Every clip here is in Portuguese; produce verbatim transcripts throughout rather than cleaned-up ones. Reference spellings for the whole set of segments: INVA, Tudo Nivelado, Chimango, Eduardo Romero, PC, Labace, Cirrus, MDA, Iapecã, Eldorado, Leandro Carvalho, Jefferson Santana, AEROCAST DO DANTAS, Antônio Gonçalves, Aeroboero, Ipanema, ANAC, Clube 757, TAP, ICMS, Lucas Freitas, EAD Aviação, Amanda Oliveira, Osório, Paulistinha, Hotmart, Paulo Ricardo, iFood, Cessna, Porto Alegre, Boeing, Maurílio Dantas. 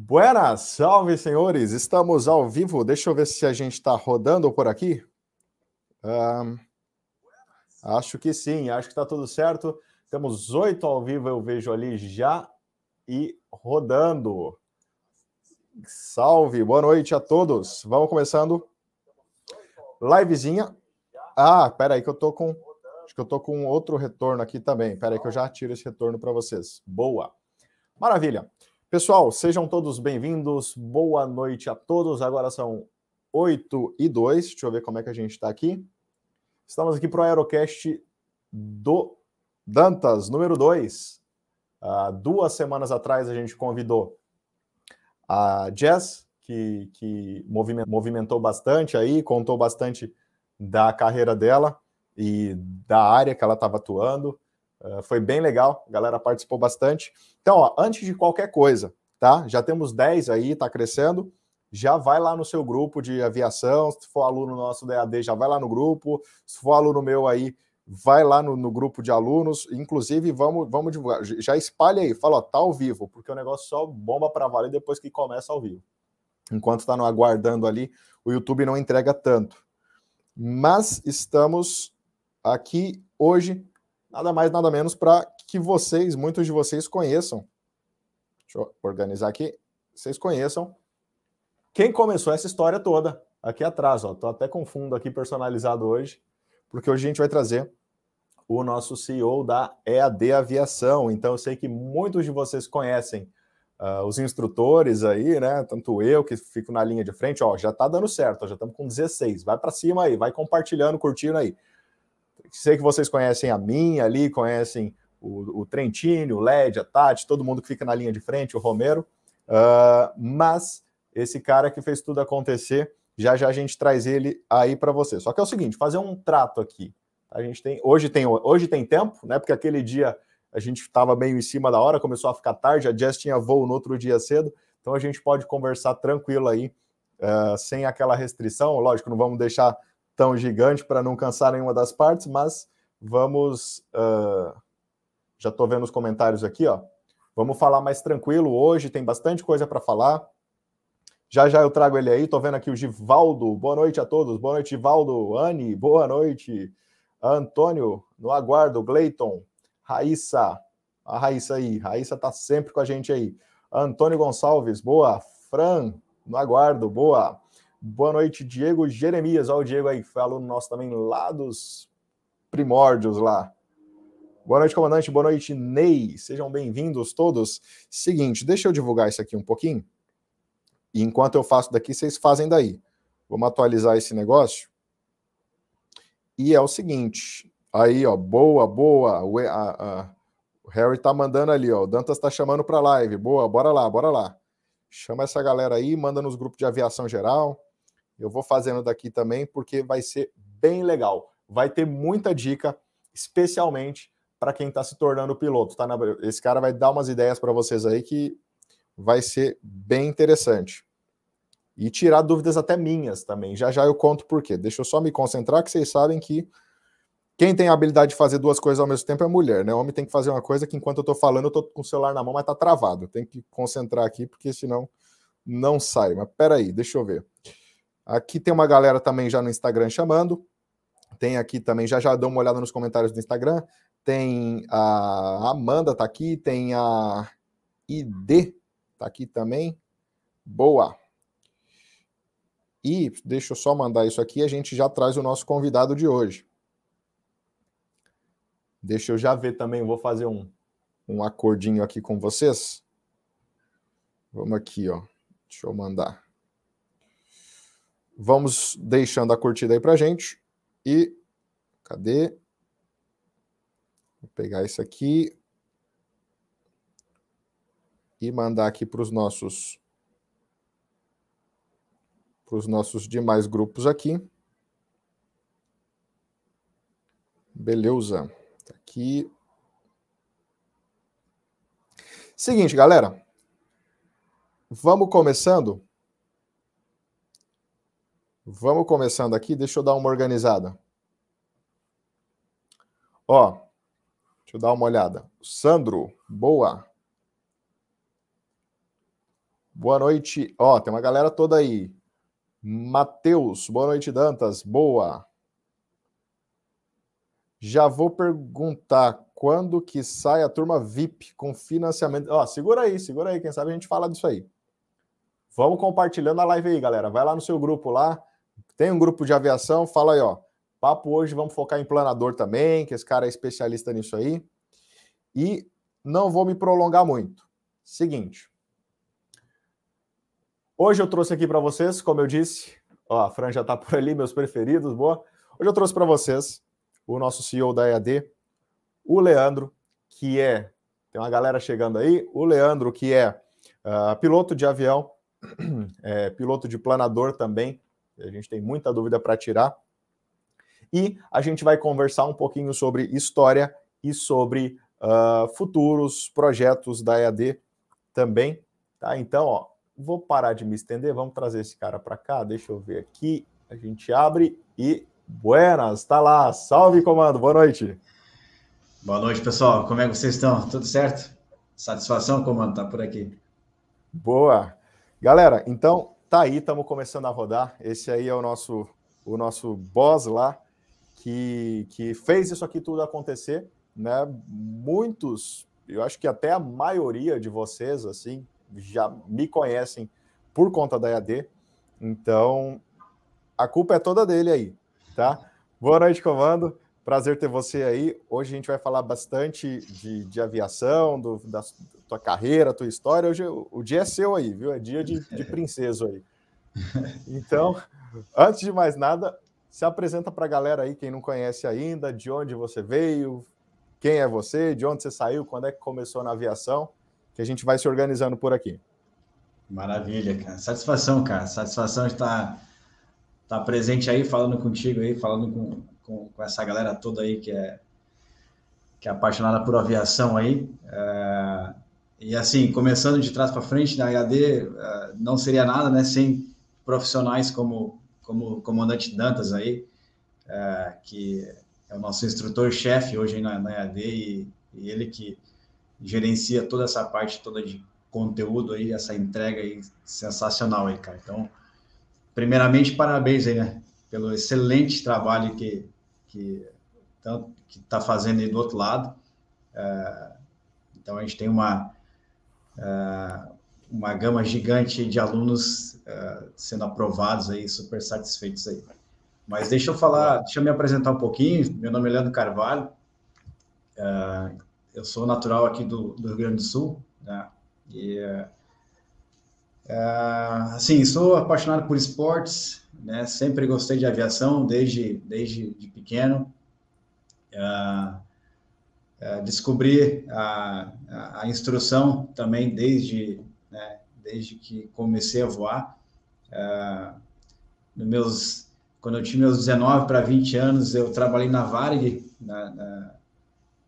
Buenas, salve senhores, estamos ao vivo, deixa eu ver se a gente está rodando por aqui, um, acho que sim, acho que está tudo certo, temos oito ao vivo, eu vejo ali já e rodando, salve, boa noite a todos, vamos começando, livezinha, ah, peraí que eu tô com, acho que eu tô com outro retorno aqui também, peraí que eu já tiro esse retorno para vocês, boa, maravilha. Pessoal, sejam todos bem-vindos, boa noite a todos, agora são oito e dois, deixa eu ver como é que a gente está aqui. Estamos aqui para o AeroCast do Dantas, número dois. Uh, duas semanas atrás a gente convidou a Jess, que, que movimentou bastante aí, contou bastante da carreira dela e da área que ela estava atuando. Uh, foi bem legal, a galera participou bastante. Então, ó, antes de qualquer coisa, tá? Já temos dez aí, tá crescendo. Já vai lá no seu grupo de aviação, se for aluno nosso da E A D, já vai lá no grupo. Se for aluno meu aí, vai lá no, no grupo de alunos. Inclusive, vamos, vamos divulgar. Já espalha aí, fala, ó, tá ao vivo, porque o negócio só bomba pra valer depois que começa ao vivo. Enquanto tá no aguardando ali, o YouTube não entrega tanto. Mas estamos aqui hoje... Nada mais, nada menos para que vocês, muitos de vocês conheçam. Deixa eu organizar aqui. Vocês conheçam quem começou essa história toda aqui atrás. Ó, tô até com fundo aqui personalizado hoje, porque hoje a gente vai trazer o nosso C E O da E A D Aviação. Então eu sei que muitos de vocês conhecem uh, os instrutores aí, né? Tanto eu que fico na linha de frente. Ó, já tá dando certo, ó, já estamos com dezesseis. Vai para cima aí, vai compartilhando, curtindo aí. Sei que vocês conhecem a minha ali, conhecem o, o Trentino, o Lédia, a Tati, todo mundo que fica na linha de frente, o Romero. Uh, mas esse cara que fez tudo acontecer, já já a gente traz ele aí para você. Só que é o seguinte, fazer um trato aqui. A gente tem, hoje, tem, hoje tem tempo, né? Porque aquele dia a gente estava meio em cima da hora, começou a ficar tarde, a Jess tinha voo no outro dia cedo, então a gente pode conversar tranquilo aí, uh, sem aquela restrição. Lógico, não vamos deixar... tão gigante para não cansar nenhuma das partes, mas vamos... Uh, já estou vendo os comentários aqui, ó. Vamos falar mais tranquilo hoje, tem bastante coisa para falar. Já já eu trago ele aí, estou vendo aqui o Givaldo. Boa noite a todos, boa noite, Givaldo. Anne, boa noite. Antônio, no aguardo. Gleiton, Raíssa. A Raíssa aí, Raíssa está sempre com a gente aí. Antônio Gonçalves, boa. Fran, no aguardo, boa. Boa noite, Diego Jeremias. Olha o Diego aí, que foi aluno nosso também lá dos primórdios lá. Boa noite, comandante. Boa noite, Ney. Sejam bem-vindos todos. Seguinte, deixa eu divulgar isso aqui um pouquinho. E enquanto eu faço daqui, vocês fazem daí. Vamos atualizar esse negócio. E é o seguinte. Aí, ó, boa, boa. O, a, a, o Harry tá mandando ali, ó. O Dantas tá chamando pra live. Boa, bora lá, bora lá. Chama essa galera aí, manda nos grupos de aviação geral. Eu vou fazendo daqui também, porque vai ser bem legal. Vai ter muita dica, especialmente para quem está se tornando piloto. Tá na... Esse cara vai dar umas ideias para vocês aí que vai ser bem interessante. E tirar dúvidas até minhas também. Já já eu conto por quê. Deixa eu só me concentrar, que vocês sabem que quem tem a habilidade de fazer duas coisas ao mesmo tempo é mulher, né? O homem tem que fazer uma coisa que enquanto eu estou falando, eu estou com o celular na mão, mas está travado. Tem que concentrar aqui, porque senão não sai. Mas peraí, deixa eu ver. Aqui tem uma galera também já no Instagram chamando. Tem aqui também, já já dá uma olhada nos comentários do Instagram. Tem a Amanda, tá aqui. Tem a I D, tá aqui também. Boa. E deixa eu só mandar isso aqui, a gente já traz o nosso convidado de hoje. Deixa eu já ver também, vou fazer um, um acordinho aqui com vocês. Vamos aqui, ó. Deixa eu mandar. Vamos deixando a curtida aí pra gente. E, cadê? Vou pegar isso aqui. E mandar aqui pros nossos... pros nossos demais grupos aqui. Beleza. Tá aqui. Seguinte, galera. Vamos começando... Vamos começando aqui, deixa eu dar uma organizada. Ó, deixa eu dar uma olhada. Sandro, boa. Boa noite. Ó, tem uma galera toda aí. Matheus, boa noite, Dantas. Boa. Já vou perguntar quando que sai a turma V I P com financiamento. Ó, segura aí, segura aí. Quem sabe a gente fala disso aí. Vamos compartilhando a live aí, galera. Vai lá no seu grupo lá. Tem um grupo de aviação. Fala aí, ó. Papo hoje, vamos focar em planador também, que esse cara é especialista nisso aí. E não vou me prolongar muito. Seguinte. Hoje eu trouxe aqui para vocês, como eu disse, ó, a Fran já está por ali, meus preferidos, boa. Hoje eu trouxe para vocês o nosso C E O da E A D, o Leandro, que é... Tem uma galera chegando aí. O Leandro, que é uh, piloto de avião, é, piloto de planador também. A gente tem muita dúvida para tirar. E a gente vai conversar um pouquinho sobre história e sobre uh, futuros projetos da E A D também, tá? Então, ó, vou parar de me estender, vamos trazer esse cara para cá, deixa eu ver aqui, a gente abre e... Buenas, tá lá, salve comando, boa noite. Boa noite, pessoal, como é que vocês estão? Tudo certo? Satisfação, comando, tá por aqui. Boa. Galera, então, tá aí, estamos começando a rodar, esse aí é o nosso, o nosso boss lá, Que, que fez isso aqui tudo acontecer, né? Muitos, eu acho que até a maioria de vocês, assim, já me conhecem por conta da E A D, então a culpa é toda dele aí, tá? Boa noite, comando, prazer ter você aí. Hoje a gente vai falar bastante de, de aviação, do, da tua carreira, tua história. Hoje o, o dia é seu aí, viu? É dia de, de princesa aí. Então, antes de mais nada, se apresenta para a galera aí, quem não conhece ainda, de onde você veio, quem é você, de onde você saiu, quando é que começou na aviação, que a gente vai se organizando por aqui. Maravilha, cara. Satisfação, cara. Satisfação de estar, estar presente aí, falando contigo aí, falando com, com, com essa galera toda aí que é, que é apaixonada por aviação aí. É, e assim, começando de trás para frente, na E A D não seria nada, né, sem profissionais como... como o comandante Dantas aí, é, que é o nosso instrutor-chefe hoje na, na E A D, e, e ele que gerencia toda essa parte toda de conteúdo aí, essa entrega aí sensacional aí, cara. Então, primeiramente, parabéns aí, né, pelo excelente trabalho que que tanto que tá fazendo aí do outro lado. É, então, a gente tem uma... É, uma gama gigante de alunos uh, sendo aprovados aí, super satisfeitos aí. Mas deixa eu falar, deixa eu me apresentar um pouquinho. Meu nome é Leandro Carvalho, uh, eu sou natural aqui do, do Rio Grande do Sul, né? E, uh, uh, assim, sou apaixonado por esportes, né? Sempre gostei de aviação, desde, desde de pequeno. Uh, uh, descobri a, a, a instrução também desde... Né, desde que comecei a voar, uh, nos meus, quando eu tinha meus dezenove para vinte anos, eu trabalhei na Varig,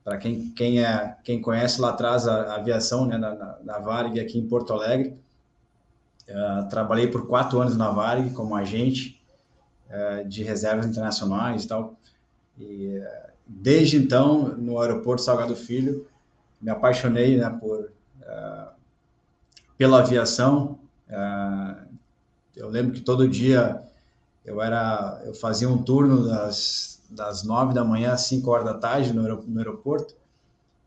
para quem, quem, é, quem conhece lá atrás a, a aviação, né, na, na, na Varig aqui em Porto Alegre. Uh, trabalhei por quatro anos na Varig como agente uh, de reservas internacionais e tal, e uh, desde então, no aeroporto Salgado Filho, me apaixonei, né, por... Uh, pela aviação. Eu lembro que todo dia eu era, eu fazia um turno das, das nove da manhã às cinco horas da tarde no aeroporto,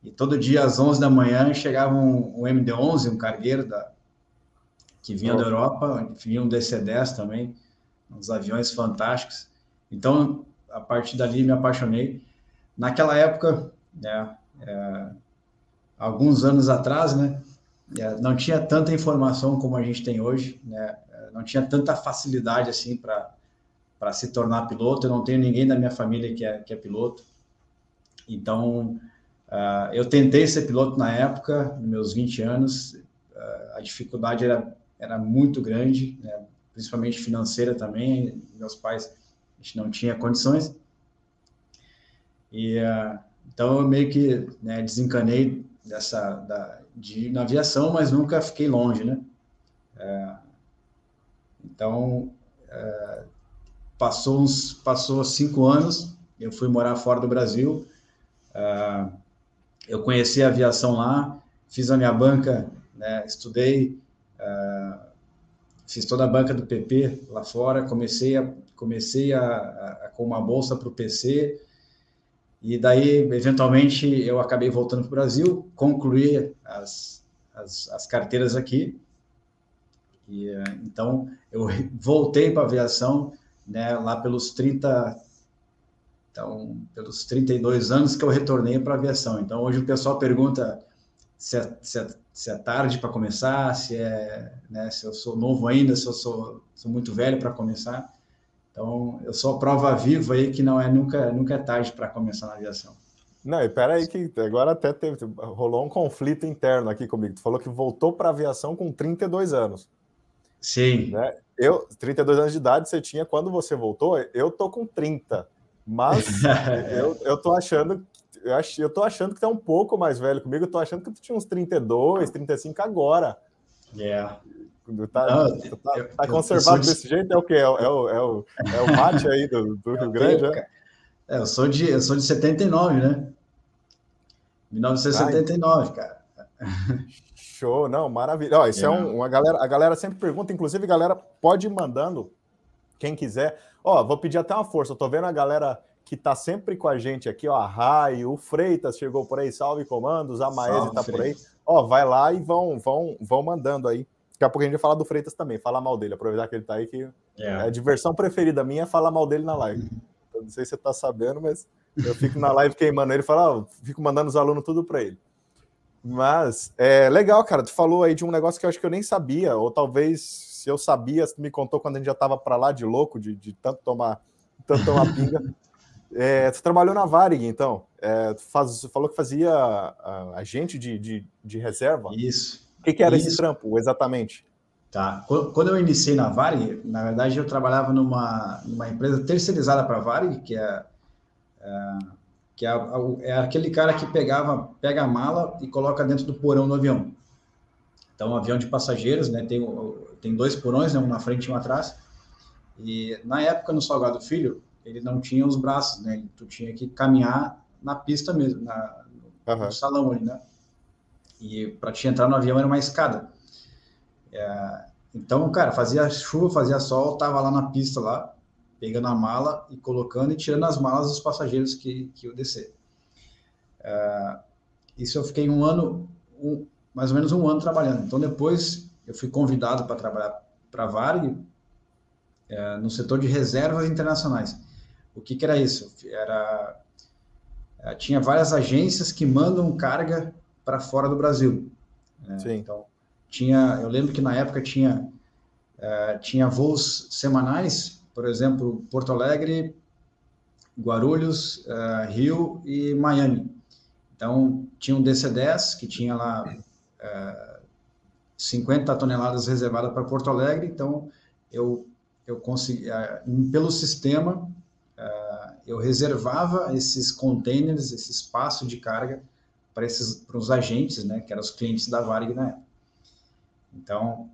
e todo dia às onze da manhã chegava um, um M D onze, um cargueiro da, que vinha oh. da Europa, vinha um D C dez também, uns aviões fantásticos. Então, a partir dali me apaixonei. Naquela época, né, é, alguns anos atrás, né, não tinha tanta informação como a gente tem hoje, né? Não tinha tanta facilidade assim para para se tornar piloto. Eu não tenho ninguém da minha família que é, que é piloto. Então, uh, eu tentei ser piloto na época, nos meus vinte anos. Uh, a dificuldade era, era muito grande, né? Principalmente financeira também. Meus pais, a gente não tinha condições. E, uh, então, eu meio que, né, desencanei dessa... Da, de ir na aviação, mas nunca fiquei longe, né? É, então, é, passou uns, passou cinco anos, eu fui morar fora do Brasil, é, eu conheci a aviação lá, fiz a minha banca, né, estudei Uh, fiz toda a banca do P P lá fora, comecei a, comecei a, a, a com uma bolsa para o P C, e daí, eventualmente, eu acabei voltando para o Brasil, concluí as, as, as carteiras aqui, e uh, então eu voltei para a aviação, né, lá pelos trinta... Então, pelos trinta e dois anos que eu retornei para a aviação. Então, hoje o pessoal pergunta se é, se é, se é tarde para começar, se, é, né, se eu sou novo ainda, se eu sou, sou muito velho para começar. Então, eu sou a prova viva aí que não é, nunca, nunca é tarde para começar na aviação. Não, e peraí que agora até teve, rolou um conflito interno aqui comigo. Tu falou que voltou para a aviação com trinta e dois anos. Sim. Né? Eu, trinta e dois anos de idade você tinha quando você voltou, eu tô com trinta. Mas eu, eu tô achando eu, ach, eu tô achando que tá um pouco mais velho comigo, eu tô achando que tu tinha uns trinta e dois, trinta e cinco agora. Yeah. Tá, não, tá, eu, tá conservado de... desse jeito, é o quê? É o, é o, é o, é o mate aí do, do Rio Grande? É? É, eu, sou de, eu sou de setenta e nove, né? mil novecentos e setenta e nove, ai, cara. Show, não, maravilha. Ó, isso é, é um, uma galera, a galera sempre pergunta, inclusive, galera, pode ir mandando. Quem quiser, ó, vou pedir até uma força. Eu tô vendo a galera que tá sempre com a gente aqui, ó. A Rai, o Freitas chegou por aí, salve comandos, a Maese tá por aí. Ó, vai lá e vão, vão, vão mandando aí. Daqui a pouco a gente vai falar do Freitas também, falar mal dele, aproveitar que ele tá aí, que yeah. É a diversão preferida minha é falar mal dele na live. Eu não sei se você tá sabendo, mas eu fico na live queimando ele, fala, ó, fico mandando os alunos tudo pra ele. Mas é legal, cara. Tu falou aí de um negócio que eu acho que eu nem sabia, ou talvez. Se eu sabia, me contou quando a gente já estava para lá de louco, de, de tanto tomar tanto tomar pinga. É, tu trabalhou na Varig, então. É, tu faz, tu falou que fazia agente de, de, de reserva. Isso. O que, que era Isso. esse trampo, exatamente? Tá. Quando eu iniciei na Varig, na verdade, eu trabalhava numa, numa empresa terceirizada para a Varig, que, é, é, que é, é aquele cara que pegava, pega a mala e coloca dentro do porão do avião. Então, um avião de passageiros, né, tem o Tem dois porões, né, um na frente e um atrás. E na época, no Salgado Filho, ele não tinha os braços, né? Tu tinha que caminhar na pista mesmo, na, no uhum. salão ali, né? E para te entrar no avião era uma escada. É, então, cara, fazia chuva, fazia sol, tava lá na pista, lá, pegando a mala e colocando e tirando as malas dos passageiros que, que iam descer. É, isso eu fiquei um ano, um, mais ou menos um ano trabalhando. Então, depois... Eu fui convidado para trabalhar para a Varig é, no setor de reservas internacionais. O que, que era isso? Era, tinha várias agências que mandam carga para fora do Brasil. Né? Sim. Então, tinha, eu lembro que na época tinha, é, tinha voos semanais, por exemplo, Porto Alegre, Guarulhos, é, Rio e Miami. Então, tinha um D C dez que tinha lá... É, cinquenta toneladas reservadas para Porto Alegre, então eu, eu consegui, pelo sistema, eu reservava esses containers, esse espaço de carga para, esses, para os agentes, né, que eram os clientes da Varig na época. Então,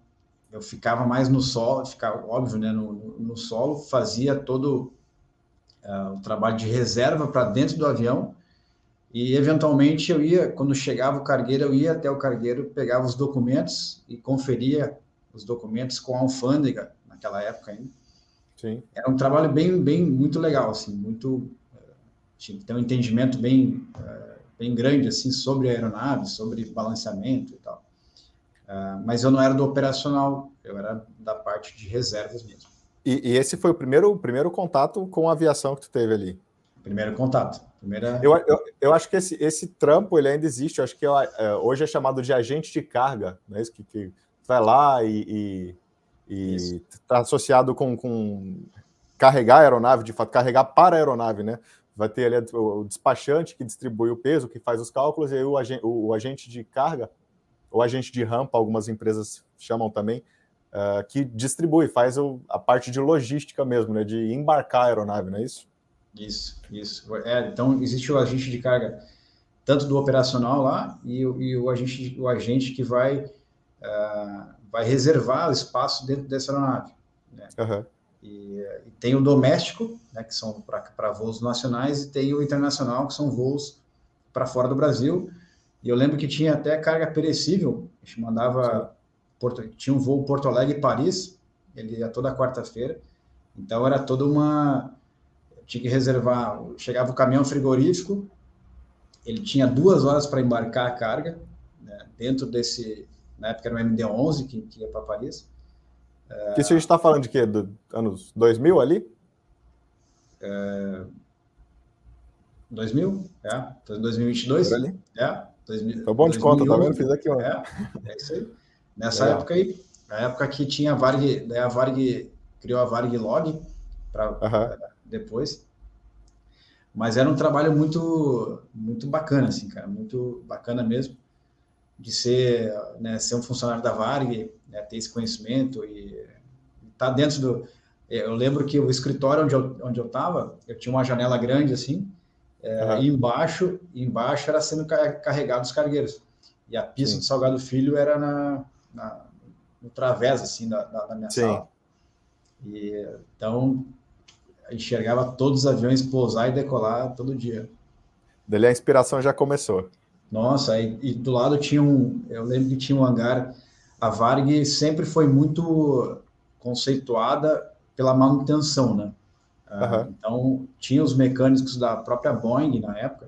eu ficava mais no solo, ficava, óbvio, né, no, no solo, fazia todo uh, o trabalho de reserva para dentro do avião. E, eventualmente, eu ia, quando chegava o cargueiro, eu ia até o cargueiro, pegava os documentos e conferia os documentos com a alfândega, naquela época ainda. Sim. Era um trabalho bem, bem, muito legal, assim, muito... Tinha que ter um entendimento bem, bem grande, assim, sobre a aeronave, sobre balanceamento e tal. Mas eu não era do operacional, eu era da parte de reservas mesmo. E, e esse foi o primeiro, o primeiro contato com a aviação que tu teve ali? Primeiro contato. Primeira... Eu, eu, eu acho que esse, esse trampo ele ainda existe. Eu acho que eu, é, hoje é chamado de agente de carga, né? Isso que, que vai lá e está associado com, com carregar a aeronave, de fato, carregar para a aeronave, né? Vai ter ali o despachante que distribui o peso, que faz os cálculos, e aí o agente, o, o agente de carga, ou agente de rampa, algumas empresas chamam também, uh, que distribui, faz o, a parte de logística mesmo, né? De embarcar a aeronave, não é isso? Isso, isso. É, então, existe o agente de carga, tanto do operacional lá, e, e o, agente, o agente que vai, uh, vai reservar o espaço dentro dessa aeronave. Né? Uhum. E, e tem o doméstico, né, que são para voos nacionais, e tem o internacional, que são voos para fora do Brasil. E eu lembro que tinha até carga perecível, a gente mandava Porto, tinha um voo Porto Alegre e Paris, ele ia toda quarta-feira, então era toda uma... Tinha que reservar, chegava o caminhão frigorífico, ele tinha duas horas para embarcar a carga, né, dentro desse... Na época era o M D onze que, que ia para Paris. Que isso a gente está falando de quê? Do, anos dois mil ali? É... dois mil? É. dois mil e vinte e dois? Ali. É. dois mil, Tô bom de conta, tá vendo? Fiz aqui, ó. É, é isso aí. Nessa é. época aí, na época que tinha a Varig, daí a Varig criou a Varig Log para uh-huh. depois. Mas era um trabalho muito, muito bacana, assim, cara, muito bacana mesmo. De ser, né, ser um funcionário da Varig, né, ter esse conhecimento e estar tá dentro do... Eu lembro que o escritório onde eu onde eu estava, eu tinha uma janela grande assim, é, uhum. e embaixo, embaixo era sendo carregado os cargueiros. E a pista Sim. do Salgado Filho era na, na, no través assim, da, da minha Sim. sala. E, então, enxergava todos os aviões pousar e decolar todo dia. Dele a inspiração já começou. Nossa, e, e do lado tinha um... Eu lembro que tinha um hangar... A Varig sempre foi muito conceituada pela manutenção, né? Uhum. Uh, então, tinha os mecânicos da própria Boeing na época.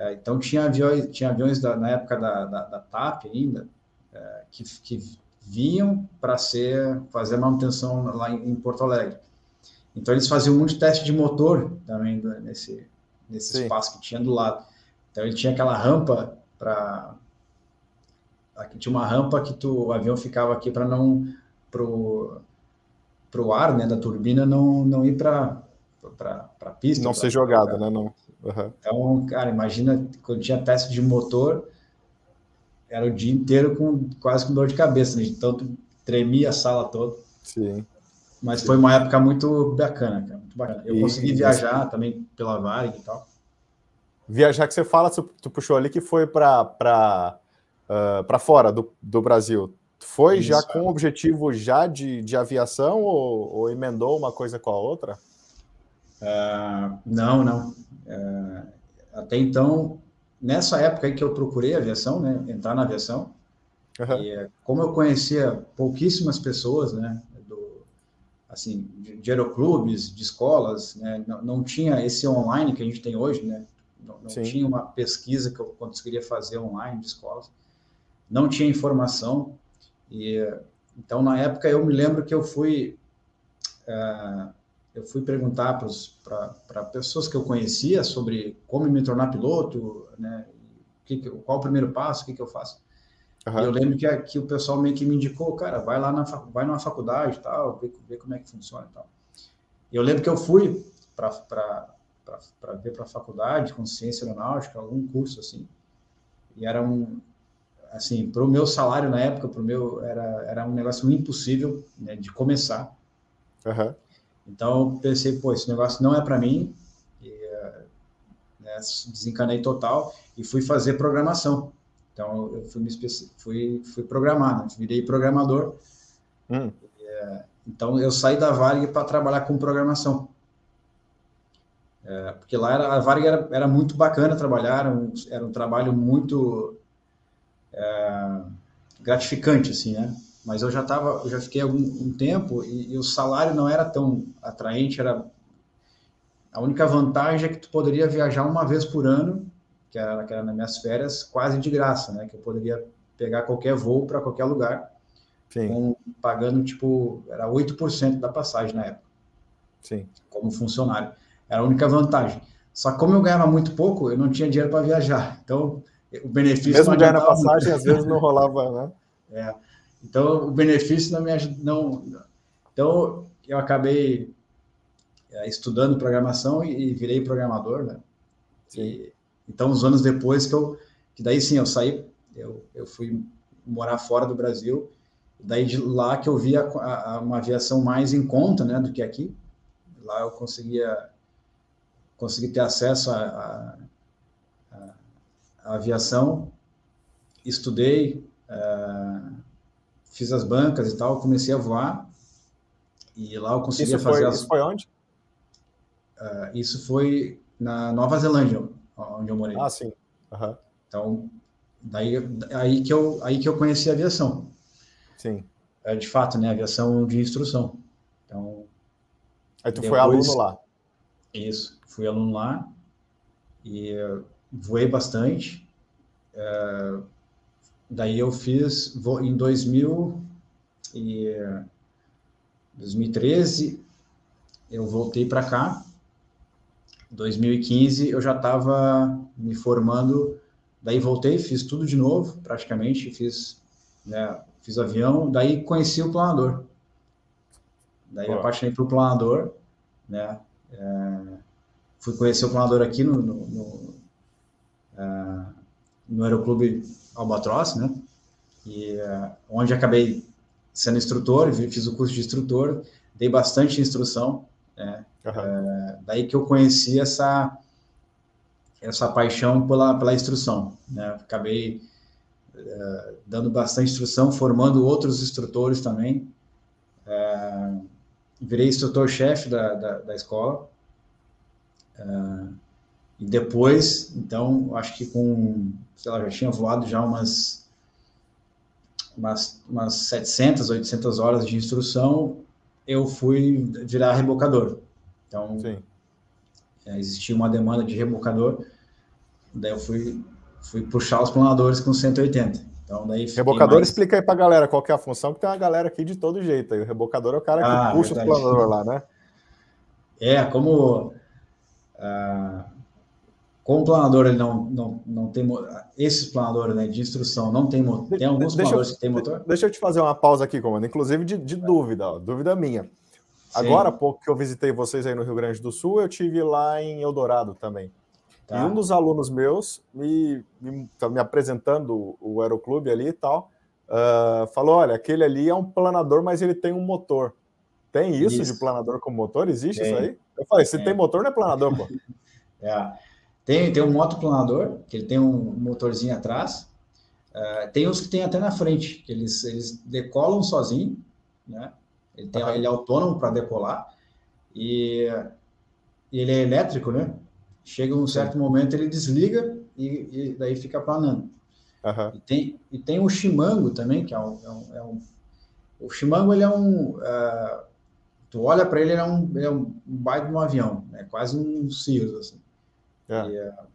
Uh, então, tinha aviões, tinha aviões da, na época da, da, da TAP ainda, uh, que, que vinham para ser fazer manutenção lá em, em Porto Alegre. Então, eles faziam muito teste de motor também do, nesse, nesse Sim. espaço que tinha do lado. Então, ele tinha aquela rampa para... Aqui tinha uma rampa que tu, o avião ficava aqui para não... Pro, pro ar, né, da turbina não, não ir para a pista. Não pra, ser jogado, pra, né? Não. Uhum. Então, cara, imagina, quando tinha teste de motor, era o dia inteiro com, quase com dor de cabeça, né? Então, tremia a sala toda. Sim. Mas Sim. foi uma época muito bacana, cara, muito bacana. Eu e, consegui viajar e... também pela Varig e tal. Viajar que você fala, tu puxou ali que foi para uh, para fora do, do Brasil. Foi Isso, já com o objetivo já de, de aviação ou, ou emendou uma coisa com a outra? Uh, não, não. Uh, até então, nessa época aí que eu procurei aviação, né, entrar na aviação, uhum. e, como eu conhecia pouquíssimas pessoas, né, do, assim, de, de aeroclubes, de escolas, né, não, não tinha esse online que a gente tem hoje, né? Não, não tinha uma pesquisa que eu conseguiria fazer online de escolas. Não tinha informação. E, então, na época, eu me lembro que eu fui, uh, eu fui perguntar para pessoas que eu conhecia sobre como me tornar piloto, né, que que, qual o primeiro passo, o que, que eu faço. Uhum. E eu lembro que aqui o pessoal meio que me indicou, cara, vai lá na vai numa faculdade e tal, vê, vê como é que funciona e tal. E eu lembro que eu fui para... para ver para a faculdade, com ciência aeronáutica, algum curso assim. E era um, assim, para o meu salário na época, para o meu, era, era um negócio impossível, né, de começar. Uhum. Então, pensei, pô, esse negócio não é para mim. E, né, desencanei total e fui fazer programação. Então, eu fui, me especi... fui, fui programar, né? Virei programador. Uhum. E, então, eu saí da Varig para trabalhar com programação. É, porque lá era, a Varig era, era muito bacana trabalhar, era um, era um trabalho muito é, gratificante, assim, né? Mas eu já tava, eu já fiquei algum um tempo e, e o salário não era tão atraente, era... A única vantagem é que tu poderia viajar uma vez por ano, que era, que era nas minhas férias, quase de graça, né? Que eu poderia pegar qualquer voo para qualquer lugar, com, pagando, tipo, era oito por cento da passagem na época, Sim. como funcionário. Era a única vantagem. Só que como eu ganhava muito pouco, eu não tinha dinheiro para viajar. Então, o benefício... Mesmo ganhando a passagem, às vezes não rolava, né? É. Então, o benefício não me ajudou. Não... Então, eu acabei estudando programação e virei programador, né? E, então, uns anos depois que eu... Que daí, sim, eu saí... Eu, eu fui morar fora do Brasil. Daí, de lá que eu vi a, a, uma aviação mais em conta, né? Do que aqui. Lá eu conseguia... consegui ter acesso à aviação, estudei, uh, fiz as bancas e tal, comecei a voar, e lá eu conseguia isso fazer... Foi, as... Isso foi onde? Uh, isso foi na Nova Zelândia, onde eu morei. Ah, sim. Uhum. Então, daí, aí, que eu, aí que eu conheci a aviação. Sim. É, de fato, né? Aviação de instrução. Então... Aí tu depois... foi aluno lá. Isso, fui aluno lá e uh, voei bastante. Uh, daí eu fiz, vo... em dois mil e... dois mil e treze, eu voltei para cá. Em dois mil e quinze, eu já estava me formando. Daí voltei, fiz tudo de novo, praticamente. Fiz, né, fiz avião, daí conheci o planador. Daí me apaixonei pelo planador, né? É, fui conhecer o planador aqui no, no, no, é, no Aeroclube Albatroz, né? E, é, onde acabei sendo instrutor, fiz o curso de instrutor, dei bastante instrução, né? Uhum. É, daí que eu conheci essa, essa paixão pela, pela instrução, né? Acabei é, dando bastante instrução, formando outros instrutores também. É, virei instrutor-chefe da, da, da escola. É, e depois, então, acho que com, sei lá, já tinha voado já umas, umas, umas setecentas, oitocentas horas de instrução, eu fui virar rebocador. Então, é, existia uma demanda de rebocador, daí eu fui, fui puxar os planadores com cento e oitenta. Então, daí rebocador, mais... explica aí pra galera qual que é a função, que tem uma galera aqui de todo jeito. Aí. O rebocador é o cara que ah, puxa verdade. o planador lá, né? É, como, ah, como o planador ele não, não, não tem... Esses planadores, né, de instrução não tem motor. Tem alguns deixa planadores eu, que tem motor. Deixa eu te fazer uma pausa aqui, comando, inclusive de, de dúvida, ó, dúvida minha. Sim. Agora há pouco que eu visitei vocês aí no Rio Grande do Sul, eu tive lá em Eldorado também. Tá. E um dos alunos meus, me, me, me apresentando o Aeroclube ali e tal, uh, falou, olha, aquele ali é um planador, mas ele tem um motor. Tem isso, isso. de planador com motor? Existe tem. isso aí? Eu falei, se tem, tem motor, não é planador, pô. É. Tem, tem um motoplanador, que ele tem um motorzinho atrás. Uh, tem os que tem até na frente, que eles, eles decolam sozinho, né? Ele, tem, ah. ele é autônomo para decolar. E, e ele é elétrico, né? Chega um certo momento, ele desliga e, e daí fica planando. Uhum. E, tem, e tem o Chimango também, que é um... É um, é um o Chimango, ele é um... Uh, tu olha para ele, ele é um, é um baita de um avião, né? Quase um Cirrus, assim. É. E, uh,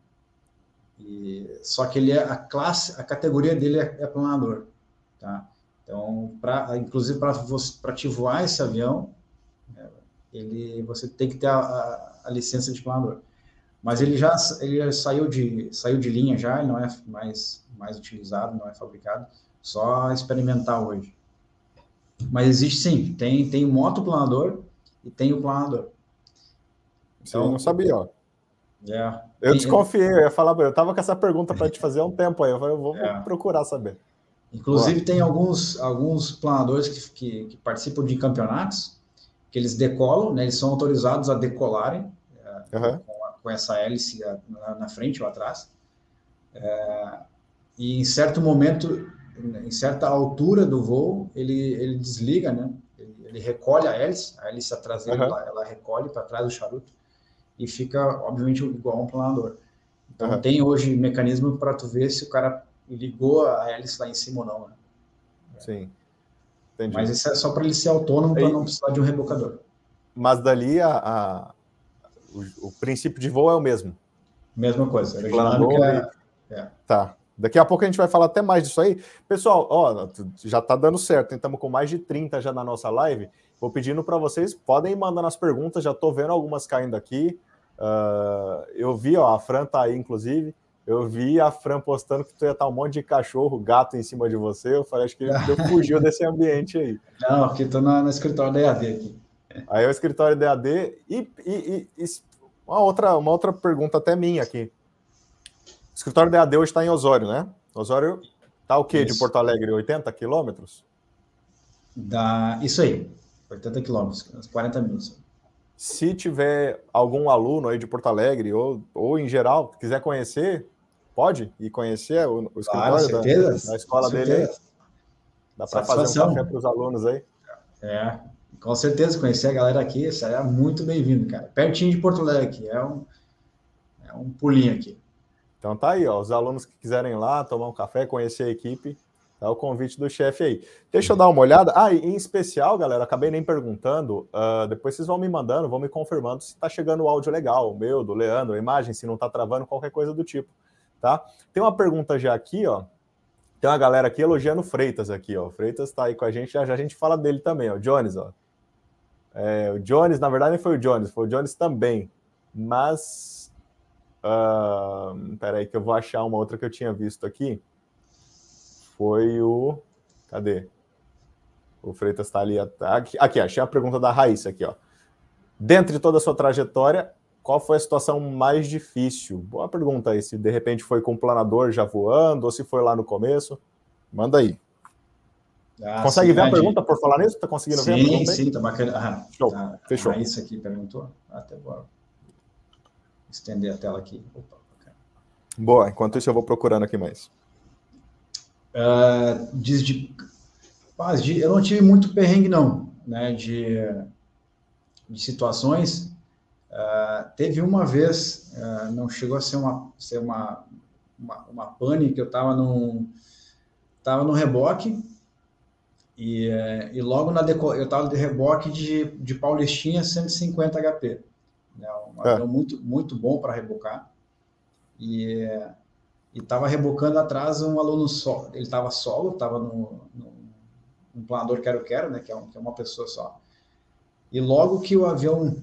e, só que ele é a classe, a categoria dele é, é planador, tá? Então, pra, inclusive, para te voar esse avião, ele, você tem que ter a, a, a licença de planador. Mas ele já, ele já saiu, de, saiu de linha já, ele não é mais, mais utilizado, não é fabricado, só experimental hoje. Mas existe sim, tem, tem o motoplanador e tem o planador. Então, eu não sabia, ó. É, eu tem, desconfiei, eu ia falar, eu estava com essa pergunta para te fazer há um tempo aí, eu, falei, eu vou é. procurar saber. Inclusive ó. tem alguns, alguns planadores que, que, que participam de campeonatos, que eles decolam, né, eles são autorizados a decolarem, uhum. com essa hélice na frente ou atrás, é, e em certo momento, em certa altura do voo, ele, ele desliga, né? Ele, ele recolhe a hélice, a hélice traseira, uhum. ela, ela recolhe para trás do charuto e fica, obviamente, igual a um planador. Então, uhum. tem hoje mecanismo para tu ver se o cara ligou a hélice lá em cima ou não, né? Sim. Entendi. Mas isso é só para ele ser autônomo, para não precisar de um rebocador. Mas dali a... a... O, o princípio de voo é o mesmo. Mesma coisa. Aerodinâmica... É. Tá. Daqui a pouco a gente vai falar até mais disso aí. Pessoal, ó, já tá dando certo. Estamos com mais de trinta já na nossa live. Vou pedindo para vocês, podem mandar as perguntas. Já tô vendo algumas caindo aqui. Uh, eu vi, ó, a Fran tá aí, inclusive. Eu vi a Fran postando que tu ia estar um monte de cachorro, gato em cima de você. Eu falei, acho que eu fugiu desse ambiente aí. Não, porque tô no, no escritório da E A D aqui. Aí é o escritório da E A D e, e, e uma, outra, uma outra pergunta até minha aqui. O escritório da E A D hoje está em Osório, né? Osório está o quê isso. de Porto Alegre? oitenta quilômetros? Da... Isso aí, oitenta quilômetros, uns quarenta minutos. Se tiver algum aluno aí de Porto Alegre ou, ou em geral, quiser conhecer, pode ir conhecer o, o escritório claro, da, da escola dele aí. Dá para fazer um café para os alunos aí? É... Com certeza, conhecer a galera aqui, será muito bem-vindo, cara. Pertinho de Porto Alegre aqui, é um, é um pulinho aqui. Então tá aí, ó, os alunos que quiserem ir lá, tomar um café, conhecer a equipe, Tá o convite do chefe aí. Deixa eu dar uma olhada. Ah, e em especial, galera, acabei nem perguntando. Uh, depois vocês vão me mandando, vão me confirmando se tá chegando o áudio legal, o meu, do Leandro, a imagem, se não tá travando, qualquer coisa do tipo, tá? Tem uma pergunta já aqui, ó. Tem uma galera aqui elogiando Freitas aqui, ó. Freitas tá aí com a gente, já, já a gente fala dele também, ó. O Jones, ó. É, o Jones, na verdade, não foi o Jones, foi o Jones também. Mas... Uh, peraí que eu vou achar uma outra que eu tinha visto aqui. Foi o... Cadê? O Freitas está ali. Aqui, aqui, achei a pergunta da Raíssa aqui, ó. Dentre toda a sua trajetória, qual foi a situação mais difícil? Boa pergunta aí, se de repente foi com o planador já voando, ou se foi lá no começo. Manda aí. Ah, consegue sim, ver a pergunta por falar nisso? Tá conseguindo sim, ver a pergunta? Sim, sim, tá bacana. Ah, show, tá, fechou. A Raíssa aqui perguntou. Até agora. Estender a tela aqui. Opa, bacana. Boa, enquanto isso eu vou procurando aqui mais. Uh, diz de, de, eu não tive muito perrengue, não, né, de, de situações. Uh, teve uma vez, uh, não chegou a ser uma, ser uma, uma, uma pane, que eu estava num, tava num reboque, e, uh, e logo na deco, eu estava de reboque de, de Paulistinha, cento e cinquenta H P. Né, um avião é. muito, muito bom para rebocar. E... Uh, E estava rebocando atrás um aluno solo. Ele estava solo, estava no, no, no planador Quero Quero, né, que é, um, que é uma pessoa só. E logo que o avião,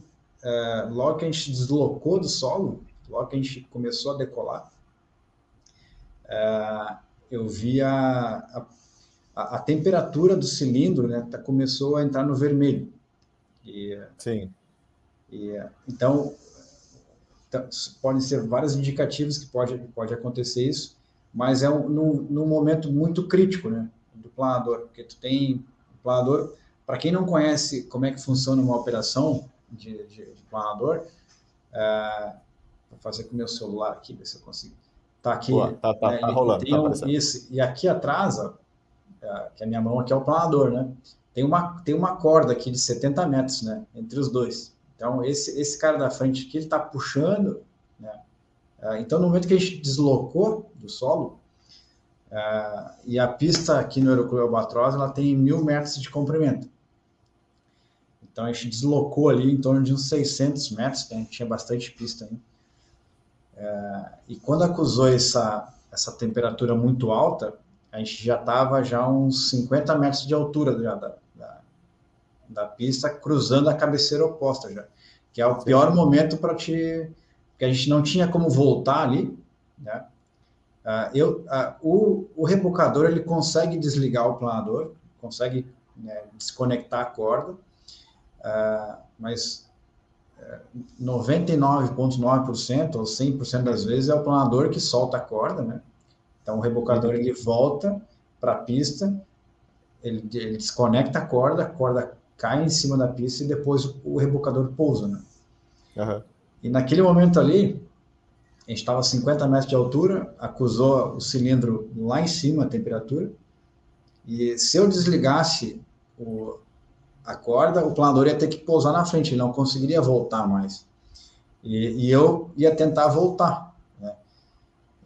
é, logo que a gente deslocou do solo, logo que a gente começou a decolar, é, eu vi a, a, a temperatura do cilindro, né, começou a entrar no vermelho. E, Sim. E, então... Então, podem ser vários indicativos que pode, pode acontecer isso, mas é um, num, num momento muito crítico, né, do planador, porque tu tem o planador, para quem não conhece como é que funciona uma operação de, de, de planador, uh, vou fazer com o meu celular aqui, ver se eu consigo. Tá aqui. Boa, tá, tá, né, tá rolando, tem um, tá isso, e aqui atrás, ó, que a minha mão aqui é o planador, né, tem uma, tem uma corda aqui de setenta metros, né, entre os dois. Então, esse, esse cara da frente aqui, ele está puxando, né? Então, no momento que a gente deslocou do solo, uh, e a pista aqui no Aeroclube Albatroz, ela tem mil metros de comprimento. Então, a gente deslocou ali em torno de uns seiscentos metros, que a gente tinha bastante pista ainda. Uh, e quando acusou essa, essa temperatura muito alta, a gente já estava já uns cinquenta metros de altura já da, da pista, cruzando a cabeceira oposta já, que é o Sim. pior momento para te... Porque a gente não tinha como voltar ali, né? Ah, eu, ah, o, o rebocador, ele consegue desligar o planador, consegue, né, desconectar a corda, ah, mas noventa e nove vírgula nove por cento ou cem por cento das vezes é o planador que solta a corda, né? Então, o rebocador, ele volta para a pista, ele, ele desconecta a corda, a corda cai em cima da pista e depois o rebocador pousa, né? Uhum. E naquele momento ali, a gente estava a cinquenta metros de altura, acusou o cilindro lá em cima, a temperatura, e se eu desligasse o, a corda, o planador ia ter que pousar na frente, ele não conseguiria voltar mais. E, e eu ia tentar voltar, né?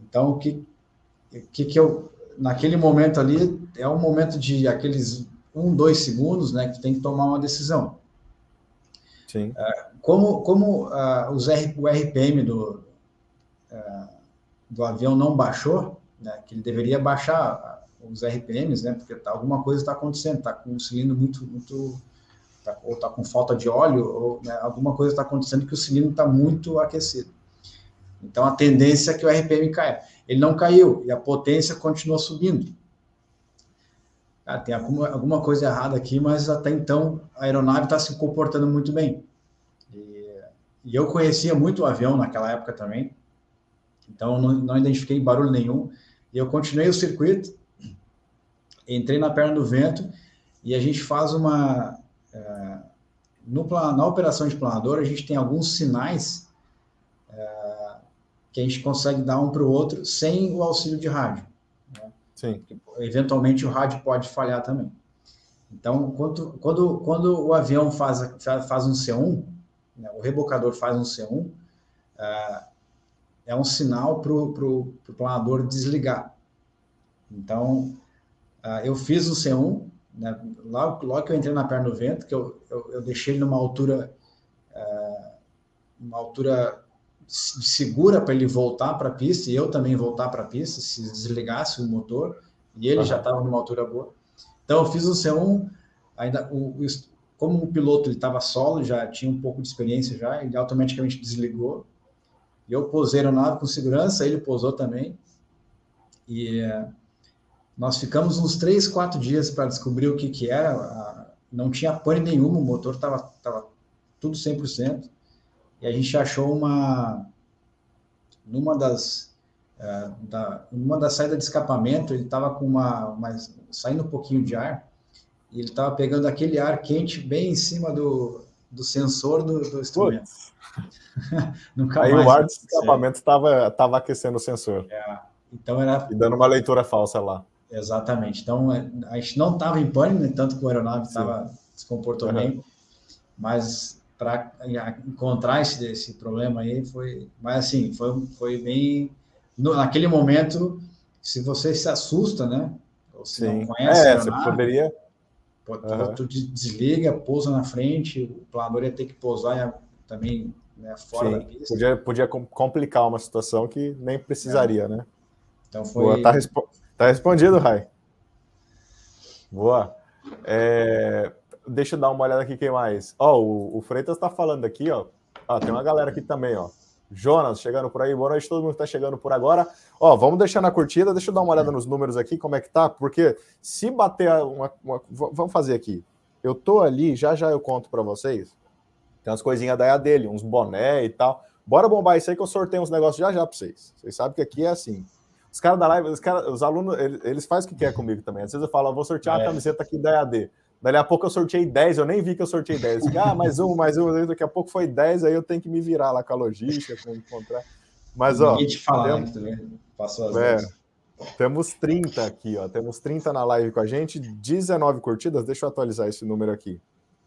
Então, o que, que que eu... Naquele momento ali, é um momento de aqueles... um, dois segundos, né, que tem que tomar uma decisão. Sim. Uh, como como uh, os R, o R P M do, uh, do avião não baixou, né, que ele deveria baixar os R P Ms, né, porque tá, alguma coisa está acontecendo, está com um cilindro muito... muito tá, ou está com falta de óleo, ou, né, alguma coisa está acontecendo que o cilindro está muito aquecido. Então, a tendência é que o R P M caia. Ele não caiu, e a potência continuou subindo. Ah, tem alguma, alguma coisa errada aqui, mas até então a aeronave está se comportando muito bem. E, e eu conhecia muito o avião naquela época também, então não, não identifiquei barulho nenhum. E eu continuei o circuito, entrei na perna do vento, e a gente faz uma... É, no, na operação de planador, a gente tem alguns sinais é, que a gente consegue dar um para o outro sem o auxílio de rádio. Sim. Eventualmente o rádio pode falhar também. Então, quando, quando, quando o avião faz, faz um C um, né, o rebocador faz um C um, uh, é um sinal para o planador desligar. Então, Uh, eu fiz o C um, né, logo, logo que eu entrei na perna do vento, que eu, eu, eu deixei ele numa altura, uh, uma altura segura para ele voltar para a pista, e eu também voltar para a pista, se desligasse o motor, e ele ah. já estava numa altura boa. Então, eu fiz o C um, ainda, o, o, como o piloto estava solo, já tinha um pouco de experiência, já, ele automaticamente desligou, e eu pousei a aeronave com segurança, ele pousou também, e uh, nós ficamos uns três, quatro dias para descobrir o que que era, a, não tinha pane nenhuma, o motor estava tava tudo cem por cento, e a gente achou uma, numa das, uh, da, numa das saídas de escapamento, ele estava com uma, uma, saindo um pouquinho de ar, e ele estava pegando aquele ar quente bem em cima do, do sensor do, do instrumento. Nunca Aí mais, o ar do escapamento estava tava aquecendo o sensor. É, então era... E dando uma leitura falsa lá. Exatamente. Então, a gente não estava em pânico, né? Tanto que o aeronave tava, se comportou uhum. bem, mas para encontrar esse, esse problema aí foi... Mas, assim, foi, foi bem... No, naquele momento, se você se assusta, né? Ou se Sim. não conhece é, a aeronave, você poderia... Uhum. Tu desliga, pousa na frente, o planador ia ter que pousar também, né, fora Sim, da pista. Podia, podia complicar uma situação que nem precisaria, é. né? Então foi... Boa, tá, respo... tá respondido, Rai. Boa. É... Deixa eu dar uma olhada aqui, quem mais? Ó, o, o Freitas tá falando aqui, ó. Ah, tem uma galera aqui também, ó. Jonas, chegando por aí. Boa noite, todo mundo que tá chegando por agora. Ó, vamos deixar na curtida, deixa eu dar uma olhada é. nos números aqui, como é que tá, porque se bater uma... uma vamos fazer aqui. Eu tô ali, já já eu conto para vocês. Tem umas coisinhas da dele, uns boné e tal. Bora bombar isso aí que eu sorteio uns negócios já já para vocês. Vocês sabem que aqui é assim. Os caras da live, os, cara, os alunos, eles, eles fazem o que quer comigo também. Às vezes eu falo, ah, vou sortear é. a camiseta aqui da E A D. Dali a pouco eu sorteei dez, eu nem vi que eu sorteei dez. Eu fiquei, ah, mais um, mais um, daqui a pouco foi dez, aí eu tenho que me virar lá com a logística, para encontrar. Mas, ó... Ninguém te fala, né, também. Passou as é, temos trinta aqui, ó. Temos trinta na live com a gente, dezenove curtidas. Deixa eu atualizar esse número aqui.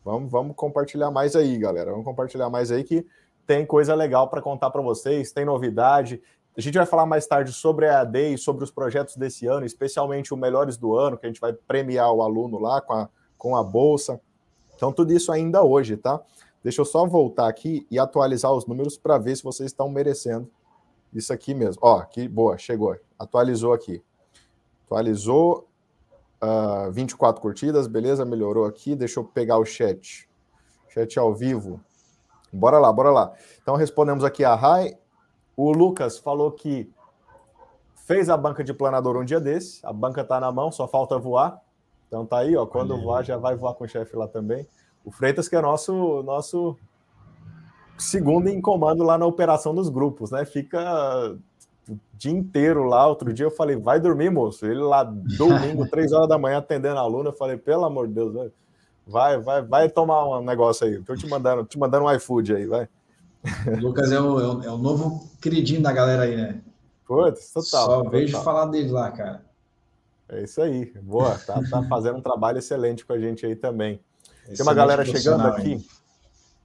Vamos, vamos compartilhar mais aí, galera. Vamos compartilhar mais aí que tem coisa legal para contar para vocês, tem novidade. A gente vai falar mais tarde sobre a E A D e sobre os projetos desse ano, especialmente o Melhores do Ano, que a gente vai premiar o aluno lá com a com a bolsa. Então, tudo isso ainda hoje, tá? Deixa eu só voltar aqui e atualizar os números para ver se vocês estão merecendo isso aqui mesmo. Ó, que boa, chegou. Atualizou aqui. Atualizou. Uh, vinte e quatro curtidas, beleza? Melhorou aqui. Deixa eu pegar o chat. Chat ao vivo. Bora lá, bora lá. Então, respondemos aqui a Rai. O Lucas falou que fez a banca de planador um dia desse. A banca tá na mão, só falta voar. Então tá aí, ó, quando Valeu. voar, já vai voar com o chefe lá também. O Freitas, que é nosso, nosso segundo em comando lá na operação dos grupos, né? Fica o dia inteiro lá. Outro dia eu falei, vai dormir, moço. Ele lá, domingo, três horas da manhã, atendendo a aluna. Eu falei, pelo amor de Deus, vai, vai, vai tomar um negócio aí. Tô te mandando, te mandando um iFood aí, vai. O Lucas é o, é, o, é o novo queridinho da galera aí, né? Putz, total. Só vejo total. falar dele lá, cara. É isso aí, boa, tá, tá fazendo um trabalho excelente com a gente aí também. Excelente. Tem uma galera chegando aqui, hein?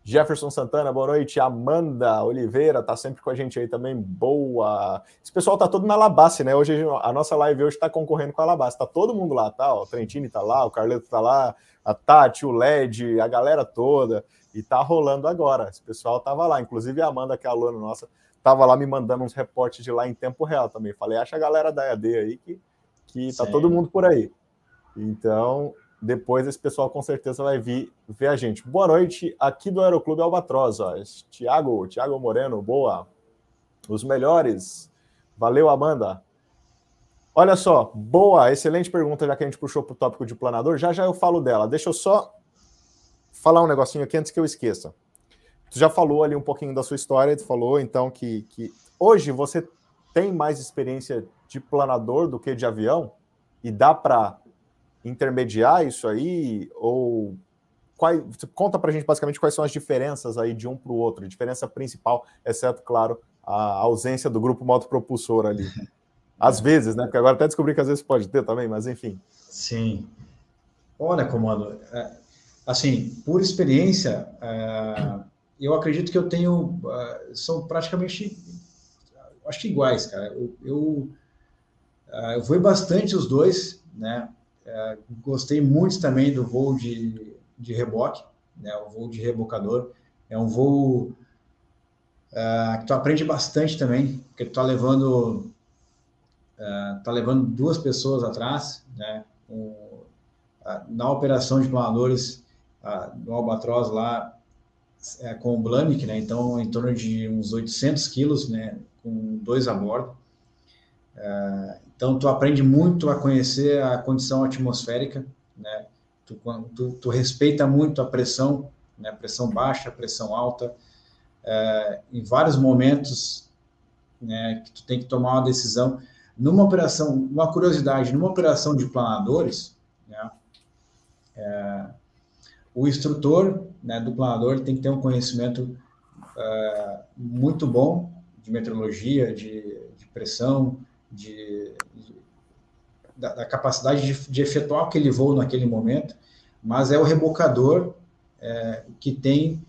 Jefferson Santana, boa noite, Amanda Oliveira tá sempre com a gente aí também, boa. Esse pessoal tá todo na Labace, né, hoje a nossa live hoje tá concorrendo com a Labace, tá todo mundo lá, tá, ó, o Trentini tá lá, o Carleto tá lá, a Tati, o Led, a galera toda, e tá rolando agora, esse pessoal tava lá, inclusive a Amanda, que é aluna nossa, tava lá me mandando uns reportes de lá em tempo real também, falei, acha a galera da E A D aí que que tá Sim. todo mundo por aí. Então, depois esse pessoal com certeza vai vir ver a gente. Boa noite, aqui do Aeroclube Albatroz, ó. Tiago, Tiago Moreno, boa. Os melhores. Valeu, Amanda. Olha só, boa, excelente pergunta, já que a gente puxou para o tópico de planador. Já já eu falo dela. Deixa eu só falar um negocinho aqui antes que eu esqueça. Tu já falou ali um pouquinho da sua história, tu falou então que, que hoje você tem mais experiência de planador do que de avião? E dá para intermediar isso aí? Ou quais, conta para a gente basicamente quais são as diferenças aí de um para o outro, a diferença principal, exceto, claro, a ausência do grupo motopropulsor ali. Às vezes, né? Porque agora até descobri que às vezes pode ter também, mas enfim. Sim. Olha, comando, assim, por experiência, eu acredito que eu tenho, são praticamente... acho que iguais, cara. Eu, eu, eu voei bastante os dois, né? É, gostei muito também do voo de, de reboque, né? O voo de rebocador. É um voo uh, que tu aprende bastante também, porque tu tá levando, uh, tá levando duas pessoas atrás, né? Um, na operação de planadores uh, do Albatroz lá uh, com o Blaník, né? Então, em torno de uns oitocentos quilos, né? Com dois a bordo. Uh, então, tu aprende muito a conhecer a condição atmosférica, né? Tu, tu, tu respeita muito a pressão, né? Pressão baixa, pressão alta. Uh, em vários momentos, né, que tu tem que tomar uma decisão. Numa operação, uma curiosidade, numa operação de planadores, né? É, o instrutor, né, do planador tem que ter um conhecimento uh, muito bom de meteorologia, de, de pressão, de, de, da, da capacidade de, de efetuar aquele voo naquele momento, mas é o rebocador é, que tem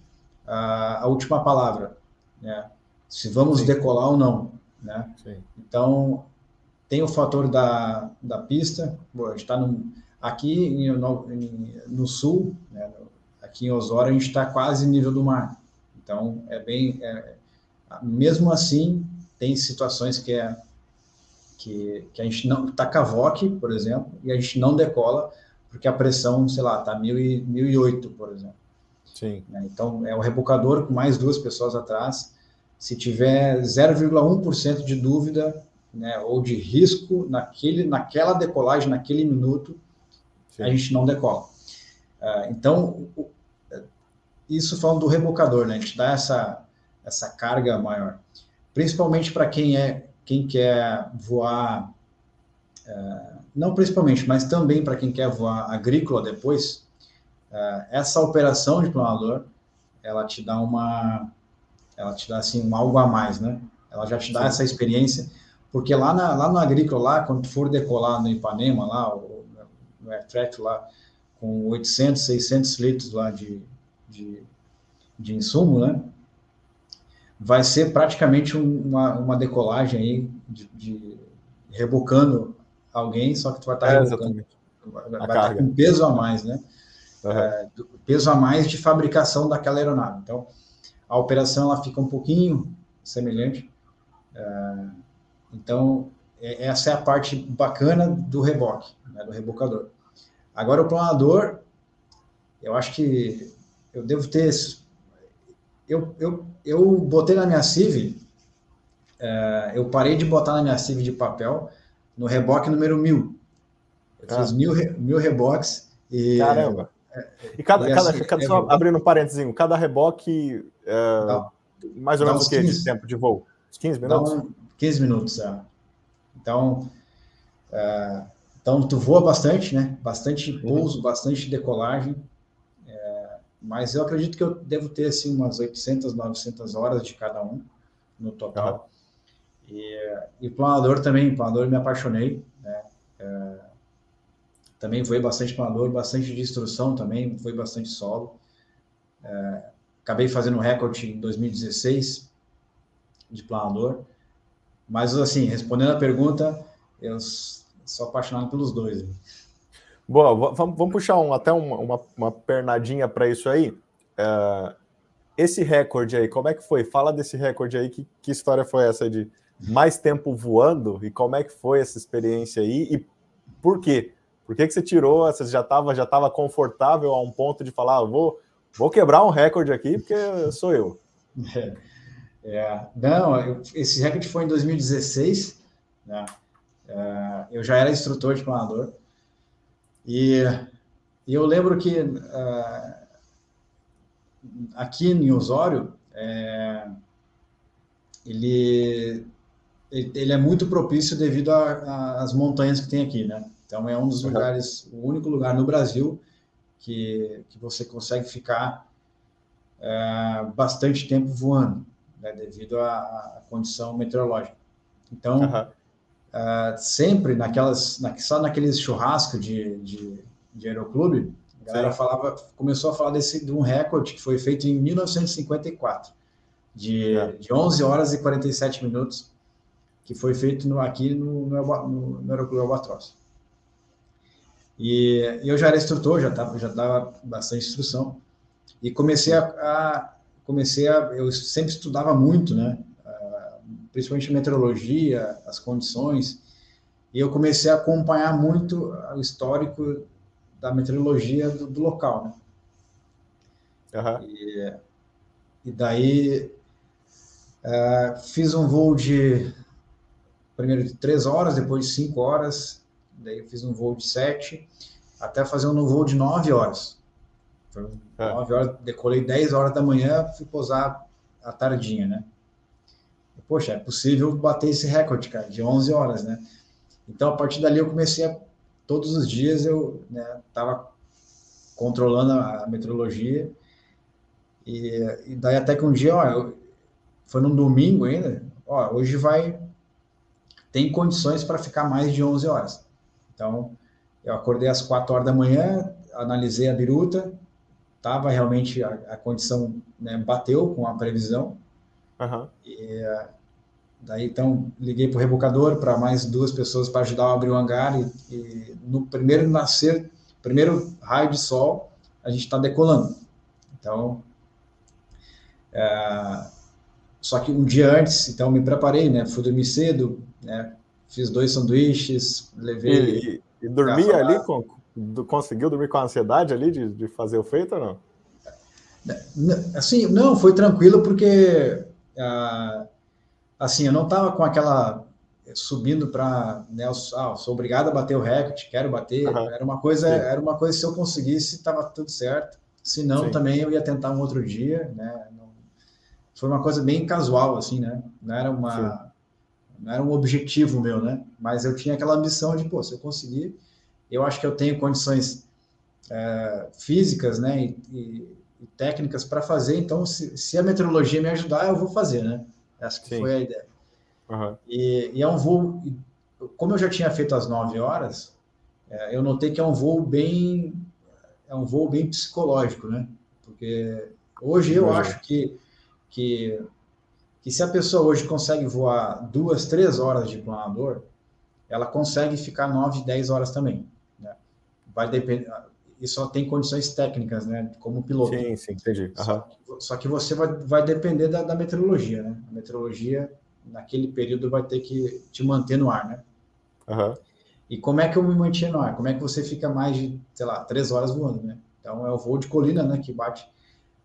a, a última palavra, né? Se vamos Sim. decolar ou não, né? Sim. Então, tem o fator da, da pista. Bom, a gente está num... Aqui em, no, em, no sul, né, aqui em Osório, a gente está quase nível do mar. Então, é bem... É, mesmo assim, tem situações que, é, que, que a gente não... Está cavoque, por exemplo, e a gente não decola, porque a pressão, sei lá, está mil e oito, por exemplo. Sim. Então, é o rebocador com mais duas pessoas atrás. Se tiver zero vírgula um por cento de dúvida, né, ou de risco naquele, naquela decolagem, naquele minuto, Sim. a gente não decola. Então, isso falando do rebocador, né? A gente dá essa, essa carga maior. Principalmente para quem, é, quem quer voar, não principalmente, mas também para quem quer voar agrícola depois, essa operação de planador, ela te dá uma, ela te dá assim, um algo a mais, né? Ela já te dá Sim. essa experiência, porque lá, na, lá no agrícola, lá, quando tu for decolar no Ipanema, lá, no airtrack lá, com oitocentos, seiscentos litros lá de, de, de insumo, né? Vai ser praticamente uma, uma decolagem aí de, de rebocando alguém, só que tu vai estar é, rebocando. Vai a estar com peso a mais, né? Uhum. É, peso a mais de fabricação daquela aeronave. Então, a operação ela fica um pouquinho semelhante. É, então, essa é a parte bacana do reboque, né, do rebocador. Agora, o planador, eu acho que eu devo ter... Eu, eu, eu botei na minha C I V, uh, eu parei de botar na minha C I V de papel no reboque número mil. Eu ah. fiz mil, mil reboques e... Caramba! E cada, e cada, assim, cada só abrindo um parênteses, cada reboque, uh, dá, mais ou menos o que de tempo de voo? Os quinze minutos? Um, quinze minutos, é. Então, uh, então, tu voa bastante, né? Bastante pouso, uhum. bastante decolagem. É, mas eu acredito que eu devo ter, assim, umas oitocentas, novecentas horas de cada um no total. Uhum. E, e planador também. Planador, me apaixonei, né? É, também voei bastante planador, bastante de instrução também. Voei bastante solo. É, acabei fazendo um recorde em dois mil e dezesseis de planador. Mas, assim, respondendo a pergunta, eu sou apaixonado pelos dois. Boa, vamos, vamos puxar um, até uma, uma, uma pernadinha para isso aí. Uh, esse recorde aí, como é que foi? Fala desse recorde aí, que, que história foi essa de mais tempo voando? E como é que foi essa experiência aí? E por quê? Por que, que você tirou? Você já estava já tava confortável a um ponto de falar, ah, vou, vou quebrar um recorde aqui, porque sou eu. É. É, não, eu, esse recorde foi em dois mil e dezesseis, né? É, eu já era instrutor de planador, e, e eu lembro que uh, aqui em Osório, é, ele, ele é muito propício devido às montanhas que tem aqui, né? Então é um dos lugares, o único lugar no Brasil que, que você consegue ficar uh, bastante tempo voando, né, devido à, à condição meteorológica. Então, uhum. uh, sempre naquelas, na, só naqueles churrascos de, de, de aeroclube, a galera falava, começou a falar desse, de um recorde que foi feito em mil novecentos e cinquenta e quatro, de, uhum. de onze horas e quarenta e sete minutos, que foi feito no, aqui no, no, no, no Aeroclube Albatroz. E, e eu já era instrutor, já tava, já dava bastante instrução. E comecei a, a comecei a eu sempre estudava muito, né? Principalmente meteorologia, as condições. E eu comecei a acompanhar muito o histórico da meteorologia do, do local, né? Uhum. E, e daí uh, fiz um voo de primeiro de três horas, depois de cinco horas, daí eu fiz um voo de sete, até fazer um voo de nove horas. Foi nove uhum. horas, decolei dez horas da manhã, fui pousar à tardinha, né? E, poxa, é possível bater esse recorde, cara, de onze horas, né? Então a partir dali eu comecei a, todos os dias eu, né, tava controlando a, a meteorologia. E, e daí até que um dia, ó, eu, foi num domingo ainda, ó, hoje vai, tem condições para ficar mais de onze horas. Então, eu acordei às quatro horas da manhã, analisei a biruta, tava realmente, a, a condição, né, bateu com a previsão. Uhum. E daí, então, liguei para o rebocador, para mais duas pessoas para ajudar a abrir o hangar, e, e no primeiro nascer, primeiro raio de sol, a gente está decolando. Então... É, só que um dia antes, então me preparei, né? Fui dormir cedo, né? Fiz dois sanduíches, levei... E, e dormia ali? Com, do, conseguiu dormir com a ansiedade ali de, de fazer o feito ou não? Assim, não, foi tranquilo porque, ah, assim, eu não estava com aquela... subindo para, né? Ah, sou obrigado a bater o recorde, quero bater. Uhum. Era uma coisa, era uma coisa, se eu conseguisse, estava tudo certo. Se não, também eu ia tentar um outro dia, né? Foi uma coisa bem casual, assim, né? Não era, uma, não era um objetivo meu, né? Mas eu tinha aquela ambição de, pô, se eu conseguir, eu acho que eu tenho condições é, físicas, né? E, e, e técnicas para fazer, então, se, se a meteorologia me ajudar, eu vou fazer, né? Essa que Sim. foi a ideia. Uhum. E, e é um voo... Como eu já tinha feito às nove horas, é, eu notei que é um voo bem... É um voo bem psicológico, né? Porque hoje eu Imagina. acho que Que, que se a pessoa hoje consegue voar duas, três horas de planador, ela consegue ficar nove, dez horas também, né? Vai depender, e só tem condições técnicas, né? Como piloto. Sim, sim, entendi. Só, uhum. só que você vai, vai depender da, da meteorologia, né? A meteorologia, naquele período, vai ter que te manter no ar, né? Uhum. E como é que eu me mantinha no ar? Como é que você fica mais de, sei lá, três horas voando, né? Então, é o voo de colina, né? Que bate...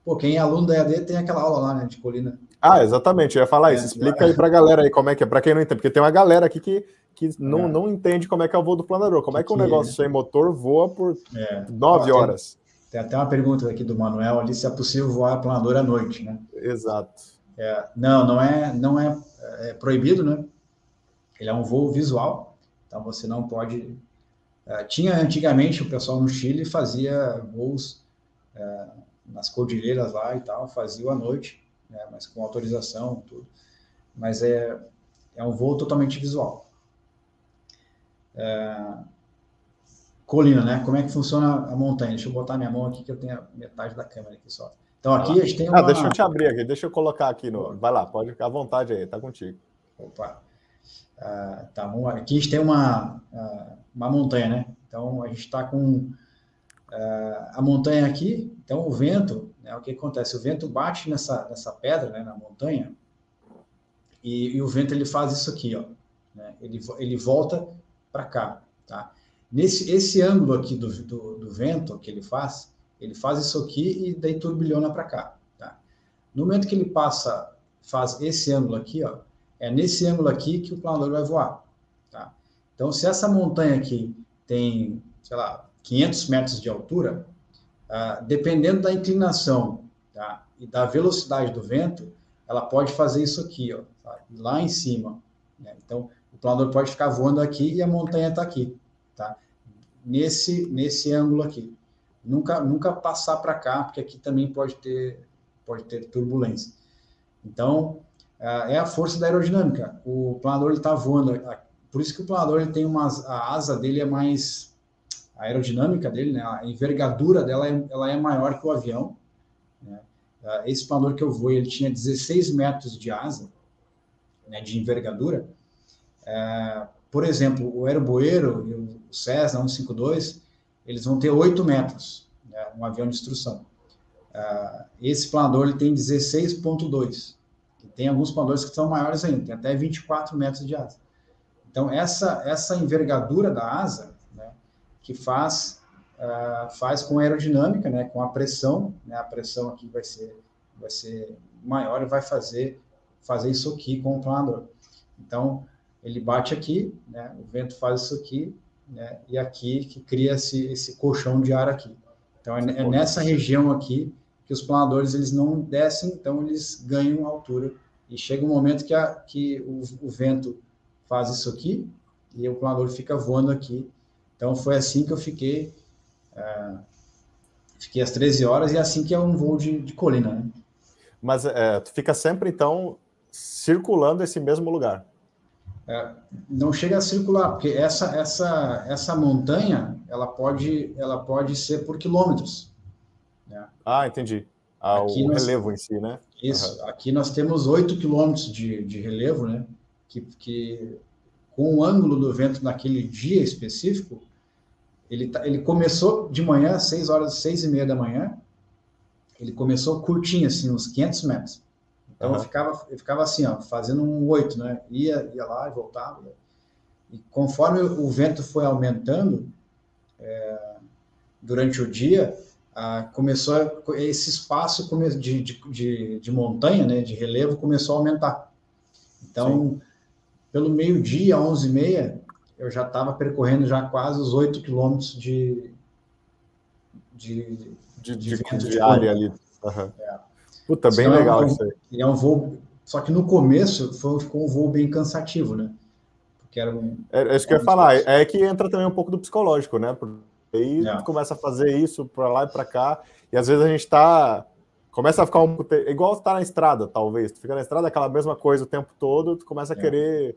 Pô, quem é aluno da E A D tem aquela aula lá, né, de colina. Ah, exatamente, eu ia falar isso. Explica aí pra galera aí como é que é, pra quem não entende, porque tem uma galera aqui que, que não, é. não entende como é que é o voo do planador, como é que o um negócio sem motor voa por é. nove ah, horas. Tem, tem até uma pergunta aqui do Manuel ali, se é possível voar planador à noite, né? Exato. É, não, não, é, não é, é proibido, né? Ele é um voo visual, então você não pode... É, tinha antigamente, o pessoal no Chile fazia voos... É, nas cordilheiras lá e tal, fazia à noite, né, mas com autorização, tudo. Mas é, é um voo totalmente visual. É... Colina, né? Como é que funciona a montanha? Deixa eu botar minha mão aqui, que eu tenho a metade da câmera aqui só. Então, aqui ah, a gente tem uma... Ah, deixa eu te abrir aqui, deixa eu colocar aqui no... Vai lá, pode ficar à vontade aí, tá contigo. Opa. Ah, tá, vamos lá. Aqui a gente tem uma, uma montanha, né? Então, a gente está com... Uh, a montanha aqui, então o vento, né, o que acontece? O vento bate nessa, nessa pedra, né, na montanha, e, e o vento ele faz isso aqui, ó, né, ele, ele volta para cá, tá? Nesse esse ângulo aqui do, do, do vento que ele faz, ele faz isso aqui e daí turbilhona para cá, tá? No momento que ele passa, faz esse ângulo aqui, ó, é nesse ângulo aqui que o planador vai voar, tá? Então, se essa montanha aqui tem, sei lá, quinhentos metros de altura, uh, dependendo da inclinação, tá, e da velocidade do vento, ela pode fazer isso aqui, ó, tá, lá em cima, né? Então, o planador pode ficar voando aqui e a montanha está aqui, tá? Nesse, nesse ângulo aqui. Nunca, nunca passar para cá, porque aqui também pode ter, pode ter turbulência. Então, uh, é a força da aerodinâmica. O planador está voando, uh, por isso que o planador ele tem uma, a asa dele é mais... A aerodinâmica dele, né, a envergadura dela, ela é maior que o avião, né? Esse planador que eu voei, ele tinha dezesseis metros de asa, né, de envergadura. É, por exemplo, o Aeroboero e o Cessna cento e cinquenta e dois, eles vão ter oito metros, né, um avião de instrução. Uh, esse planador ele tem dezesseis vírgula dois, que tem alguns planadores que são maiores ainda, tem até vinte e quatro metros de asa. Então, essa, essa envergadura da asa, né, que faz, uh, faz com a aerodinâmica, né, com a pressão, né, a pressão aqui vai ser, vai ser maior e vai fazer, fazer isso aqui com o planador. Então, ele bate aqui, né, o vento faz isso aqui, né, e aqui que cria esse, esse colchão de ar aqui. Então, é, é nessa região aqui que os planadores eles não descem, então eles ganham altura. E chega um momento que, a, que o, o vento faz isso aqui e o planador fica voando aqui. Então, foi assim que eu fiquei, uh, fiquei às treze horas, e é assim que é um voo de, de colina, né? Mas é, tu fica sempre, então, circulando esse mesmo lugar? É, não chega a circular, porque essa, essa, essa montanha, ela pode, ela pode ser por quilômetros, né? Ah, entendi. Ah, o nós, relevo em si, né? Isso. Uhum. Aqui nós temos oito quilômetros de, de relevo, né? Que, que com o ângulo do vento naquele dia específico, ele, ele começou de manhã, seis horas, seis e meia da manhã, ele começou curtinho, assim, uns quinhentos metros. Então, uhum. eu, ficava, eu ficava assim, ó, fazendo um oito, né? Ia, ia lá e voltava. E conforme o vento foi aumentando, é, durante o dia, a, começou a, esse espaço de, de, de, de montanha, né, de relevo, começou a aumentar. Então, sim, pelo meio-dia, onze e meia, eu já estava percorrendo já quase os oito quilômetros de, de, de, de, de vento de área ali. Uhum. É. Puta, bem legal isso aí. É um voo, só que no começo foi, ficou um voo bem cansativo, né? Que era um, é isso que eu ia falar, é que entra também um pouco do psicológico, né? Porque aí é. começa a fazer isso para lá e para cá, e às vezes a gente tá... Começa a ficar um... Igual estar na estrada, talvez. Tu fica na estrada, aquela mesma coisa o tempo todo, tu começa a é. querer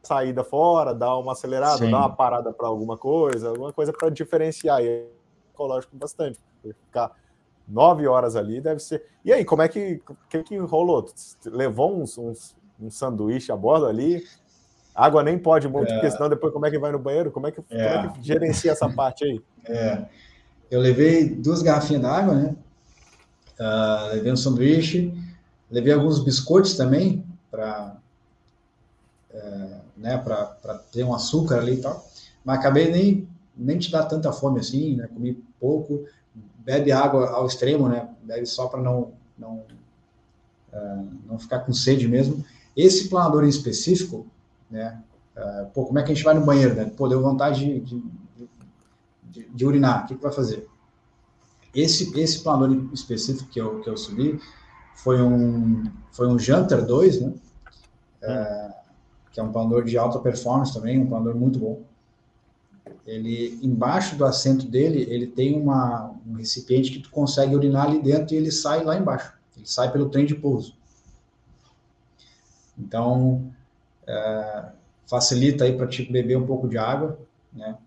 sair da fora, dar uma acelerada, sim, dar uma parada para alguma coisa, alguma coisa para diferenciar, e é psicológico bastante. Ficar nove horas ali deve ser... E aí, como é que... O que, que rolou? Tu levou uns, uns, um sanduíche a bordo ali... Água nem pode muito, é. porque senão depois como é que vai no banheiro? Como é que, é. Como é que gerencia essa parte aí? É. Eu levei duas garrafinhas d'água, né? Uh, levei um sanduíche, levei alguns biscoitos também, para uh, né, para ter um açúcar ali e tal. Mas acabei nem, nem te dar tanta fome assim, né? Comi pouco, bebe água ao extremo, né? Bebe só para não, não, uh, não ficar com sede mesmo. Esse planador em específico, né? Uh, pô, como é que a gente vai no banheiro, né? Pô, deu vontade de, de, de, de urinar, o que, que vai fazer? Esse, esse planador específico que eu, que eu subi foi um, foi um Jantar dois, né? Uh, que é um planador de alta performance também, um planador muito bom. Ele, embaixo do assento dele, ele tem uma, um recipiente que tu consegue urinar ali dentro e ele sai lá embaixo, ele sai pelo trem de pouso. Então... Uh, facilita aí para te beber um pouco de água, né?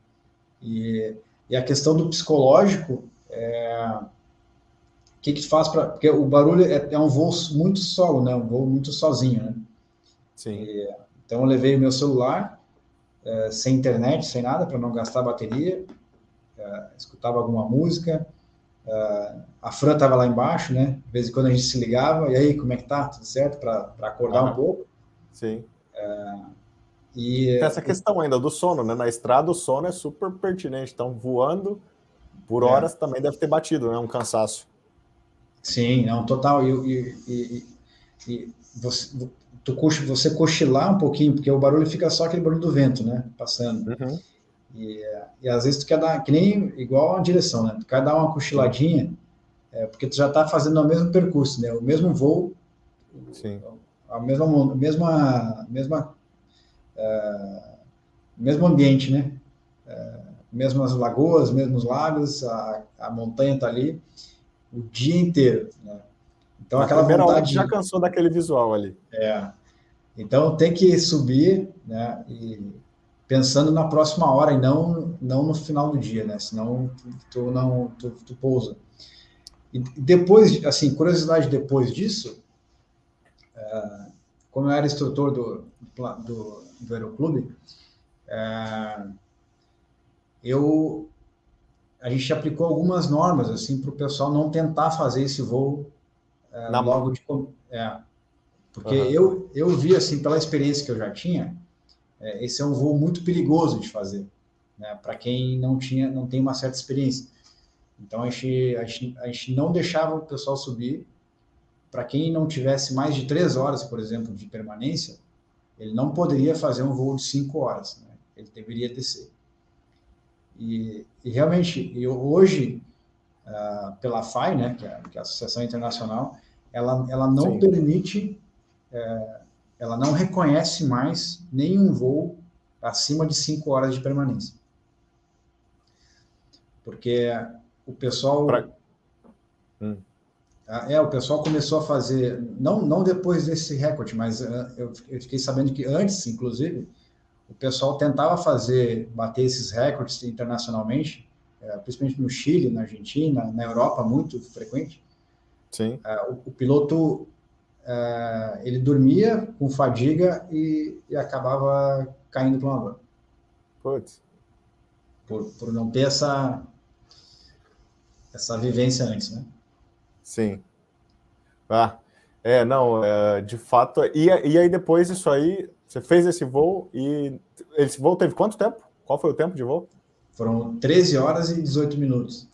E, e a questão do psicológico, é, que que faz para, porque o barulho é, é um voo muito solo, né? Um voo muito sozinho, né? Sim. E, então eu levei o meu celular, é, sem internet, sem nada, para não gastar bateria, é, escutava alguma música, é, a Fran tava lá embaixo, né? De vez em quando a gente se ligava, e aí como é que tá? Tudo certo? Para acordar uhum. um pouco. Sim. Uh, e tem essa questão ainda do sono, né? Na estrada o sono é super pertinente, então voando por horas é. também deve ter batido, né? Um cansaço. Sim, não, total. E, e, e, e você, tu, você cochilar um pouquinho, porque o barulho fica só aquele barulho do vento, né? Passando. Uhum. E, e às vezes tu quer dar, que nem igual a direção, né? Tu quer dar uma cochiladinha, é, porque tu já tá fazendo o mesmo percurso, né? O mesmo voo. Sim. A mesma, mesma, mesma, uh, mesmo ambiente, né? Uh, mesmas lagoas, mesmos lagos, a, a montanha tá ali o dia inteiro, né? Então, na aquela vontade... já cansou daquele visual ali. É. Então, tem que subir, né? E pensando na próxima hora e não, não no final do dia, né? Senão, tu, tu, não, tu, tu pousa. E depois, assim, curiosidade depois disso... Uh, como eu era instrutor do, do, do Aeroclube, uh, eu, a gente aplicou algumas normas, assim, para o pessoal não tentar fazer esse voo é, logo de... É, porque uhum. eu, eu vi, assim, pela experiência que eu já tinha, é, esse é um voo muito perigoso de fazer, né, para quem não, tinha, não tem uma certa experiência. Então, a gente, a gente, a gente não deixava o pessoal subir. Para quem não tivesse mais de três horas, por exemplo, de permanência, ele não poderia fazer um voo de cinco horas, né? Ele deveria descer. E, e realmente, eu, hoje, uh, pela F A I, né, que, é, que é a Associação Internacional, ela, ela não Sim. permite, é, ela não reconhece mais nenhum voo acima de cinco horas de permanência. Porque o pessoal... Pra... Hum. É, o pessoal começou a fazer, não, não depois desse recorde, mas eu, eu fiquei sabendo que antes, inclusive, o pessoal tentava fazer, bater esses recordes internacionalmente, é, principalmente no Chile, na Argentina, na Europa, muito frequente. Sim. É, o, o piloto, é, ele dormia com fadiga e, e acabava caindo para uma lua. Putz. Por, por não ter essa, essa vivência antes, né? Sim. Ah, é, não, é, de fato... E, e aí depois isso aí, você fez esse voo e... Esse voo teve quanto tempo? Qual foi o tempo de voo? Foram treze horas e dezoito minutos.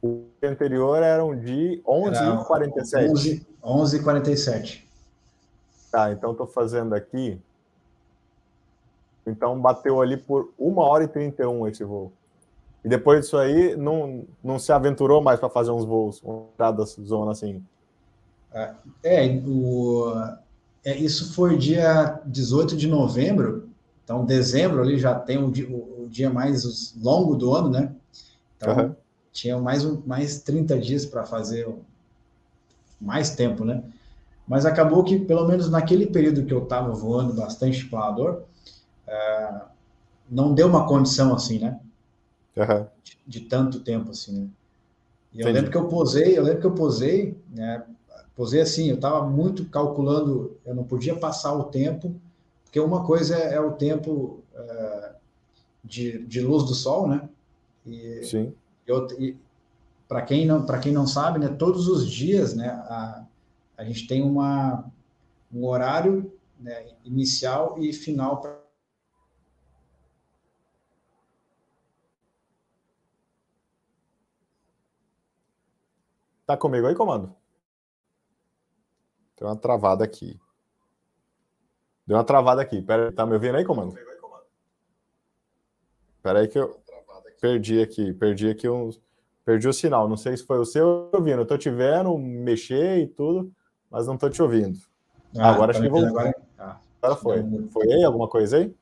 O anterior eram de onze e quarenta e sete. onze e quarenta e sete. Tá, então estou fazendo aqui... Então bateu ali por uma hora e trinta e um esse voo. E depois disso aí, não, não se aventurou mais para fazer uns voos, cada zona assim? É, o, é, isso foi dia dezoito de novembro, então dezembro ali já tem o, o, o dia mais longo do ano, né? Então uhum. tinha mais, mais trinta dias para fazer mais tempo, né? Mas acabou que, pelo menos naquele período que eu estava voando bastante planador, é, não deu uma condição assim, né? Uhum. De, de tanto tempo, assim, né? E eu Entendi. lembro que eu posei, eu lembro que eu posei, né? Posei assim, eu tava muito calculando, eu não podia passar o tempo, porque uma coisa é, é o tempo uh, de, de luz do sol, né? E, Sim. eu, e para quem não, para quem não sabe, né? Todos os dias, né? A, a gente tem uma, um horário, né? Inicial e final para Tá comigo aí, comando? Deu uma travada aqui. Deu uma travada aqui. Pera aí, tá me ouvindo aí, comando? Pera aí que eu perdi aqui. Perdi aqui uns... Perdi o sinal. Não sei se foi o seu ouvindo. Eu tô te vendo, mexer e tudo, mas não tô te ouvindo. Ah, agora acho que voltou. Agora, ah, agora foi. Um... Foi aí alguma coisa aí?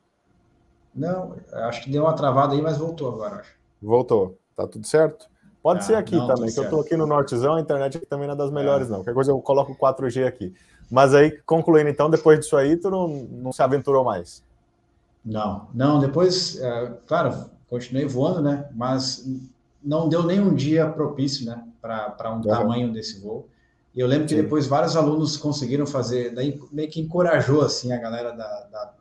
Não, acho que deu uma travada aí, mas voltou agora, acho. Voltou. Tá tudo certo? Pode ah, ser aqui não, também, que certo. Eu estou aqui no Nortezão, a internet aqui também não é das melhores, é. não. Qualquer coisa eu coloco quatro G aqui. Mas aí, concluindo, então, depois disso aí, tu não, não se aventurou mais? Não, não, depois, é, claro, continuei voando, né? Mas não deu nenhum dia propício, né? Para um uhum. tamanho desse voo. E eu lembro que Sim. depois vários alunos conseguiram fazer, daí meio que encorajou, assim, a galera da, da,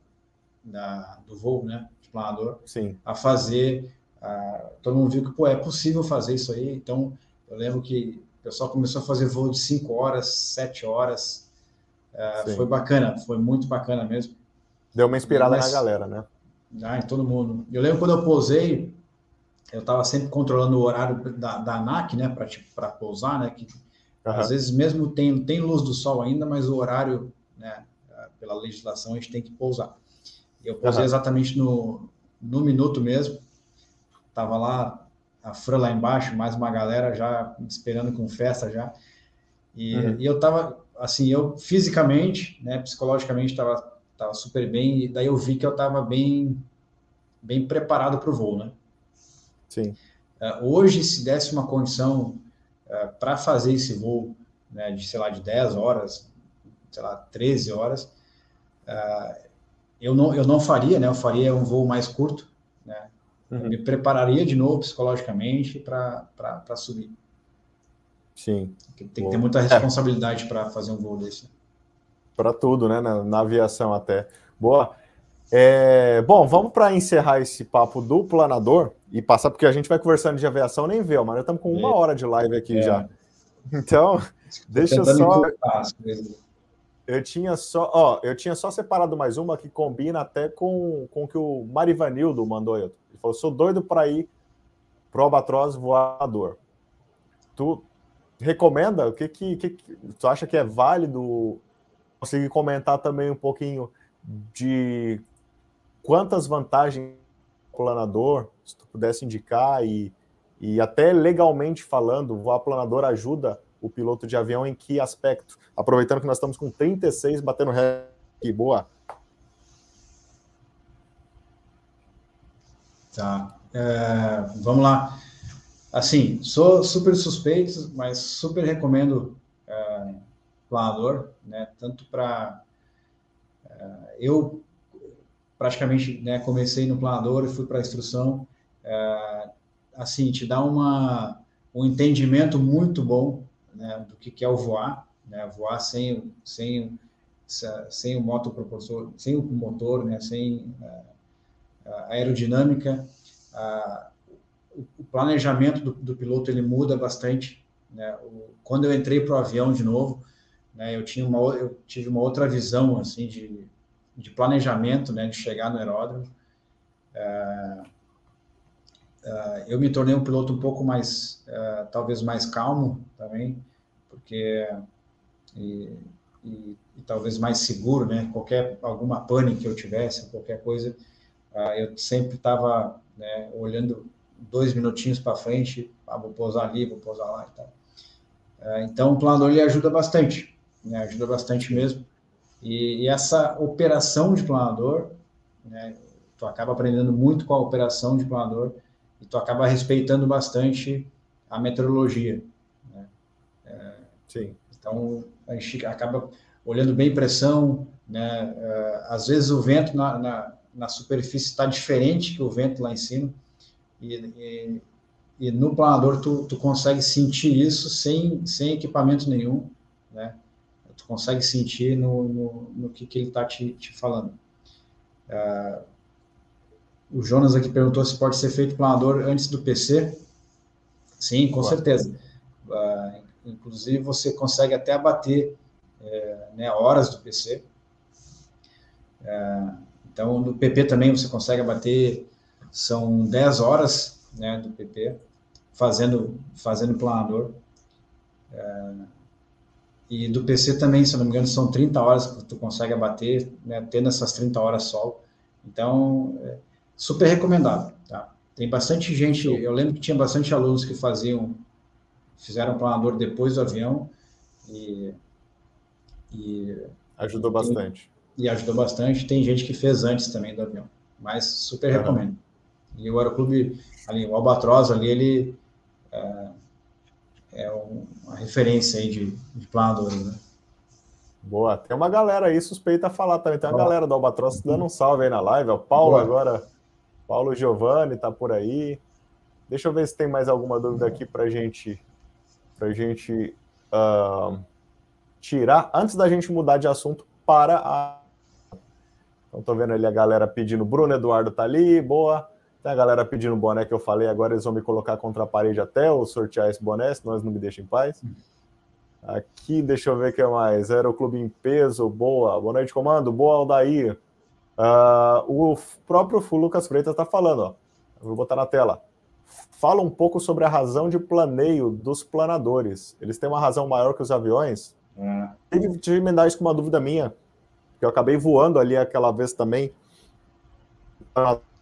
da, do voo, né? De planador, Sim. a fazer... Ah, todo mundo viu que pô, é possível fazer isso aí, então eu lembro que o pessoal começou a fazer voo de cinco horas, sete horas, ah, foi bacana, foi muito bacana mesmo. Deu uma inspirada Mas, na galera, né? Ah, em todo mundo. Eu lembro quando eu pousei, eu estava sempre controlando o horário da, da ANAC, né, para tipo, para pousar, né, que uhum. às vezes mesmo tem, tem luz do sol ainda, mas o horário, né, pela legislação a gente tem que pousar. Eu pousei uhum. exatamente no, no minuto mesmo. Tava lá, a Fran lá embaixo, mais uma galera já esperando com festa já. E, uhum. e eu tava, assim, eu fisicamente, né, psicologicamente tava, tava super bem. E daí eu vi que eu tava bem, bem preparado para o voo, né? Sim. Uh, hoje, se desse uma condição uh, para fazer esse voo, né, de, sei lá, de dez horas, sei lá, treze horas, uh, eu, não, eu não faria, né? Eu faria um voo mais curto, né? Eu me prepararia de novo psicologicamente para subir. Sim. Porque tem que ter muita responsabilidade é. para fazer um voo desse. Para tudo, né? Na, na aviação até. Boa. É, bom, vamos para encerrar esse papo do planador e passar, porque a gente vai conversando de aviação, nem vê, mas nós estamos com uma hora de live aqui é. já. Então, deixa eu só... Eu tinha só, ó, eu tinha só separado mais uma que combina até com, com o que o Marivanildo mandou. Ele falou, sou doido para ir pro Albatroz voador. Tu recomenda? O que que, que que tu acha que é válido? Consegui comentar também um pouquinho de quantas vantagens planador, se tu pudesse indicar, e, e até legalmente falando, voar planador ajuda o piloto de avião em que aspecto? Aproveitando que nós estamos com trinta e seis batendo recorde aqui, boa. Tá, é, vamos lá. Assim, sou super suspeito, mas super recomendo é, planador, né? Tanto para... É, eu praticamente né, comecei no planador e fui para a instrução. É, assim, te dá uma, um entendimento muito bom, né, do que, que é o voar, né, voar sem, sem, sem o motopropulsor, sem o motor, né, sem a aerodinâmica, a, o planejamento do, do piloto ele muda bastante, né, o, quando eu entrei para o avião de novo, né, eu, tinha uma, eu tive uma outra visão assim, de, de planejamento, né, de chegar no aeródromo, é, Uh, eu me tornei um piloto um pouco mais, uh, talvez mais calmo também, porque e, e, e talvez mais seguro, né? Qualquer alguma pane que eu tivesse, qualquer coisa, uh, eu sempre estava né, olhando dois minutinhos para frente, ah, vou pousar ali, vou pousar lá e tal. Uh, então, o planador ele ajuda bastante, né? Ajuda bastante mesmo. E, e essa operação de planador, né? Tu acaba aprendendo muito com a operação de planador. E tu acaba respeitando bastante a meteorologia, né? É, sim. Então, a gente acaba olhando bem pressão, né? É, às vezes o vento na, na, na superfície está diferente que o vento lá em cima, e, e, e no planador tu, tu consegue sentir isso sem, sem equipamento nenhum, né? Tu consegue sentir no, no, no que, que ele está te, te falando. É, o Jonas aqui perguntou se pode ser feito planador antes do P C. Sim, com claro. certeza. Uh, inclusive, você consegue até abater é, né, horas do P C. Uh, então, no P P também você consegue abater, são dez horas né, do P P, fazendo, fazendo planador. Uh, e do P C também, se não me engano, são trinta horas que tu consegue abater, né, tendo essas trinta horas sol. Então... super recomendado, tá? Tem bastante gente, eu lembro que tinha bastante alunos que faziam, fizeram planador depois do avião e... e ajudou tem, bastante. E ajudou bastante, tem gente que fez antes também do avião, mas super uhum. recomendo. E o Aeroclube, ali, o Albatroz ali, ele é, é uma referência aí de, de planadores, né? Boa, tem uma galera aí suspeita a falar também, tem uma Boa. galera do Albatroz dando um salve aí na live, o Paulo Boa. agora... Paulo Giovanni está por aí. Deixa eu ver se tem mais alguma dúvida aqui para gente, pra gente uh, tirar, antes da gente mudar de assunto para a... Então, estou vendo ali a galera pedindo... Bruno Eduardo está ali, boa. Tem a galera pedindo boné que eu falei, agora eles vão me colocar contra a parede até eu sortear esse boné, senão eles não me deixam em paz. Aqui, deixa eu ver o que é mais. Aeroclube em peso, boa. Boa noite, comando. Boa, Aldair. Uh, o próprio Lucas Freitas está falando, ó. Vou botar na tela. Fala um pouco sobre a razão de planeio dos planadores. Eles têm uma razão maior que os aviões? É. Tem que emendar isso com uma dúvida minha, que eu acabei voando ali aquela vez também.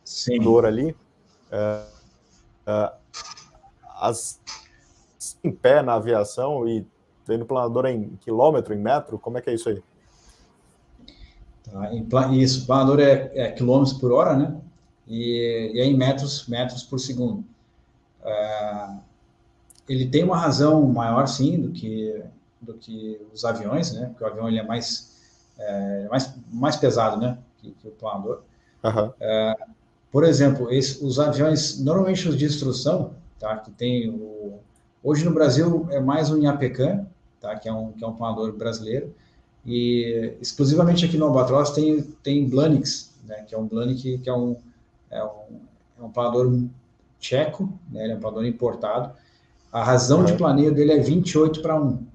Sim. Ali. Uh, uh, as em pé na aviação e tendo planador em quilômetro, em metro, como é que é isso aí? Isso, planador é, é quilômetros por hora, né? E, e é em metros, metros por segundo. Uh, ele tem uma razão maior, sim, do que, do que os aviões, né? Porque o avião ele é, mais, é mais, mais pesado, né? Que, que o planador. Uhum. Uh, por exemplo, esse, os aviões, normalmente os de instrução, tá? Que tem o... Hoje no Brasil é mais um Iapecã, tá? Que é um, que é um planador brasileiro. E exclusivamente aqui no Albatroz tem, tem Blaniks, né, que é um Blaník, que é um, é um, é um planador tcheco, né, ele é um planador importado. A razão de planeio dele é vinte e oito para um.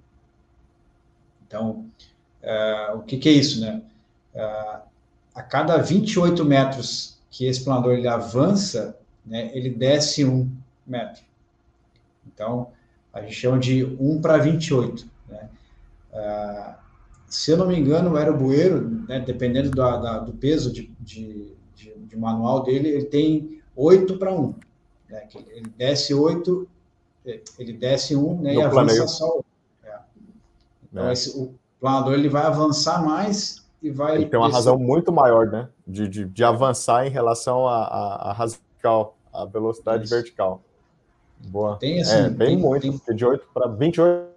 Então, uh, o que, que é isso, né? Uh, a cada vinte e oito metros que esse planador ele avança, né, ele desce um metro. Então, a gente chama de um para vinte e oito. Né? Uh, se eu não me engano, o Aeroboero, né, dependendo da, da, do peso de, de, de, de manual dele, ele tem oito para um. Né? Ele desce oito, ele desce um, né, e avança planeio. Só um. É. Então, é. Esse, o planador ele vai avançar mais e vai... Ele tem uma descer. Razão muito maior, né, de, de, de avançar em relação à a, a, a radical, à velocidade Isso. vertical. Boa. Tem, assim, é, bem tem, muito, tem... porque de oito para vinte e oito...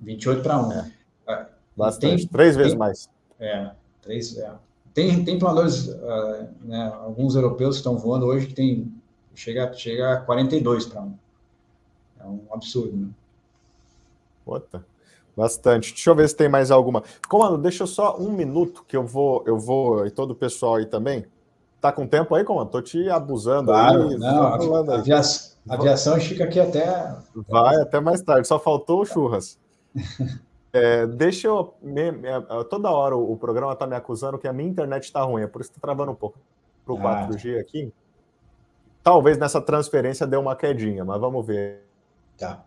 vinte e oito para um. É. É. Bastante, tem, três tem, vezes mais. É, três... É. Tem, tem planadores, uh, né, alguns europeus que estão voando hoje que tem... Chega, chega a quarenta e dois para um. É um absurdo, né? Puta, bastante. Deixa eu ver se tem mais alguma. Comando, deixa só um minuto que eu vou, eu vou, e todo o pessoal aí também. Tá com tempo aí, Comando? Tô te abusando. Claro, aí, não, a, aí. Avia, a aviação fica aqui até... Vai, até mais tarde. Só faltou o churras. É, deixa eu... Me, me, toda hora o, o programa tá me acusando que a minha internet tá ruim, é por isso que tá travando um pouco pro ah. quatro G aqui. Talvez nessa transferência deu uma quedinha, mas vamos ver. Tá.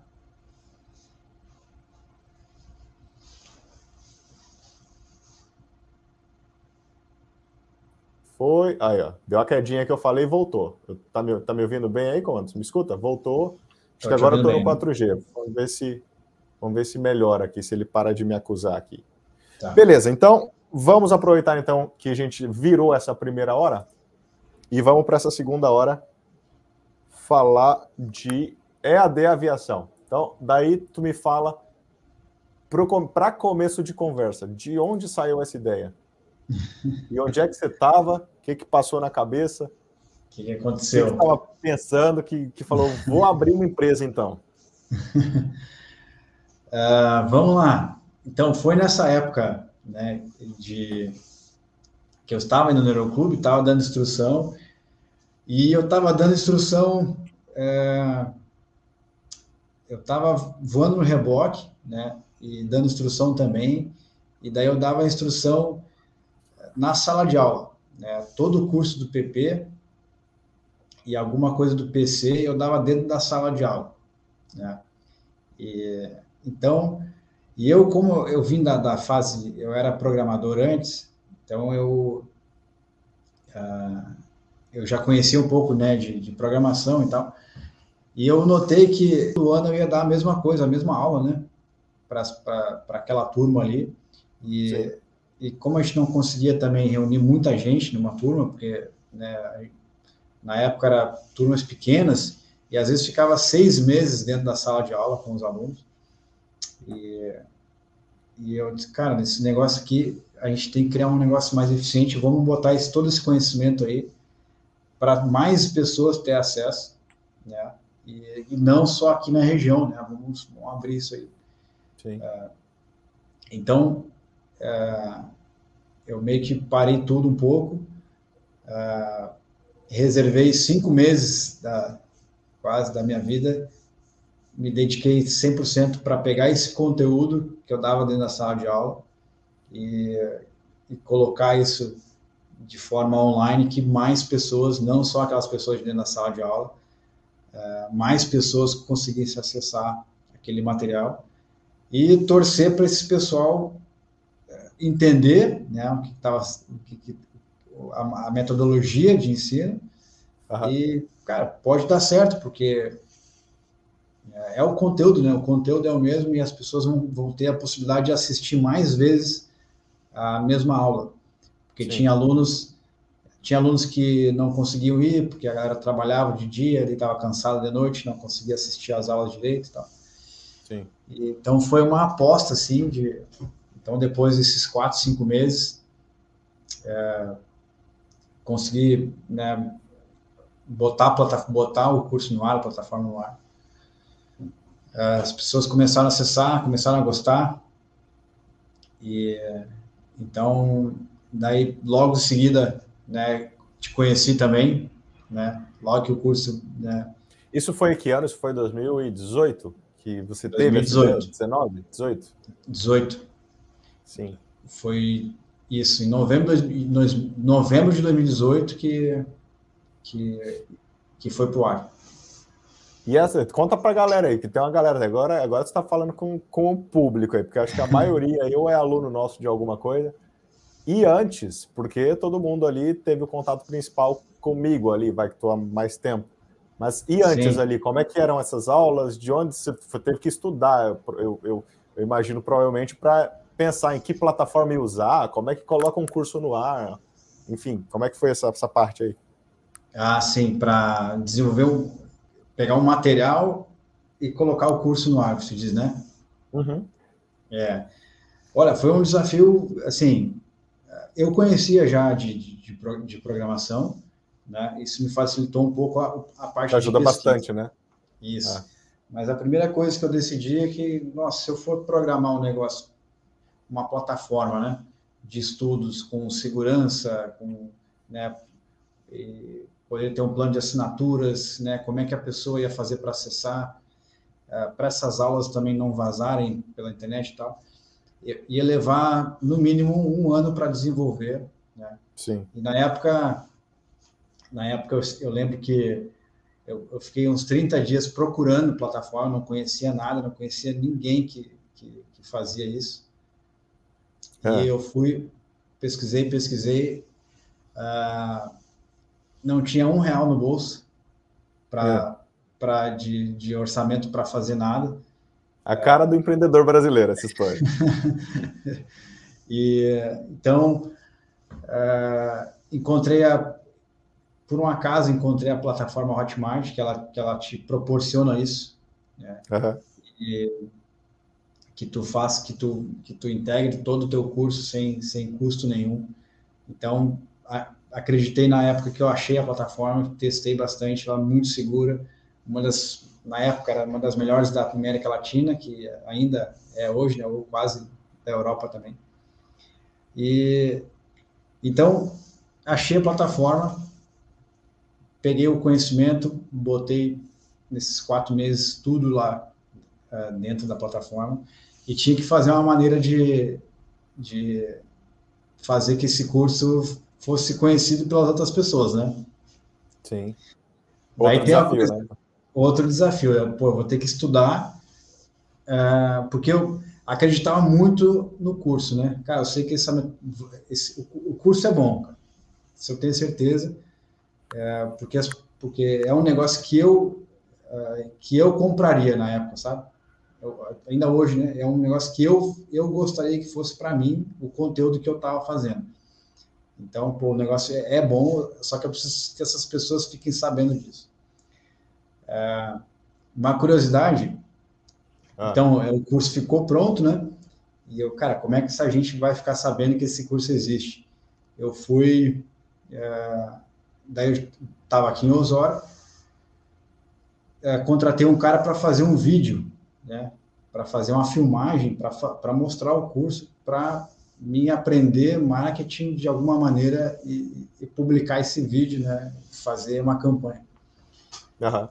Foi. Aí, ó. Deu a quedinha que eu falei e voltou. Eu, tá, me, tá me ouvindo bem aí, Comandos? Me escuta? Voltou. Acho que agora eu tô no quatro G. Né? Vamos ver se, vamos ver se melhora aqui, se ele para de me acusar aqui. Tá. Beleza, então vamos aproveitar então que a gente virou essa primeira hora. E vamos para essa segunda hora falar de E A D Aviação. Então, daí tu me fala, para começo de conversa, de onde saiu essa ideia? E onde é que você estava? O que, que passou na cabeça? O que, que aconteceu? O que você estava pensando que, que falou, vou abrir uma empresa então? uh, vamos lá. Então, foi nessa época, né, de... que eu estava indo no Aeroclube, estava dando instrução, e eu estava dando instrução, é, eu estava voando no reboque, né, e dando instrução também, e daí eu dava instrução na sala de aula, né, todo o curso do P P e alguma coisa do P C, eu dava dentro da sala de aula, né, e, então, e eu, como eu vim da, da fase, eu era programador antes, então, eu, uh, eu já conhecia um pouco, né, de, de programação e tal, e eu notei que todo ano eu ia dar a mesma coisa, a mesma aula, né, para aquela turma ali, e, e como a gente não conseguia também reunir muita gente numa turma, porque, né, na época eram turmas pequenas, e às vezes ficava seis meses dentro da sala de aula com os alunos, e, e eu disse, cara, esse negócio aqui... a gente tem que criar um negócio mais eficiente, vamos botar esse, todo esse conhecimento aí para mais pessoas ter acesso, né? E, e não só aqui na região, né? Vamos, vamos abrir isso aí. Sim. Uh, então, uh, eu meio que parei tudo um pouco, uh, reservei cinco meses da, quase da minha vida, me dediquei cem por cento para pegar esse conteúdo que eu dava dentro da sala de aula, E, e colocar isso de forma online, que mais pessoas, não só aquelas pessoas de dentro da sala de aula, uh, mais pessoas conseguissem acessar aquele material e torcer para esse pessoal uh, entender, né, o que tava, o que, que, a, a metodologia de ensino. Uhum. E, cara, pode dar certo, porque é, é o conteúdo, né, o conteúdo é o mesmo e as pessoas vão, vão ter a possibilidade de assistir mais vezes a mesma aula, porque Sim. tinha alunos tinha alunos que não conseguiam ir, porque a galera trabalhava de dia, ele estava cansado de noite, não conseguia assistir às aulas direito e tal. Sim. E, então, foi uma aposta, assim, de... Então, depois desses quatro, cinco meses, é, consegui, né, botar, botar o curso no ar, a plataforma no ar. As pessoas começaram a acessar, começaram a gostar, E então, daí logo em seguida, né, te conheci também, né? Logo que o curso, né? Isso foi em que ano? Isso foi em dois mil e dezoito que você teve? dezenove, dezoito? dezoito. Sim. Foi isso, em novembro, novembro de dois mil e dezoito que, que, que foi pro ar. E essa, conta pra galera aí, que tem uma galera agora, agora você tá falando com, com o público aí, porque acho que a maioria aí ou é aluno nosso de alguma coisa, e antes, porque todo mundo ali teve o contato principal comigo ali, vai que tu há mais tempo. Mas e antes, sim, ali, como é que eram essas aulas? De onde você teve que estudar? Eu, eu, eu, eu imagino, provavelmente, para pensar em que plataforma ia usar, como é que coloca um curso no ar, enfim, como é que foi essa, essa parte aí? Ah, sim, para desenvolver, o, pegar um material e colocar o curso no ar, você diz, né? Uhum. É. Olha, foi um desafio, assim, eu conhecia já de, de, de, de programação, né? Isso me facilitou um pouco a, a parte de ajuda bastante, né? Isso. Ah. Mas a primeira coisa que eu decidi é que, nossa, se eu for programar um negócio, uma plataforma, né, de estudos com segurança, com, né, poder ter um plano de assinaturas, né, como é que a pessoa ia fazer para acessar, uh, para essas aulas também não vazarem pela internet e tal, ia levar, no mínimo, um ano para desenvolver, né? Sim. E na época... Na época, eu, eu lembro que eu, eu fiquei uns trinta dias procurando plataforma, não conhecia nada, não conhecia ninguém que, que, que fazia isso. É. E eu fui, pesquisei, pesquisei, uh, não tinha um real no bolso pra, é. pra, de, de orçamento para fazer nada. A cara do empreendedor brasileiro, essa história. E, então, uh, encontrei a... Por um acaso, encontrei a plataforma Hotmart, que ela, que ela te proporciona isso, né? Uhum. E, que tu faz, que tu, que tu integre todo o teu curso sem, sem custo nenhum. Então, a, acreditei na época que eu achei a plataforma, testei bastante, ela é muito segura. Uma das, na época, era uma das melhores da América Latina, que ainda é hoje, né, ou quase da Europa também. E, então, achei a plataforma, peguei o conhecimento, botei nesses quatro meses tudo lá uh, dentro da plataforma e tinha que fazer uma maneira de, de fazer que esse curso fosse conhecido pelas outras pessoas, né? Sim. Outro desafio, uma... né? Outro desafio. Eu, pô, vou ter que estudar, uh, porque eu acreditava muito no curso, né? Cara, eu sei que essa, esse, o curso é bom, cara. Isso eu tenho certeza. É, porque, porque é um negócio que eu, uh, que eu compraria na época, sabe? Eu, ainda hoje, né? É um negócio que eu, eu gostaria que fosse para mim o conteúdo que eu estava fazendo. Então, pô, o negócio é, é bom, só que eu preciso que essas pessoas fiquem sabendo disso. Uh, uma curiosidade, ah. Então, o curso ficou pronto, né? E eu, cara, como é que essa gente vai ficar sabendo que esse curso existe? Eu fui... Uh, Daí eu estava aqui em Osório, é, contratei um cara para fazer um vídeo, né, para fazer uma filmagem, para mostrar o curso, para mim aprender marketing de alguma maneira e, e publicar esse vídeo, né, fazer uma campanha. Uhum.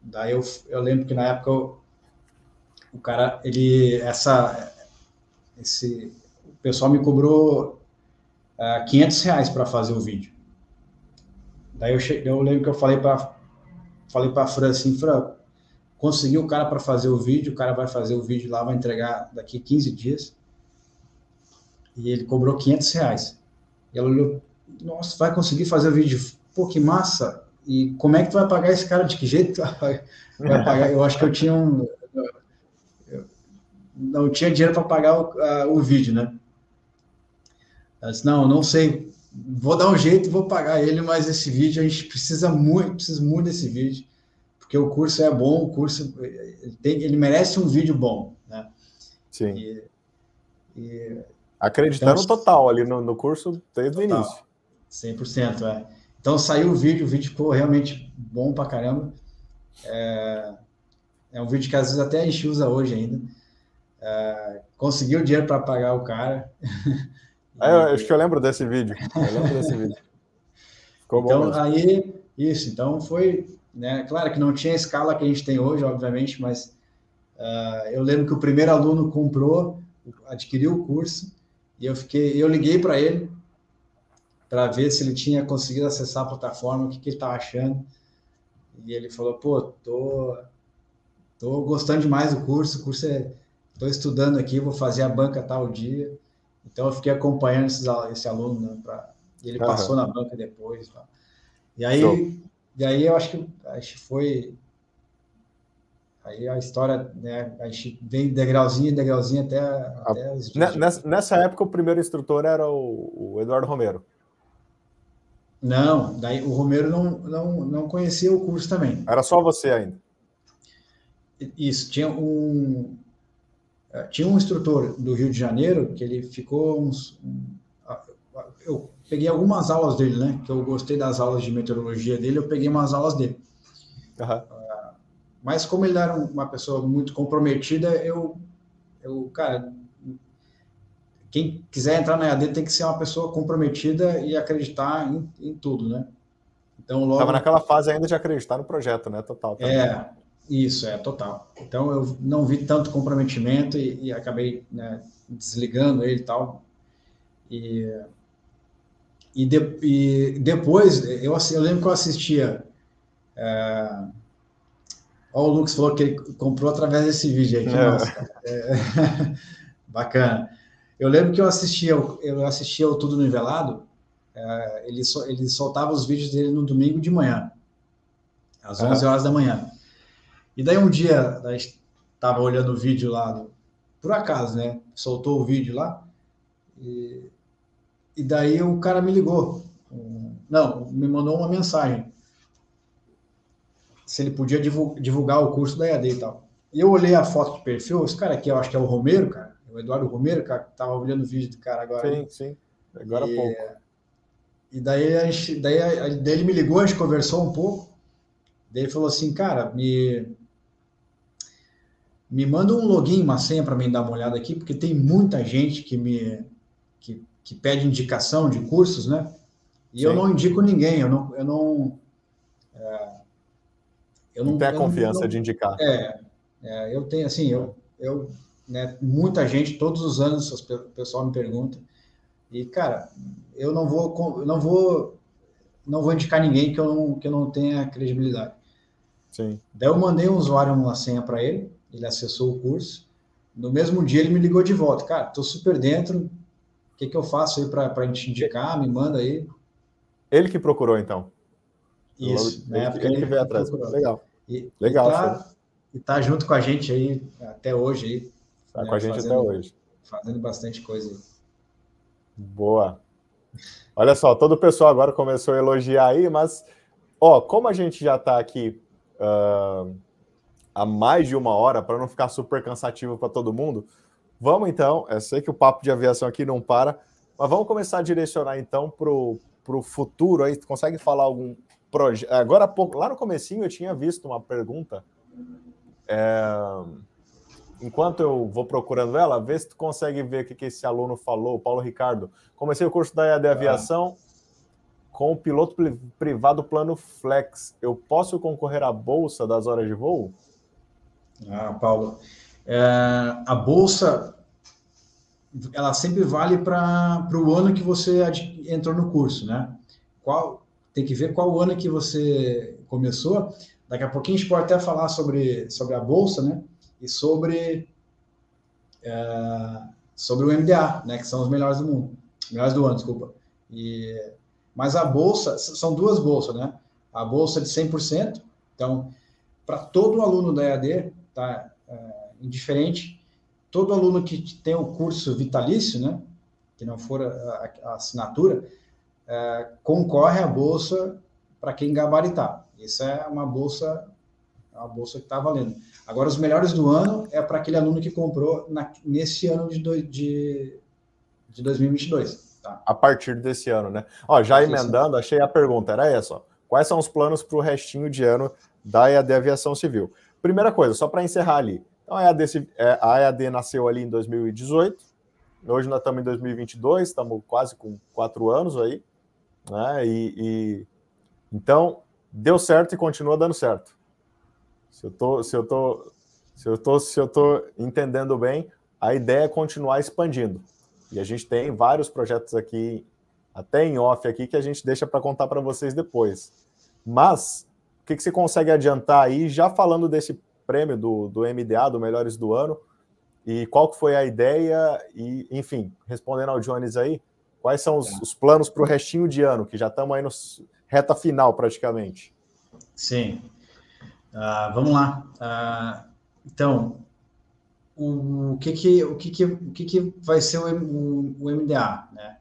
Daí eu, eu lembro que na época eu, o cara, ele, essa, esse, o pessoal me cobrou uh, quinhentos reais para fazer o vídeo. Daí eu, cheguei, eu lembro que eu falei para falei para a Fran assim, Fran, consegui o cara para fazer o vídeo, o cara vai fazer o vídeo lá, vai entregar daqui quinze dias, e ele cobrou quinhentos reais. E ela olhou, nossa, vai conseguir fazer o vídeo? Pô, que massa! E como é que tu vai pagar esse cara? De que jeito tu vai pagar? Eu acho que eu tinha um... Eu não tinha dinheiro para pagar o, uh, o vídeo, né? Ela disse, não, não sei... Vou dar um jeito, vou pagar ele, mas esse vídeo, a gente precisa muito, precisa muito desse vídeo, porque o curso é bom, o curso, ele, tem, ele merece um vídeo bom, né? Sim. E, e, Acreditando então, total ali no, no curso desde o início. cem por cento, é. Então, saiu o vídeo, o vídeo ficou realmente bom pra caramba. É, é um vídeo que às vezes até a gente usa hoje ainda. uh, conseguiu o dinheiro para pagar o cara. Ah, eu, acho que eu lembro desse vídeo. Eu lembro desse vídeo. Ficou bom então, mesmo. Aí, isso. Então, foi... Né? Claro que não tinha a escala que a gente tem hoje, obviamente, mas uh, eu lembro que o primeiro aluno comprou, adquiriu o curso, e eu, fiquei, eu liguei para ele para ver se ele tinha conseguido acessar a plataforma, o que, que ele estava achando. E ele falou, pô, tô, tô gostando demais do curso, o curso é... Estou estudando aqui, vou fazer a banca tal dia. Então, eu fiquei acompanhando esses, esse aluno, né, pra, e ele passou uhum. na banca depois. Tá? E aí... So. E aí eu acho que, acho que foi... Aí a história, né, a gente vem degrauzinho em degrauzinho até... até os... nessa, nessa época, o primeiro instrutor era o, o Eduardo Romero. Não, daí o Romero não, não, não conhecia o curso também. Era só você ainda. Isso, tinha um... Tinha um instrutor do Rio de Janeiro, que ele ficou uns... Eu peguei algumas aulas dele, né? Que eu gostei das aulas de meteorologia dele, eu peguei umas aulas dele. Uhum. Uh, mas como ele era uma pessoa muito comprometida, eu, eu, cara, quem quiser entrar na E A D tem que ser uma pessoa comprometida e acreditar em, em tudo, né? Então logo... Tava naquela fase ainda de acreditar no projeto, né? Total. Também. É, isso, é, total. Então eu não vi tanto comprometimento e, e acabei, né, desligando ele e tal. E... E, de, e depois, eu, eu lembro que eu assistia... É, ó, o Lux falou que ele comprou através desse vídeo aí. Que é. Nossa, cara, é, bacana. Eu lembro que eu assistia, eu assistia o Tudo Nivelado, é, ele, so, ele soltava os vídeos dele no domingo de manhã, às ah. onze horas da manhã. E daí um dia, a gente estava olhando o vídeo lá, do, por acaso, né? Soltou o vídeo lá e... E daí o cara me ligou. Não, me mandou uma mensagem. Se ele podia divulgar o curso da E A D e tal. E eu olhei a foto de perfil, esse cara aqui, eu acho que é o Romero, cara. O Eduardo Romero, cara, que tava olhando o vídeo do cara agora. Sim, sim. Agora há pouco. E daí, a gente, daí, a, daí ele me ligou, a gente conversou um pouco. Daí ele falou assim, cara, me... Me manda um login, uma senha para mim dar uma olhada aqui, porque tem muita gente que me... Que, que pede indicação de cursos, né? E Sim. eu não indico ninguém, eu não... Eu não, é, eu não tem a confiança não, de indicar. É, é, eu tenho, assim, eu... eu né, muita gente, todos os anos, o pessoal me pergunta, e, cara, eu não vou... Não vou, não vou indicar ninguém que eu não, que eu não tenha credibilidade. Sim. Daí eu mandei um usuário, uma senha para ele, ele acessou o curso, no mesmo dia ele me ligou de volta, cara, tô super dentro... O que, que eu faço aí para a gente indicar? Me manda aí. Ele que procurou, então. Isso. Ele, ele, ele que veio atrás. Procurou. Legal. E, Legal. E está tá junto com a gente aí até hoje. aí. Está né, com a gente fazendo, até hoje. Fazendo bastante coisa aí. Boa. Olha só, todo o pessoal agora começou a elogiar aí, mas ó, como a gente já está aqui uh, há mais de uma hora, para não ficar super cansativo para todo mundo, vamos, então, eu sei que o papo de aviação aqui não para, mas vamos começar a direcionar, então, para o futuro. Aí, tu consegue falar algum projeto? Agora há pouco, lá no comecinho, eu tinha visto uma pergunta. É... Enquanto eu vou procurando ela, vê se tu consegue ver o que, que esse aluno falou, o Paulo Ricardo. Comecei o curso da E A D Aviação ah. com o piloto privado plano Flex. Eu posso concorrer à bolsa das horas de voo? Ah, Paulo... É, a bolsa ela sempre vale para o ano que você ad, entrou no curso, né? Qual, tem que ver qual ano que você começou. Daqui a pouquinho a gente pode até falar sobre, sobre a bolsa, né? E sobre, é, sobre o M D A, né? Que são os melhores do mundo, melhores do ano, desculpa. E, mas a bolsa, são duas bolsas, né? A bolsa de cem por cento, então, para todo aluno da E A D, tá? É, indiferente, todo aluno que tem o curso vitalício, né, que não for a, a assinatura, é, concorre à bolsa para quem gabaritar. Isso é uma bolsa, uma bolsa que está valendo. Agora, os melhores do ano é para aquele aluno que comprou na, nesse ano de, do, de, de dois mil e vinte e dois. Tá? A partir desse ano, né? Ó, já emendando, achei a pergunta, era essa. Ó. Quais são os planos para o restinho de ano da E A D Aviação Civil? Primeira coisa, só para encerrar ali, Então, a E A D, a E A D nasceu ali em dois mil e dezoito, hoje nós estamos em dois mil e vinte e dois, estamos quase com quatro anos aí, né? E, e, então, deu certo e continua dando certo. Se eu tô, se eu tô, se eu tô, se eu tô entendendo bem, a ideia é continuar expandindo. E a gente tem vários projetos aqui, até em off aqui, que a gente deixa para contar para vocês depois. Mas, o que, que você consegue adiantar aí, já falando desse prêmio do, do M D A, do Melhores do Ano, e qual que foi a ideia, e, enfim, respondendo ao Jones aí, quais são os, os planos para o restinho de ano, que já estamos aí na reta final, praticamente? Sim. Uh, vamos lá. Uh, então, o, o, que, que, o, que, que, o que, que vai ser o, o, o M D A, né?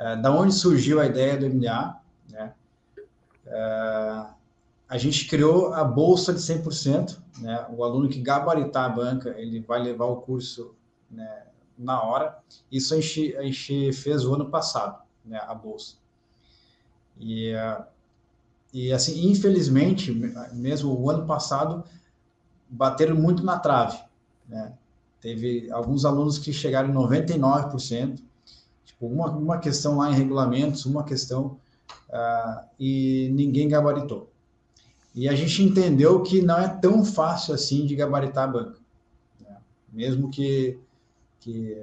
Uh, da onde surgiu a ideia do M D A, né? Uh, a gente criou a bolsa de cem por cento, né? O aluno que gabaritar a banca, ele vai levar o curso, né, na hora. Isso a gente, a gente fez o ano passado, né, a bolsa. E, uh, e, assim, infelizmente, mesmo o ano passado, bateram muito na trave, né? Teve alguns alunos que chegaram em noventa e nove por cento, tipo, uma, uma questão lá em regulamentos, uma questão... Uh, e ninguém gabaritou. E a gente entendeu que não é tão fácil assim de gabaritar a banca, né? Mesmo que, que,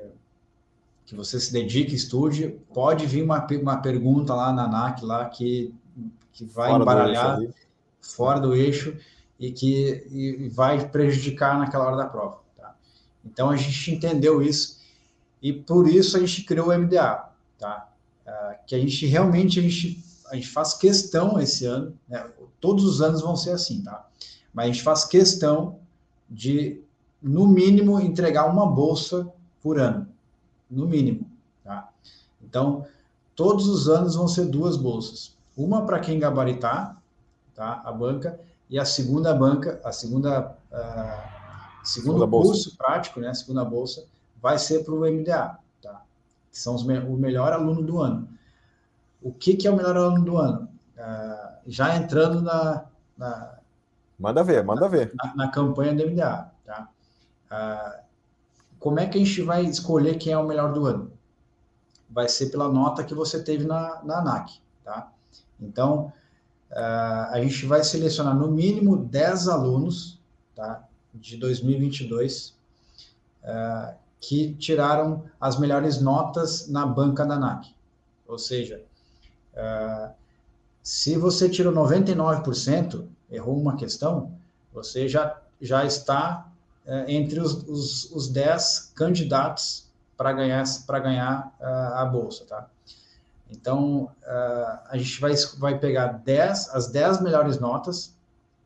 que você se dedique, estude, pode vir uma, uma pergunta lá na ANAC, lá que, que vai fora embaralhar do fora do eixo e que e vai prejudicar naquela hora da prova, tá? Então, a gente entendeu isso e por isso a gente criou o M D A, tá? Uh, que a gente realmente, a gente, a gente faz questão esse ano, né? Todos os anos vão ser assim, tá? Mas a gente faz questão de, no mínimo, entregar uma bolsa por ano, no mínimo, tá? Então, todos os anos vão ser duas bolsas, uma para quem gabaritar, tá? A banca, e a segunda banca, a segunda, uh, segundo segunda curso bolsa. prático, né? A segunda bolsa vai ser para o M D A, que são os me o melhor aluno do ano. O que, que é o melhor aluno do ano? Uh, já entrando na... na manda ver, manda na, ver. Na, na campanha do M D A, tá? Uh, como é que a gente vai escolher quem é o melhor do ano? Vai ser pela nota que você teve na, na ANAC, tá? Então, uh, a gente vai selecionar no mínimo dez alunos, tá? De dois mil e vinte e dois, uh, que tiraram as melhores notas na banca da ANAC. Ou seja, uh, se você tirou noventa e nove por cento, errou uma questão, você já, já está uh, entre os, os, os dez candidatos para ganhar, para ganhar uh, a bolsa, tá? Então, uh, a gente vai, vai pegar dez, as dez melhores notas,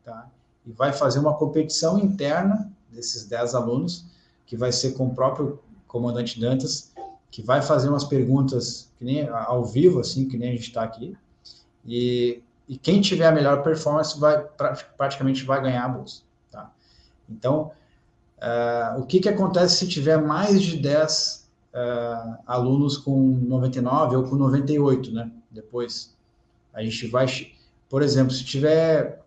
tá? E vai fazer uma competição interna desses dez alunos, que vai ser com o próprio comandante Dantas, que vai fazer umas perguntas que nem, ao vivo, assim, que nem a gente está aqui, e, e quem tiver a melhor performance vai, pra, praticamente vai ganhar a bolsa, tá? Então, uh, o que, que acontece se tiver mais de dez uh, alunos com noventa e nove ou com noventa e oito, né? Depois, a gente vai... Por exemplo, se tiver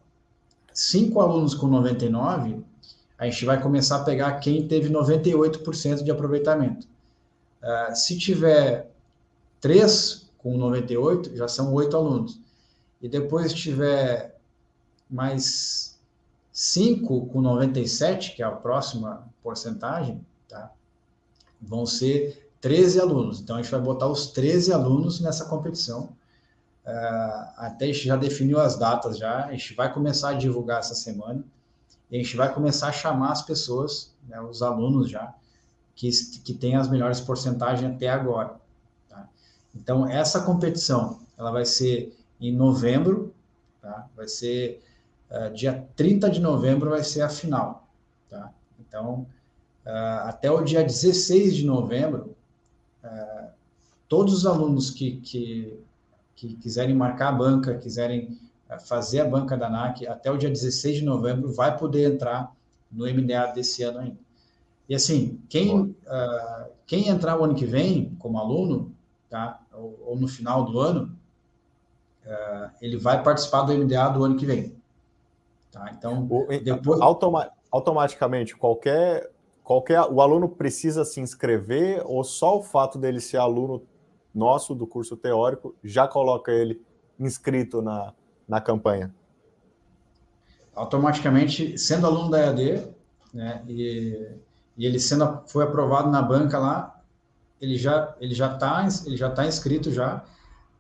cinco alunos com noventa e nove... a gente vai começar a pegar quem teve noventa e oito por cento de aproveitamento. Uh, se tiver três com noventa e oito, já são oito alunos. E depois tiver mais cinco com noventa e sete, que é a próxima porcentagem, tá? Vão ser treze alunos. Então, a gente vai botar os treze alunos nessa competição. Uh, até a gente já definiu as datas já, a gente vai começar a divulgar essa semana. E a gente vai começar a chamar as pessoas, né, os alunos já, que, que têm as melhores porcentagens até agora, tá? Então, essa competição, ela vai ser em novembro, tá? Vai ser uh, dia trinta de novembro, vai ser a final, tá? Então, uh, até o dia dezesseis de novembro, uh, todos os alunos que, que, que quiserem marcar a banca, quiserem... fazer a banca da ANAC até o dia dezesseis de novembro, vai poder entrar no M D A desse ano ainda. E assim, quem, uh, quem entrar o ano que vem como aluno, tá? ou, ou no final do ano, uh, ele vai participar do M D A do ano que vem, tá? Então, o, depois... Automa automaticamente qualquer, qualquer o aluno precisa se inscrever, ou só o fato dele ser aluno nosso do curso teórico já coloca ele inscrito na, na campanha? Automaticamente, sendo aluno da E A D, né, e, e ele sendo, foi aprovado na banca lá, ele já ele já está ele já tá inscrito já,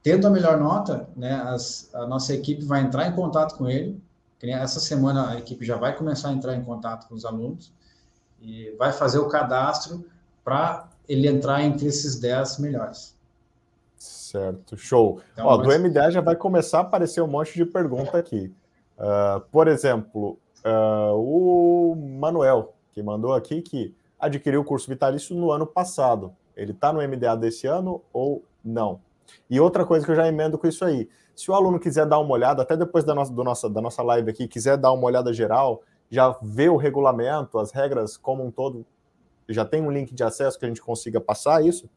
tendo a melhor nota, né, as, a nossa equipe vai entrar em contato com ele. Essa semana a equipe já vai começar a entrar em contato com os alunos e vai fazer o cadastro para ele entrar entre esses dez melhores. Certo, show. Então, ó, mas... do M D A já vai começar a aparecer um monte de pergunta aqui. Uh, por exemplo, uh, o Manuel, que mandou aqui que adquiriu o curso vitalício no ano passado. Ele está no M D A desse ano ou não? E outra coisa que eu já emendo com isso aí, se o aluno quiser dar uma olhada, até depois da nossa, do nossa, da nossa live aqui, quiser dar uma olhada geral, já vê o regulamento, as regras como um todo, já tem um link de acesso que a gente consiga passar isso?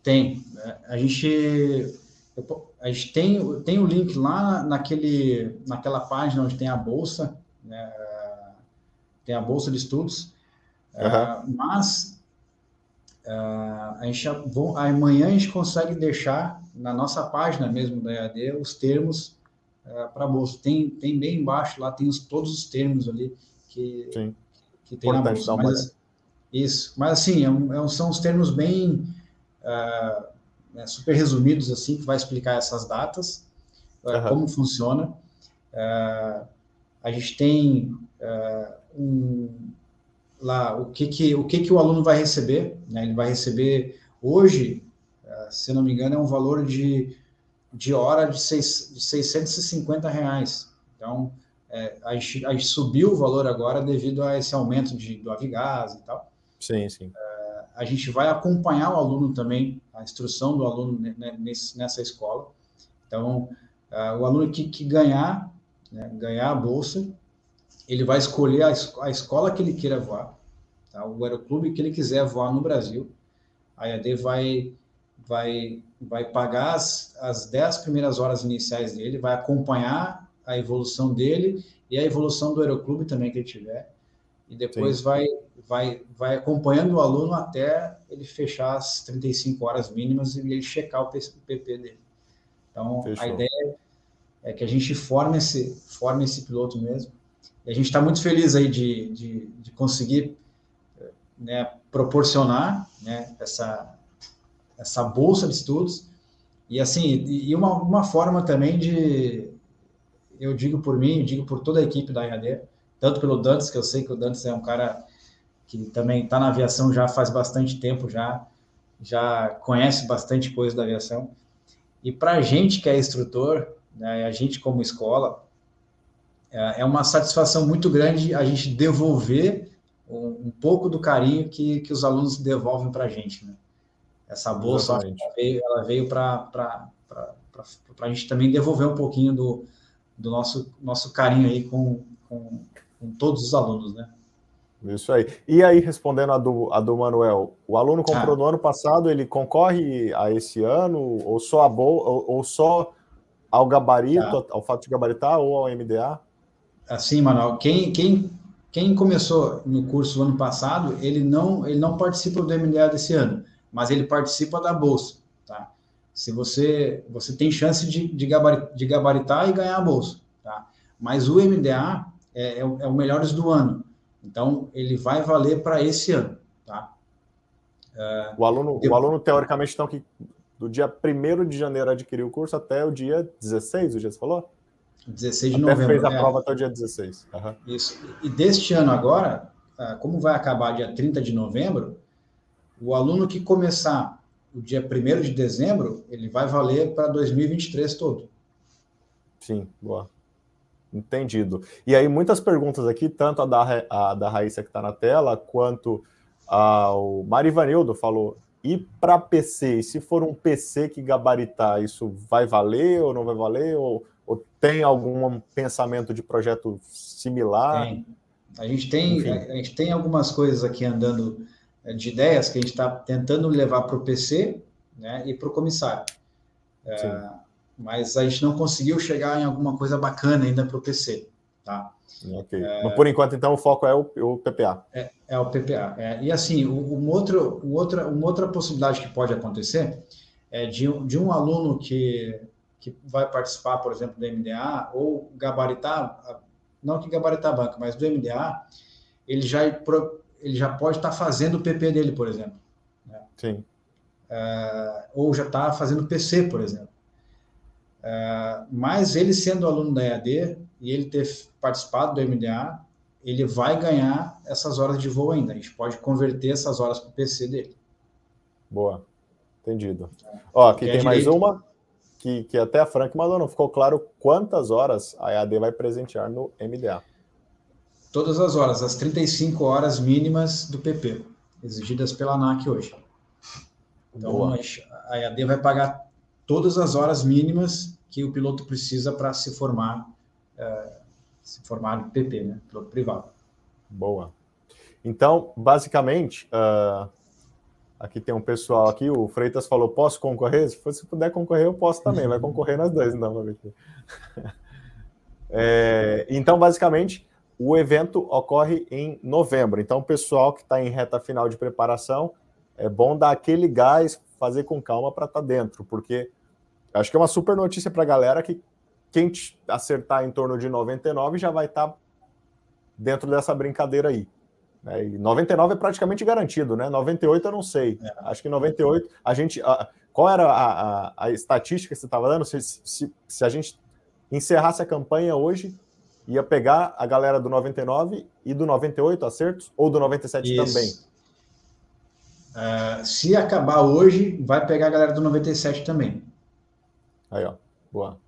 Tem. A gente, a gente tem, tem o link lá naquele, naquela página onde tem a bolsa, né, tem a bolsa de estudos, uhum. mas... Uh, a gente, bom, amanhã a gente consegue deixar na nossa página mesmo da E A D os termos uh, para bolsa. Tem, tem bem embaixo lá, tem os, todos os termos ali que, que tem importante na bolsa. Mas, isso, mas assim, é um, é um, são os termos bem uh, né, super resumidos, assim, que vai explicar essas datas, uh, uhum. como funciona. Uh, a gente tem uh, um... lá o que que o que que o aluno vai receber, né? Ele vai receber hoje, se não me engano, é um valor de de hora de, seis, de seiscentos e cinquenta reais. Então é, a, gente, a gente subiu o valor agora devido a esse aumento de do Avigás e tal. Sim, sim. É, a gente vai acompanhar o aluno também, a instrução do aluno nesse, nessa escola. Então é, o aluno que, que ganhar, né, ganhar a bolsa, ele vai escolher a, a escola que ele queira voar, tá? O aeroclube que ele quiser voar no Brasil. A E A D vai, vai, vai pagar as, as dez primeiras horas iniciais dele, vai acompanhar a evolução dele e a evolução do aeroclube também que ele tiver. E depois vai, vai, vai acompanhando o aluno até ele fechar as trinta e cinco horas mínimas e ele checar o P P dele. Então, fechou. A ideia é que a gente forme esse, forme esse piloto mesmo. A gente está muito feliz aí de, de, de conseguir, né, proporcionar, né, essa, essa bolsa de estudos. E, assim, e uma, uma forma também de... Eu digo por mim, eu digo por toda a equipe da E A D, tanto pelo Dantas, que eu sei que o Dantas é um cara que também está na aviação já faz bastante tempo, já, já conhece bastante coisa da aviação. E para a gente que é instrutor, né, a gente como escola... É uma satisfação muito grande a gente devolver um, um pouco do carinho que, que os alunos devolvem para a gente, né? Essa bolsa, ela veio, ela veio para a gente também devolver um pouquinho do, do nosso, nosso carinho aí com, com, com todos os alunos, né? Isso aí. E aí, respondendo a do, a do Manuel, o aluno comprou ah. no ano passado, ele concorre a esse ano, ou só, a bol, ou, ou só ao gabarito, ah. ao fato de gabaritar, ou ao M D A? Assim, Manuel, quem, quem, quem começou no curso ano passado, ele não, ele não participa do M D A desse ano, mas ele participa da bolsa, tá? Se você, você tem chance de, de, gabarit, de gabaritar e ganhar a bolsa, tá? Mas o M D A é, é, é o melhores do ano, então ele vai valer para esse ano, tá? Uh, o, aluno, eu... o aluno, teoricamente, então, que do dia primeiro de janeiro adquiriu o curso até o dia dezesseis, o dia você falou? dezesseis de novembro. Até fez a é. prova até o dia dezesseis. Uhum. Isso. E deste ano agora, como vai acabar dia trinta de novembro, o aluno que começar o dia primeiro de dezembro, ele vai valer para dois mil e vinte e três todo. Sim, boa. Entendido. E aí, muitas perguntas aqui, tanto a da, a da Raíssa que está na tela, quanto ao Marivanildo falou... E para P C, se for um P C que gabaritar, isso vai valer ou não vai valer? Ou, ou tem algum pensamento de projeto similar? Tem. A gente tem, a, a gente tem algumas coisas aqui andando de ideias que a gente está tentando levar para o P C, né, e para o comissário. É, mas a gente não conseguiu chegar em alguma coisa bacana ainda para o P C. Tá? Okay. É, mas por enquanto, então, o foco é o, o P P A. É, é o P P A. É. E assim, um outro, um outra, uma outra possibilidade que pode acontecer é de, de um aluno que, que vai participar, por exemplo, do M D A, ou gabaritar, não que gabaritar a banca, mas do M D A, ele já, ele já pode estar fazendo o P P dele, por exemplo. Né? Sim. É, ou já está fazendo P C, por exemplo. É, mas ele sendo aluno da E A D e ele ter participado do M D A, ele vai ganhar essas horas de voo ainda. A gente pode converter essas horas para o P C dele. Boa, entendido. É. Ó, aqui tem mais uma, que, que até a Frank mandou, não ficou claro quantas horas a E A D vai presentear no M D A. Todas as horas, as trinta e cinco horas mínimas do P P, exigidas pela ANAC hoje. Então, boa. A E A D vai pagar todas as horas mínimas que o piloto precisa para se formar Uh, se formar no P P, né? Piloto privado. Boa. Então, basicamente, uh, aqui tem um pessoal aqui, o Freitas falou, posso concorrer? Se, for, se puder concorrer, eu posso também. Vai concorrer nas duas, então. É, então, basicamente, o evento ocorre em novembro. Então, o pessoal que está em reta final de preparação, é bom dar aquele gás, fazer com calma para estar tá dentro, porque acho que é uma super notícia para a galera que quem acertar em torno de noventa e nove já vai estar dentro dessa brincadeira aí. E noventa e nove é praticamente garantido, né? noventa e oito eu não sei. É. Acho que noventa e oito... A gente, a, qual era a, a, a estatística que você estava dando? Se, se, se a gente encerrasse a campanha hoje, ia pegar a galera do noventa e nove e do noventa e oito acertos? Ou do noventa e sete Isso. também? Uh, se acabar hoje, vai pegar a galera do noventa e sete também. Aí, ó. Boa.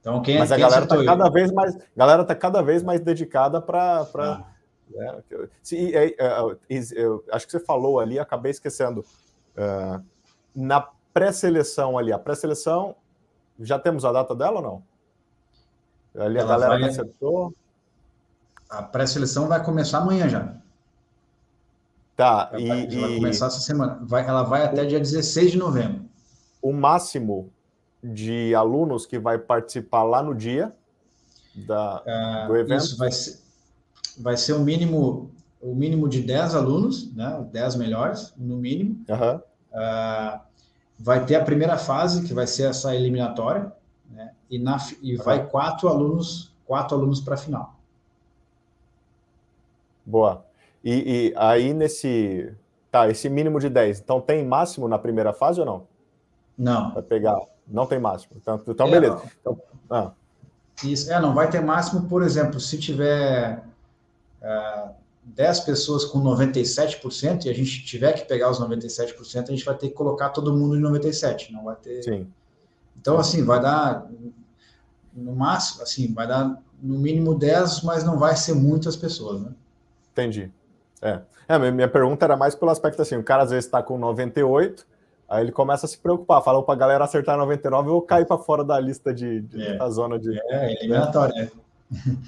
Então, quem, mas a quem galera está cada vez mais, galera tá cada vez mais dedicada para, ah. né, acho que você falou ali, acabei esquecendo uh, na pré-seleção ali, a pré-seleção já temos a data dela ou não? Ali a Ela galera vai, acertou. A pré-seleção vai começar amanhã já. Tá. Ela e, vai, e... vai começar essa semana. Vai, ela vai até o, dia dezesseis de novembro. O máximo de alunos que vai participar lá no dia da, ah, do evento? Isso, vai ser, vai ser o mínimo, o mínimo de dez alunos, né? dez melhores, no mínimo. Uhum. Ah, vai ter a primeira fase, que vai ser essa eliminatória, né? E, na, e uhum. vai quatro alunos, quatro alunos para a final. Boa. E, e aí, nesse... Tá, esse mínimo de dez. Então, tem máximo na primeira fase ou não? Não. Vai pegar... Não tem máximo. Então, então é, beleza. Então, ah. Isso, é, não vai ter máximo, por exemplo, se tiver uh, dez pessoas com noventa e sete por cento e a gente tiver que pegar os noventa e sete por cento, a gente vai ter que colocar todo mundo em noventa e sete por cento. Não vai ter... Sim. Então, assim, vai dar no máximo, assim, vai dar no mínimo dez, mas não vai ser muitas pessoas, né? Entendi. É. É, minha pergunta era mais pelo aspecto assim, o cara às vezes está com noventa e oito por cento, aí ele começa a se preocupar, falou para a galera acertar noventa e nove, eu vou cair para fora da lista de, de é, da zona de... É, eliminatória.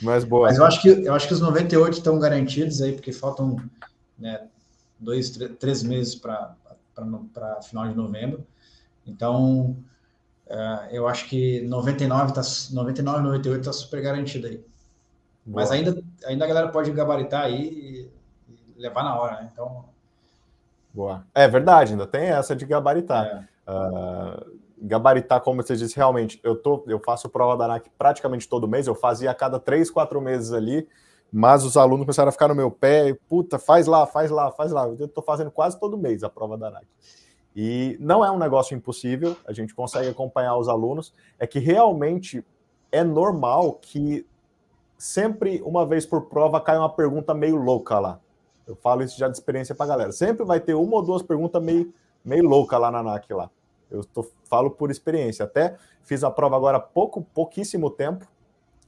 Mas boa. Mas eu acho que, eu acho que os noventa e oito estão garantidos aí, porque faltam, né, dois, três, três meses para final de novembro. Então, uh, eu acho que noventa e nove, tá, noventa e nove, noventa e oito está super garantido aí. Boa. Mas ainda, ainda a galera pode gabaritar aí e, e levar na hora, né? Então... Boa. É verdade, ainda tem essa de gabaritar. É. Uh, gabaritar, como você disse, realmente, eu, tô, eu faço prova da ANAC praticamente todo mês, eu fazia a cada três, quatro meses ali, mas os alunos começaram a ficar no meu pé, e, puta, faz lá, faz lá, faz lá. Eu estou fazendo quase todo mês a prova da ANAC. E não é um negócio impossível, a gente consegue acompanhar os alunos, é que realmente é normal que sempre, uma vez por prova, caia uma pergunta meio louca lá. Eu falo isso já de experiência para a galera. Sempre vai ter uma ou duas perguntas meio, meio louca lá na ANAC. Lá. Eu tô, falo por experiência. Até fiz a prova agora há pouco, pouquíssimo tempo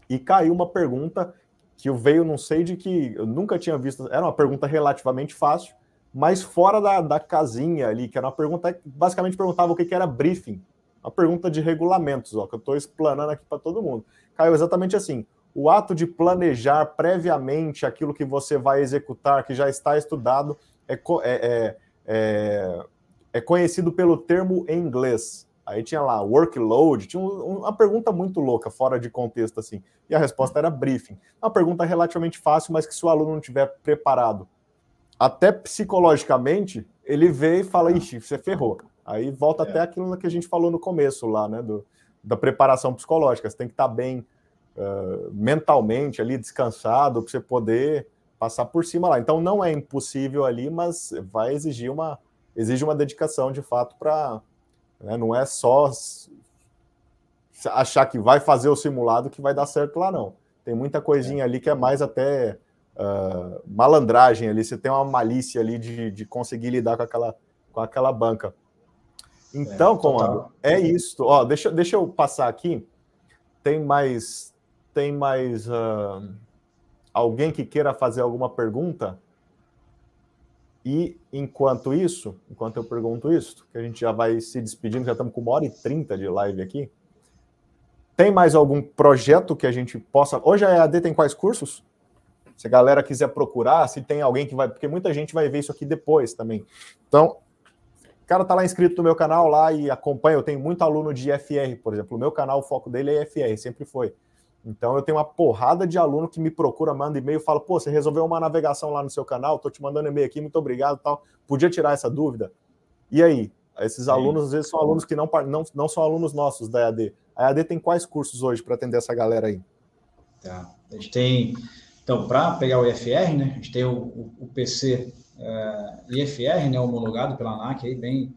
e caiu uma pergunta que eu veio, não sei de que... Eu nunca tinha visto... Era uma pergunta relativamente fácil, mas fora da, da casinha ali, que era uma pergunta que basicamente perguntava o que, que era briefing. Uma pergunta de regulamentos, ó, que eu estou explanando aqui para todo mundo. Caiu exatamente assim. O ato de planejar previamente aquilo que você vai executar, que já está estudado, é, é, é, é conhecido pelo termo em inglês. Aí tinha lá, workload, tinha um, uma pergunta muito louca, fora de contexto, assim. E a resposta era briefing. Uma pergunta relativamente fácil, mas que se o aluno não estiver preparado, até psicologicamente, ele vê e fala, ixi, você ferrou. Aí volta é. até aquilo que a gente falou no começo lá, né, do, da preparação psicológica. Você tem que estar bem uh, mentalmente ali, descansado, para você poder passar por cima lá. Então não é impossível ali, mas vai exigir uma, exige uma dedicação, de fato, para... Não é só achar que vai fazer o simulado que vai dar certo lá, não. Tem muita coisinha ali que é mais até uh, malandragem ali. Você tem uma malícia ali de, de conseguir lidar com aquela, com aquela banca. Então, é, comando, é isso. Ó, deixa, deixa eu passar aqui. Tem mais, tem mais uh, alguém que queira fazer alguma pergunta? E enquanto isso, enquanto eu pergunto isso, que a gente já vai se despedindo, já estamos com uma hora e trinta de live aqui. Tem mais algum projeto que a gente possa... Hoje a E A D tem quais cursos? Se a galera quiser procurar, se tem alguém que vai... Porque muita gente vai ver isso aqui depois também. Então, o cara tá lá inscrito no meu canal lá e acompanha. Eu tenho muito aluno de I F R, por exemplo. O meu canal, o foco dele é I F R, sempre foi. Então, eu tenho uma porrada de aluno que me procura, manda e-mail, fala, pô, você resolveu uma navegação lá no seu canal, tô te mandando e-mail aqui, muito obrigado e tal, podia tirar essa dúvida? E aí? Esses Sim. alunos, às vezes, são alunos que não, não, não são alunos nossos da E A D. A E A D tem quais cursos hoje para atender essa galera aí? Tá, a gente tem, então, para pegar o I F R, né, a gente tem o, o, o P C é, I F R, né, homologado pela ANAC, aí bem,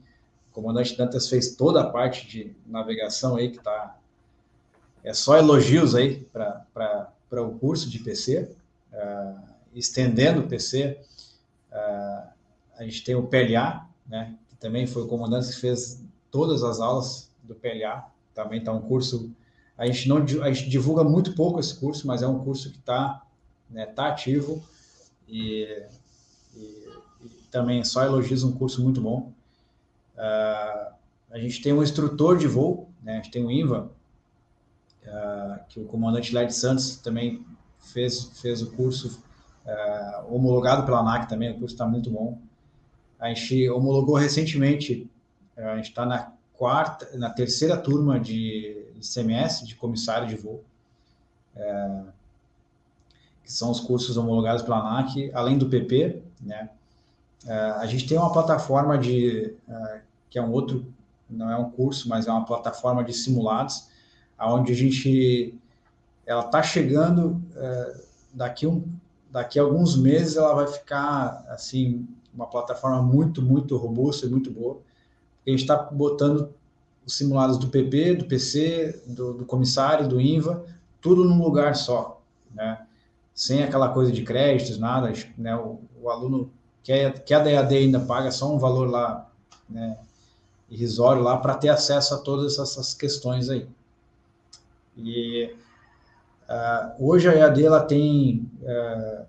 o comandante Dantas fez toda a parte de navegação aí que está... É só elogios aí para o curso de P C, uh, estendendo o P C, uh, a gente tem o P L A, né, que também foi o comandante que fez todas as aulas do P L A, também está um curso, a gente, não, a gente divulga muito pouco esse curso, mas é um curso que está né, tá ativo, e, e, e também só elogios, um curso muito bom. Uh, a gente tem um instrutor de voo, né, a gente tem o INVA, Uh, que o comandante Leandro Santos também fez, fez o curso uh, homologado pela ANAC também, o curso está muito bom. A gente homologou recentemente, uh, a gente está na quarta, na terceira turma de I C M S, de comissário de voo, uh, que são os cursos homologados pela ANAC, além do P P, né? Uh, a gente tem uma plataforma de, uh, que é um outro, não é um curso, mas é uma plataforma de simulados, aonde a gente, ela está chegando, é, daqui, um, daqui a alguns meses ela vai ficar, assim, uma plataforma muito, muito robusta e muito boa. A gente está botando os simulados do P P, do P C, do, do comissário, do INVA, tudo num lugar só, né? Sem aquela coisa de créditos, nada, né? O, o aluno que é, que é da E A D ainda paga só um valor lá, né, irrisório lá, para ter acesso a todas essas questões aí. E uh, hoje a E A D, ela tem, uh,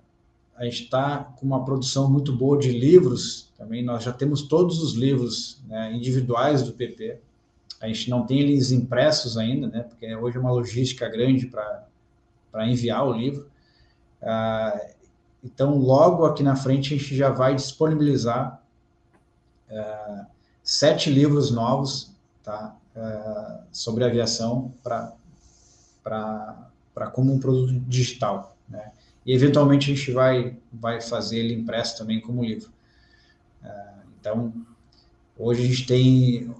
a gente está com uma produção muito boa de livros também, nós já temos todos os livros, né, individuais do P P, a gente não tem eles impressos ainda, né, porque hoje é uma logística grande para enviar o livro, uh, então logo aqui na frente a gente já vai disponibilizar uh, sete livros novos, tá, uh, sobre aviação, para para como um produto digital, né? E eventualmente a gente vai, vai fazer ele impresso também como livro. Uh, então, hoje a gente tem,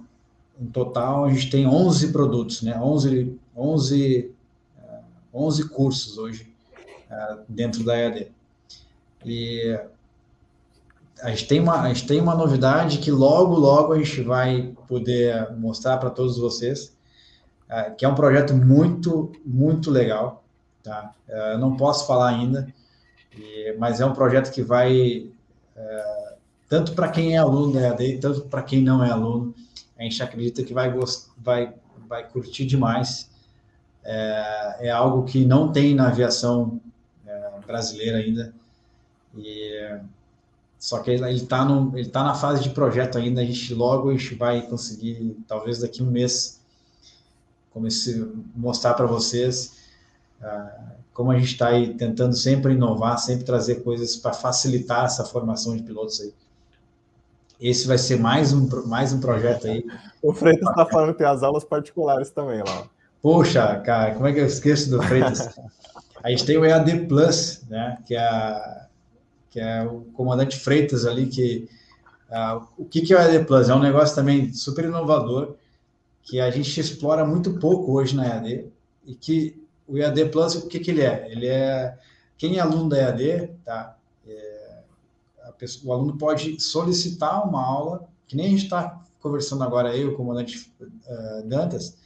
em total, a gente tem onze produtos, né? onze, onze, uh, onze cursos hoje uh, dentro da E A D. E a gente, tem uma, a gente tem uma novidade que logo, logo a gente vai poder mostrar para todos vocês, Uh, que é um projeto muito, muito legal, tá? Uh, não posso falar ainda, e, mas é um projeto que vai, uh, tanto para quem é aluno da E A D, tanto para quem não é aluno, a gente acredita que vai, vai, vai curtir demais. Uh, é algo que não tem na aviação uh, brasileira ainda, e, uh, só que ele está ele tá na fase de projeto ainda, a gente logo a gente vai conseguir, talvez daqui a um mês, comecei a mostrar para vocês uh, como a gente está aí tentando sempre inovar, sempre trazer coisas para facilitar essa formação de pilotos aí. Esse vai ser mais um, mais um projeto aí. O Freitas está falando que tem as aulas particulares também lá. Poxa, cara, como é que eu esqueço do Freitas? A gente tem o E A D Plus, né, que é, a, que é o comandante Freitas ali, que... Uh, o que, que é o E A D Plus? É um negócio também super inovador, que a gente explora muito pouco hoje na E A D, e que o E A D Plus, o que, que ele é? Ele é... Quem é aluno da E A D, tá? É, a pessoa, o aluno pode solicitar uma aula, que nem a gente está conversando agora aí, o comandante uh, Dantas,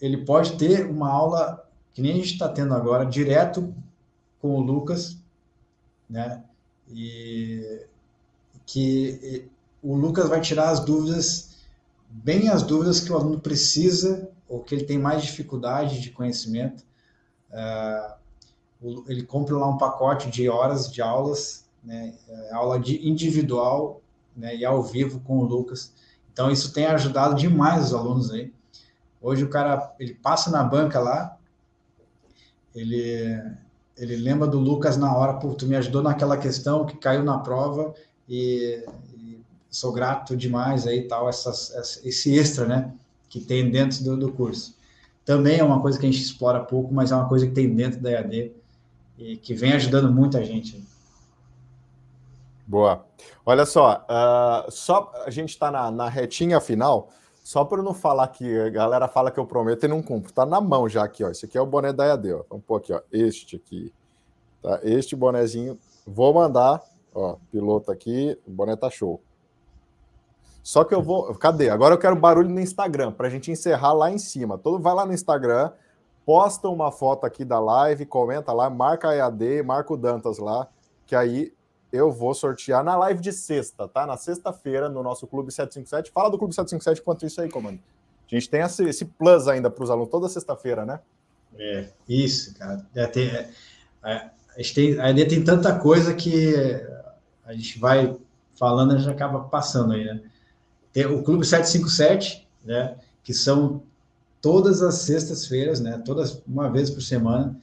ele pode ter uma aula, que nem a gente está tendo agora, direto com o Lucas, né? E... que o Lucas vai tirar as dúvidas, bem as dúvidas que o aluno precisa, ou que ele tem mais dificuldade de conhecimento. Uh, ele compra lá um pacote de horas de aulas, né, aula de individual, né, e ao vivo com o Lucas. Então, isso tem ajudado demais os alunos aí. Hoje o cara, ele passa na banca lá, ele, ele lembra do Lucas na hora, pô, tu me ajudou naquela questão que caiu na prova, E, e sou grato demais aí, tal, essas, essa, esse extra, né, que tem dentro do, do curso. Também é uma coisa que a gente explora pouco, mas é uma coisa que tem dentro da E A D e que vem ajudando muita gente. Boa. Olha só, uh, só a gente está na, na retinha final, só para não falar que a galera fala que eu prometo e não cumpro. Está na mão já aqui, ó. Esse aqui é o boné da E A D, ó. Vamos pôr aqui, ó. Este aqui. Tá? Este bonezinho. Vou mandar... Ó, piloto aqui, o boné tá show. Só que eu vou... Cadê? Agora eu quero barulho no Instagram, pra gente encerrar lá em cima. Todo vai lá no Instagram, posta uma foto aqui da live, comenta lá, marca a E A D, marca o Dantas lá, que aí eu vou sortear na live de sexta, tá? Na sexta-feira, no nosso Clube sete cinco sete. Fala do Clube sete cinco sete enquanto isso aí, comando. A gente tem esse, esse plus ainda pros alunos, toda sexta-feira, né? É, isso, cara. É, tem, é, a, gente tem, a E A D tem tanta coisa que... a gente vai falando, a gente acaba passando aí, né? Tem o Clube sete cinco sete, né? Que são todas as sextas-feiras, né? Todas, uma vez por semana.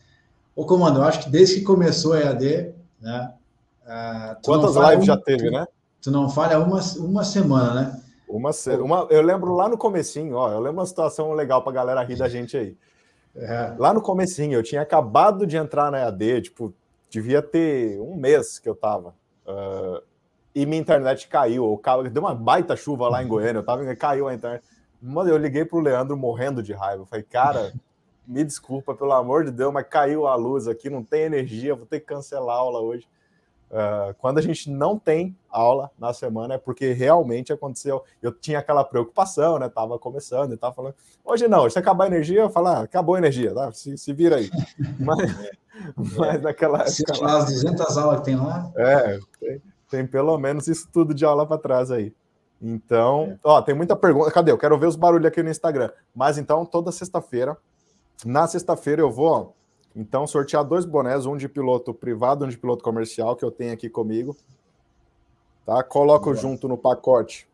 Ô, comando, eu acho que desde que começou a E A D, né? Ah, quantas lives um, já teve, tu, né? Tu não falha uma, uma semana, né? Uma, uma, eu lembro lá no comecinho, ó, eu lembro uma situação legal pra galera rir da gente aí. É. Lá no comecinho, eu tinha acabado de entrar na E A D, tipo, devia ter um mês que eu tava. Uh, e minha internet caiu, deu uma baita chuva lá em Goiânia, eu tava, caiu a internet. Mano, eu liguei pro Leandro morrendo de raiva, eu falei, cara, me desculpa, pelo amor de Deus, mas caiu a luz aqui, não tem energia, vou ter que cancelar a aula hoje. Uh, quando a gente não tem aula na semana é porque realmente aconteceu, eu tinha aquela preocupação, né, tava começando e tava falando, hoje não, se acabar a energia, eu falar, ah, acabou a energia, tá? se, se vira aí. Mas... Mas naquela época, lá, as duzentas aulas que tem lá? É, tem, tem pelo menos isso tudo de aula para trás aí. Então, é. Ó, tem muita pergunta. Cadê? Eu quero ver os barulhos aqui no Instagram. Mas então, toda sexta-feira, na sexta-feira eu vou, ó, então, sortear dois bonés, um de piloto privado, um de piloto comercial, que eu tenho aqui comigo. Tá? Coloco é. junto no pacote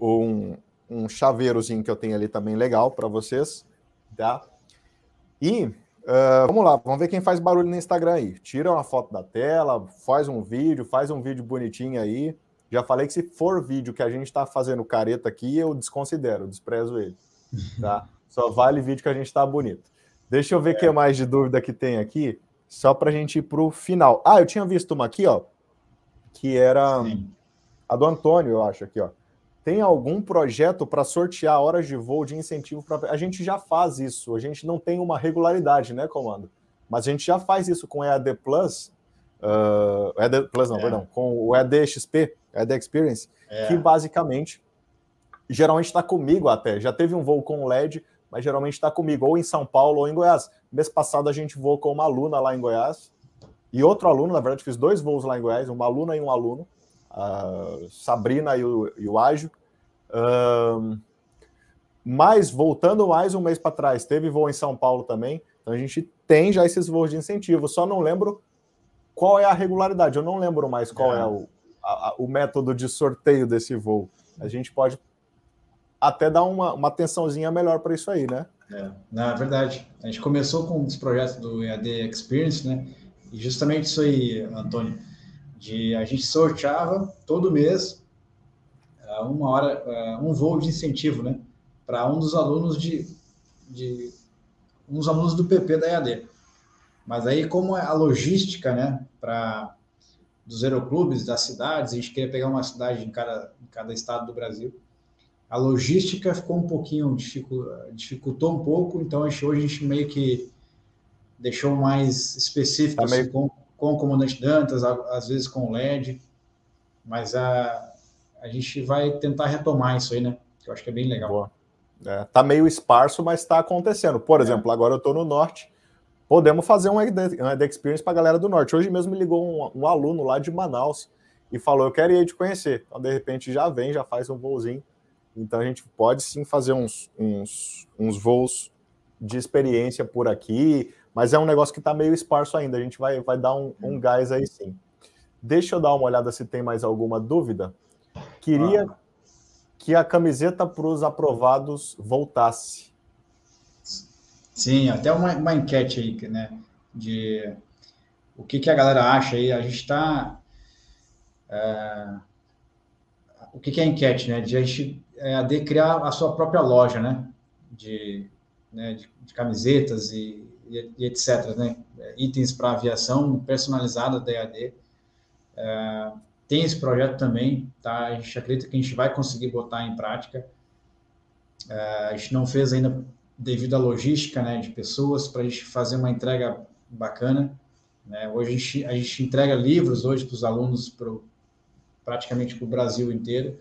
um, um chaveirozinho que eu tenho ali também legal para vocês. Tá? E... Uh, vamos lá, vamos ver quem faz barulho no Instagram aí. Tira uma foto da tela, faz um vídeo, faz um vídeo bonitinho aí. Já falei que se for vídeo que a gente tá fazendo careta aqui, eu desconsidero, eu desprezo ele. Tá? Só vale vídeo que a gente tá bonito. Deixa eu ver o que mais de dúvida que tem aqui, só pra gente ir pro final. Ah, eu tinha visto uma aqui, ó, que era Sim. a do Antônio, eu acho, aqui, ó. Tem algum projeto para sortear horas de voo de incentivo? Pra... A gente já faz isso, a gente não tem uma regularidade, né, comando? Mas a gente já faz isso com o E A D Plus, uh, E A D Plus não, é. perdão, com o E A D X P, E A D Experience, é. que basicamente, geralmente está comigo até, já teve um voo com o L E D, mas geralmente está comigo, ou em São Paulo ou em Goiás. Mês passado a gente voou com uma aluna lá em Goiás, e outro aluno, na verdade fiz dois voos lá em Goiás, uma aluna e um aluno, a Sabrina e o, e o Ágio. Um, mas, voltando mais um mês para trás, teve voo em São Paulo também, então a gente tem já esses voos de incentivo, só não lembro qual é a regularidade, eu não lembro mais qual é, é o, a, o método de sorteio desse voo. A gente pode até dar uma, uma atençãozinha melhor para isso aí, né? É, na verdade, a gente começou com os projetos do E A D Experience, né? E justamente isso aí, Antônio, de a gente sorteava todo mês uma hora, um voo de incentivo, né, para um dos alunos de, de uns alunos do P P da E A D. Mas aí, como a logística, né, para dos aeroclubes, das cidades, a gente queria pegar uma cidade em cada, em cada estado do Brasil, a logística ficou um pouquinho, dificultou um pouco, então a gente, hoje a gente meio que deixou mais específico, tá, assim, meio... com, com o comandante Dantas, às vezes com o L E D, mas a, a gente vai tentar retomar isso aí, né, que eu acho que é bem legal. Boa. É, tá meio esparso, mas tá acontecendo. Por exemplo, é. agora eu tô no Norte, podemos fazer um E A D Experience para a galera do Norte. Hoje mesmo me ligou um, um aluno lá de Manaus e falou, eu quero ir te conhecer. Então, de repente, já vem, já faz um voozinho. Então, a gente pode sim fazer uns, uns, uns voos de experiência por aqui, mas é um negócio que está meio esparso ainda. A gente vai, vai dar um, um gás aí sim. Deixa eu dar uma olhada se tem mais alguma dúvida. Queria ah. que a camiseta para os aprovados voltasse. Sim, até uma, uma enquete aí, né, de o que, que a galera acha aí, a gente está, uh, o que, que é a enquete, né, de a gente é, de criar a sua própria loja, né, de, né, de, de camisetas e, e, e et cetera, né, itens para aviação personalizada da E A D, uh, tem esse projeto também, tá, a gente acredita que a gente vai conseguir botar em prática, uh, a gente não fez ainda, devido à logística, né, de pessoas, para a gente fazer uma entrega bacana, né? Hoje a gente, a gente entrega livros hoje para os alunos, pro, praticamente para o Brasil inteiro,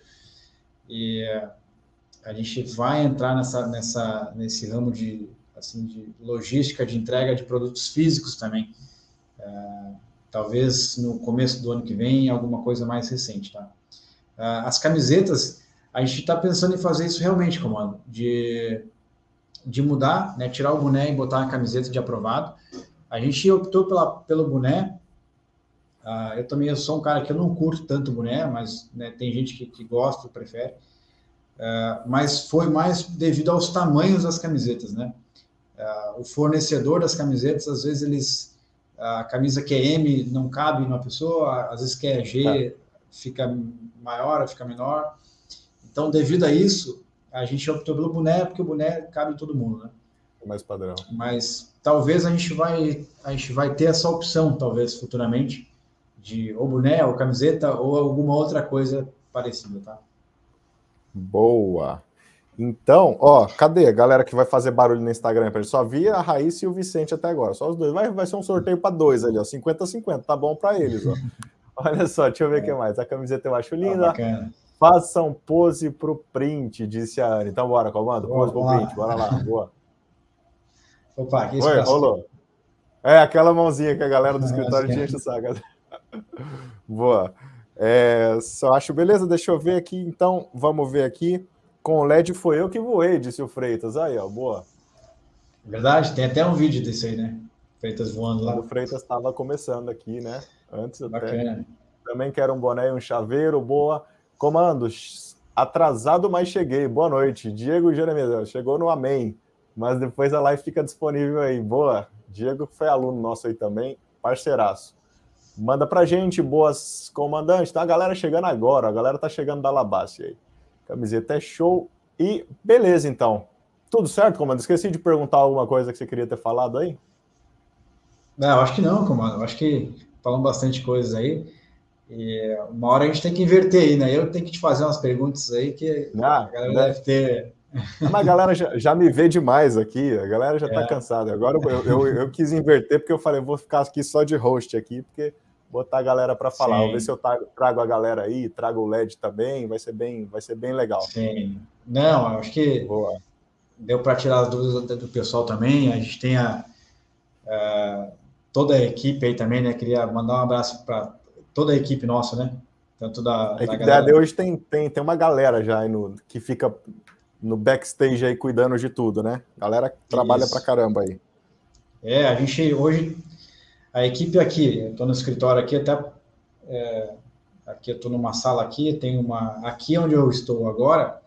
e a gente vai entrar nessa, nessa, nesse ramo de, assim, de logística, de entrega de produtos físicos também, uh, talvez no começo do ano que vem, alguma coisa mais recente, tá? Uh, as camisetas, a gente está pensando em fazer isso realmente, comando, de... de mudar, né, tirar o boné e botar a camiseta de aprovado. A gente optou pela, pelo boné, uh, eu também eu sou um cara que eu não curto tanto boné, mas, né, tem gente que, que gosta, prefere, uh, mas foi mais devido aos tamanhos das camisetas, né, uh, o fornecedor das camisetas, às vezes eles, a camisa que é M não cabe numa pessoa, às vezes que é G fica maior, fica menor, então devido a isso, a gente optou pelo boné, porque o boné cabe em todo mundo, né? É mais padrão. Mas talvez a gente vai, a gente vai ter essa opção, talvez, futuramente, de ou boné, ou camiseta, ou alguma outra coisa parecida, tá? Boa! Então, ó, cadê a galera que vai fazer barulho no Instagram? Eu só vi a Raíssa e o Vicente até agora, só os dois. Vai, vai ser um sorteio para dois ali, ó, cinquenta a cinquenta, tá bom para eles, ó. Olha só, deixa eu ver o é. que mais. A camiseta eu acho linda. Ah, bacana. Façam pose para o print, disse a Ana. Então, bora, comando. Pose para o print, bora lá. Boa. Opa, que isso. Oi, rolou. É, aquela mãozinha que a galera do escritório tinha enche o saco. Boa. É, só acho, beleza, deixa eu ver aqui. Então, vamos ver aqui. Com o L E D foi eu que voei, disse o Freitas. Aí, ó, boa. Verdade, tem até um vídeo desse aí, né? Freitas voando lá. O Freitas estava começando aqui, né? Antes até. Bacana. Também quero um boné e um chaveiro, boa. Comandos, atrasado, mas cheguei. Boa noite. Diego Jeremias, chegou no amém, mas depois a live fica disponível aí. Boa. Diego foi aluno nosso aí também, parceiraço. Manda pra gente, boas, comandante. Tá a galera chegando agora, a galera tá chegando da Labace aí. Camiseta é show e beleza, então. Tudo certo, comando? Esqueci de perguntar alguma coisa que você queria ter falado aí? Não, acho que não, comando. Acho que falamos bastante coisas aí. E uma hora a gente tem que inverter aí, né? Eu tenho que te fazer umas perguntas aí que ah, a galera né? deve ter... Mas a galera já, já me vê demais aqui, a galera já é. tá cansada. Agora eu, eu, eu quis inverter porque eu falei, vou ficar aqui só de host aqui, porque botar a galera para falar. Sim. Vou ver se eu trago a galera aí, trago o L E D também, vai ser bem, vai ser bem legal. Sim. Não, acho que Boa. deu para tirar as dúvidas do pessoal também. A gente tem a, a, toda a equipe aí também, né? Queria mandar um abraço para toda a equipe nossa, né? Tanto da, da galera... de hoje tem, tem, tem uma galera já aí no, que fica no backstage aí cuidando de tudo, né? Galera trabalha Isso. pra caramba aí. É, a gente hoje... A equipe aqui, eu tô no escritório aqui, até... É, aqui eu tô numa sala aqui, tem uma... Aqui onde eu estou agora,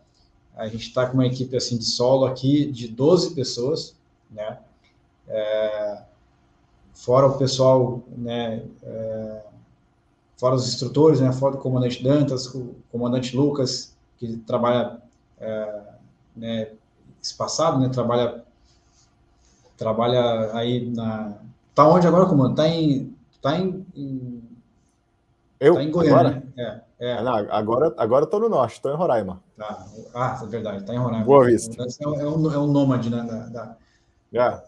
a gente tá com uma equipe assim de solo aqui de doze pessoas, né? É, fora o pessoal, né... É, fora os instrutores, né, fora o comandante Dantas, o comandante Lucas, que trabalha é, né, espaçado, né, trabalha, trabalha aí na... Tá onde agora, comando? Tá em... Tá em, em eu? Tá em Goiânia, né? É, é. Não, agora, agora tô no norte, tô em Roraima. Tá. Ah, é verdade, tá em Roraima. Boa vista. É um, é um, é um nômade, né? Da, da... É.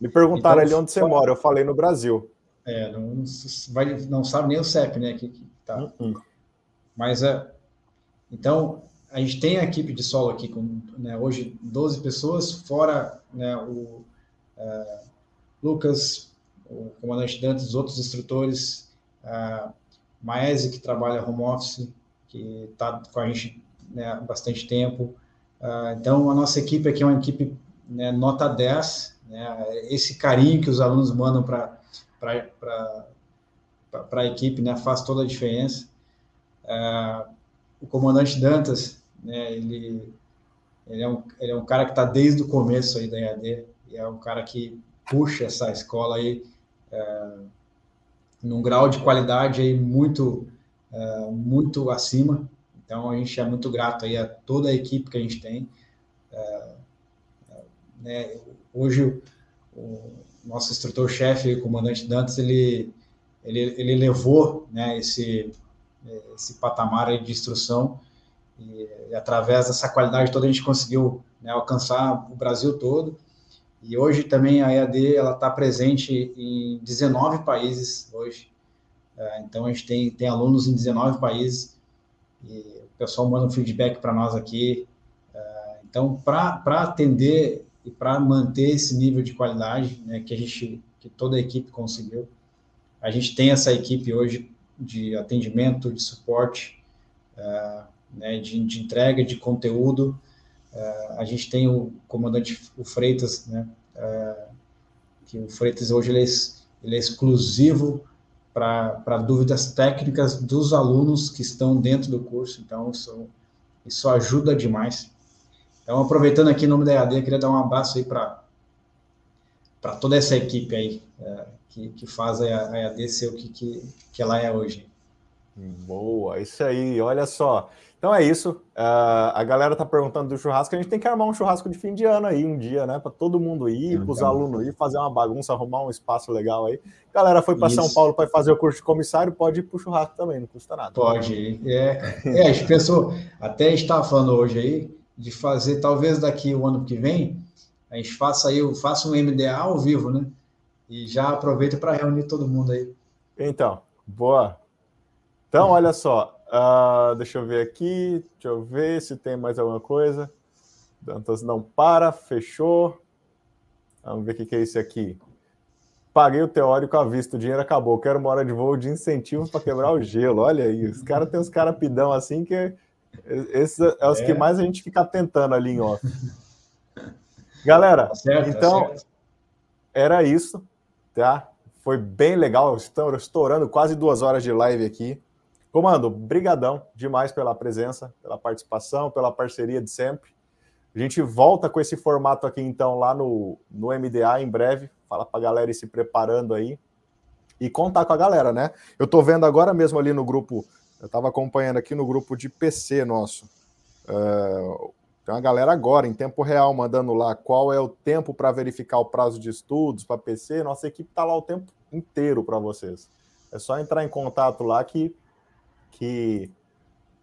Me perguntaram então, ali onde você pode... mora, eu falei no Brasil. É, não, vai, não sabe nem o C E P, né? Que, que tá. Uhum. Mas, é, então, a gente tem a equipe de solo aqui, com né, hoje doze pessoas, fora né, o é, Lucas, o comandante Dantas, os outros instrutores, a Maese, que trabalha home office, que está com a gente né, há bastante tempo. A, então, a nossa equipe aqui é uma equipe né, nota dez, né, esse carinho que os alunos mandam para... para a equipe, né, faz toda a diferença. Uh, o comandante Dantas, né, ele, ele, é um, ele é um cara que está desde o começo aí da E A D, e é um cara que puxa essa escola aí uh, num grau de qualidade aí muito, uh, muito acima, então a gente é muito grato aí a toda a equipe que a gente tem. Uh, né, hoje, o nosso instrutor-chefe, o comandante Dantas, ele, ele, ele levou né, esse, esse patamar aí de instrução e, e através dessa qualidade toda a gente conseguiu né, alcançar o Brasil todo. E hoje também a E A D está presente em dezenove países hoje, então a gente tem, tem alunos em dezenove países e o pessoal manda um feedback para nós aqui. Então, para atender... e para manter esse nível de qualidade né, que a gente, que toda a equipe conseguiu. A gente tem essa equipe hoje de atendimento, de suporte, uh, né, de, de entrega de conteúdo. Uh, a gente tem o comandante o Freitas, né, uh, que o Freitas hoje ele é, ele é exclusivo para dúvidas técnicas dos alunos que estão dentro do curso, então isso, isso ajuda demais. Então, aproveitando aqui o nome da E A D, eu queria dar um abraço aí para toda essa equipe aí, é, que, que faz a E A D ser o que, que, que ela é hoje. Boa, isso aí, olha só. Então é isso, uh, a galera tá perguntando do churrasco, a gente tem que armar um churrasco de fim de ano aí, um dia, né, para todo mundo ir, para os alunos ir, fazer uma bagunça, arrumar um espaço legal aí. A galera foi para São Paulo para fazer o curso de comissário, pode ir para o churrasco também, não custa nada. Pode, né? é, é, a gente pensou, até a gente estava falando hoje aí, de fazer, talvez daqui o ano que vem, a gente faça aí, faça um M D A ao vivo, né? E já aproveita para reunir todo mundo aí. Então, boa. Então, olha só, uh, deixa eu ver aqui, deixa eu ver se tem mais alguma coisa. Dantas não para, fechou. Vamos ver o que, que é esse aqui. Paguei o teórico à vista, o dinheiro acabou, quero uma hora de voo de incentivo para quebrar o gelo. Olha aí, os caras têm uns caras pidão assim que... Esses é os é. que mais a gente fica tentando ali em off. Galera, tá certo, então, tá era isso, tá? Foi bem legal, estamos estourando quase duas horas de live aqui. Comando, brigadão demais pela presença, pela participação, pela parceria de sempre. A gente volta com esse formato aqui, então, lá no, no M D A em breve. Fala pra galera ir se preparando aí e contar com a galera, né? Eu tô vendo agora mesmo ali no grupo... Eu estava acompanhando aqui no grupo de P C nosso. Uh, tem uma galera agora, em tempo real, mandando lá qual é o tempo para verificar o prazo de estudos para P C. Nossa equipe está lá o tempo inteiro para vocês. É só entrar em contato lá que, que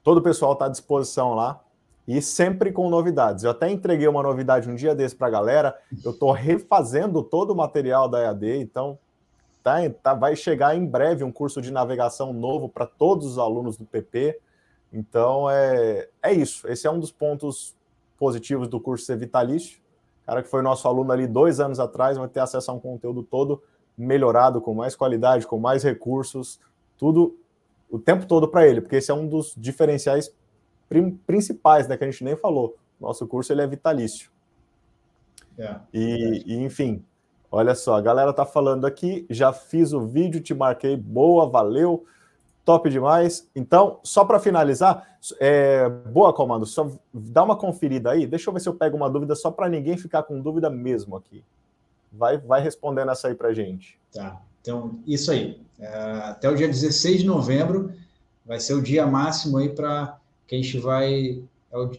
todo o pessoal está à disposição lá. E sempre com novidades. Eu até entreguei uma novidade um dia desse para a galera. Eu estou refazendo todo o material da E A D, então... Tá, tá, vai chegar em breve um curso de navegação novo para todos os alunos do P P, então é, é isso, esse é um dos pontos positivos do curso ser vitalício, o cara que foi nosso aluno ali dois anos atrás vai ter acesso a um conteúdo todo melhorado, com mais qualidade, com mais recursos, tudo o tempo todo para ele, porque esse é um dos diferenciais principais, né, que a gente nem falou, nosso curso ele é vitalício. É, e, e enfim... Olha só, a galera tá falando aqui, já fiz o vídeo, te marquei, boa, valeu, top demais. Então, só para finalizar, é, boa, comando, só dá uma conferida aí, deixa eu ver se eu pego uma dúvida, só para ninguém ficar com dúvida mesmo aqui. Vai, vai respondendo essa aí para gente. Tá. Então, isso aí. Até o dia dezesseis de novembro vai ser o dia máximo aí para que a gente vai...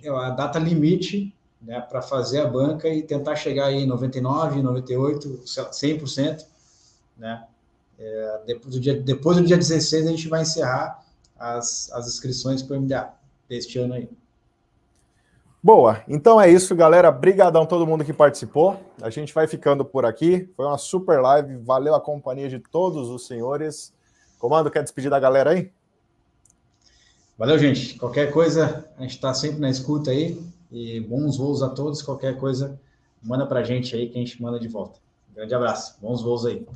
É a data limite, né, para fazer a banca e tentar chegar aí em noventa e nove, noventa e oito, cem por cento, né? É, depois, do dia, depois do dia dezesseis a gente vai encerrar as, as inscrições para o M D A deste ano aí. Boa, então é isso, galera. Brigadão todo mundo que participou. A gente vai ficando por aqui. Foi uma super live, valeu a companhia de todos os senhores. Comando, quer despedir da galera aí? Valeu, gente. Qualquer coisa, a gente está sempre na escuta aí. E bons voos a todos. Qualquer coisa, manda para a gente aí que a gente manda de volta. Um grande abraço. Bons voos aí.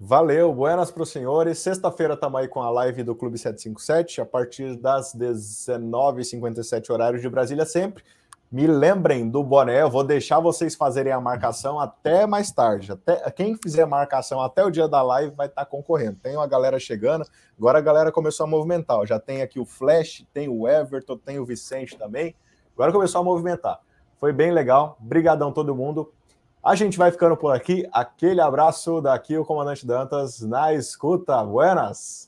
Valeu, buenas para os senhores. Sexta-feira estamos aí com a live do Clube sete cinco sete, a partir das dezenove e cinquenta e sete, horário de Brasília sempre. Me lembrem do boné, eu vou deixar vocês fazerem a marcação até mais tarde. Até, quem fizer a marcação até o dia da live vai estar tá concorrendo. Tem uma galera chegando, agora a galera começou a movimentar. Ó. Já tem aqui o Flash, tem o Everton, tem o Vicente também. Agora começou a movimentar. Foi bem legal, brigadão todo mundo. A gente vai ficando por aqui. Aquele abraço daqui, o Comandante Dantas, na escuta. Buenas!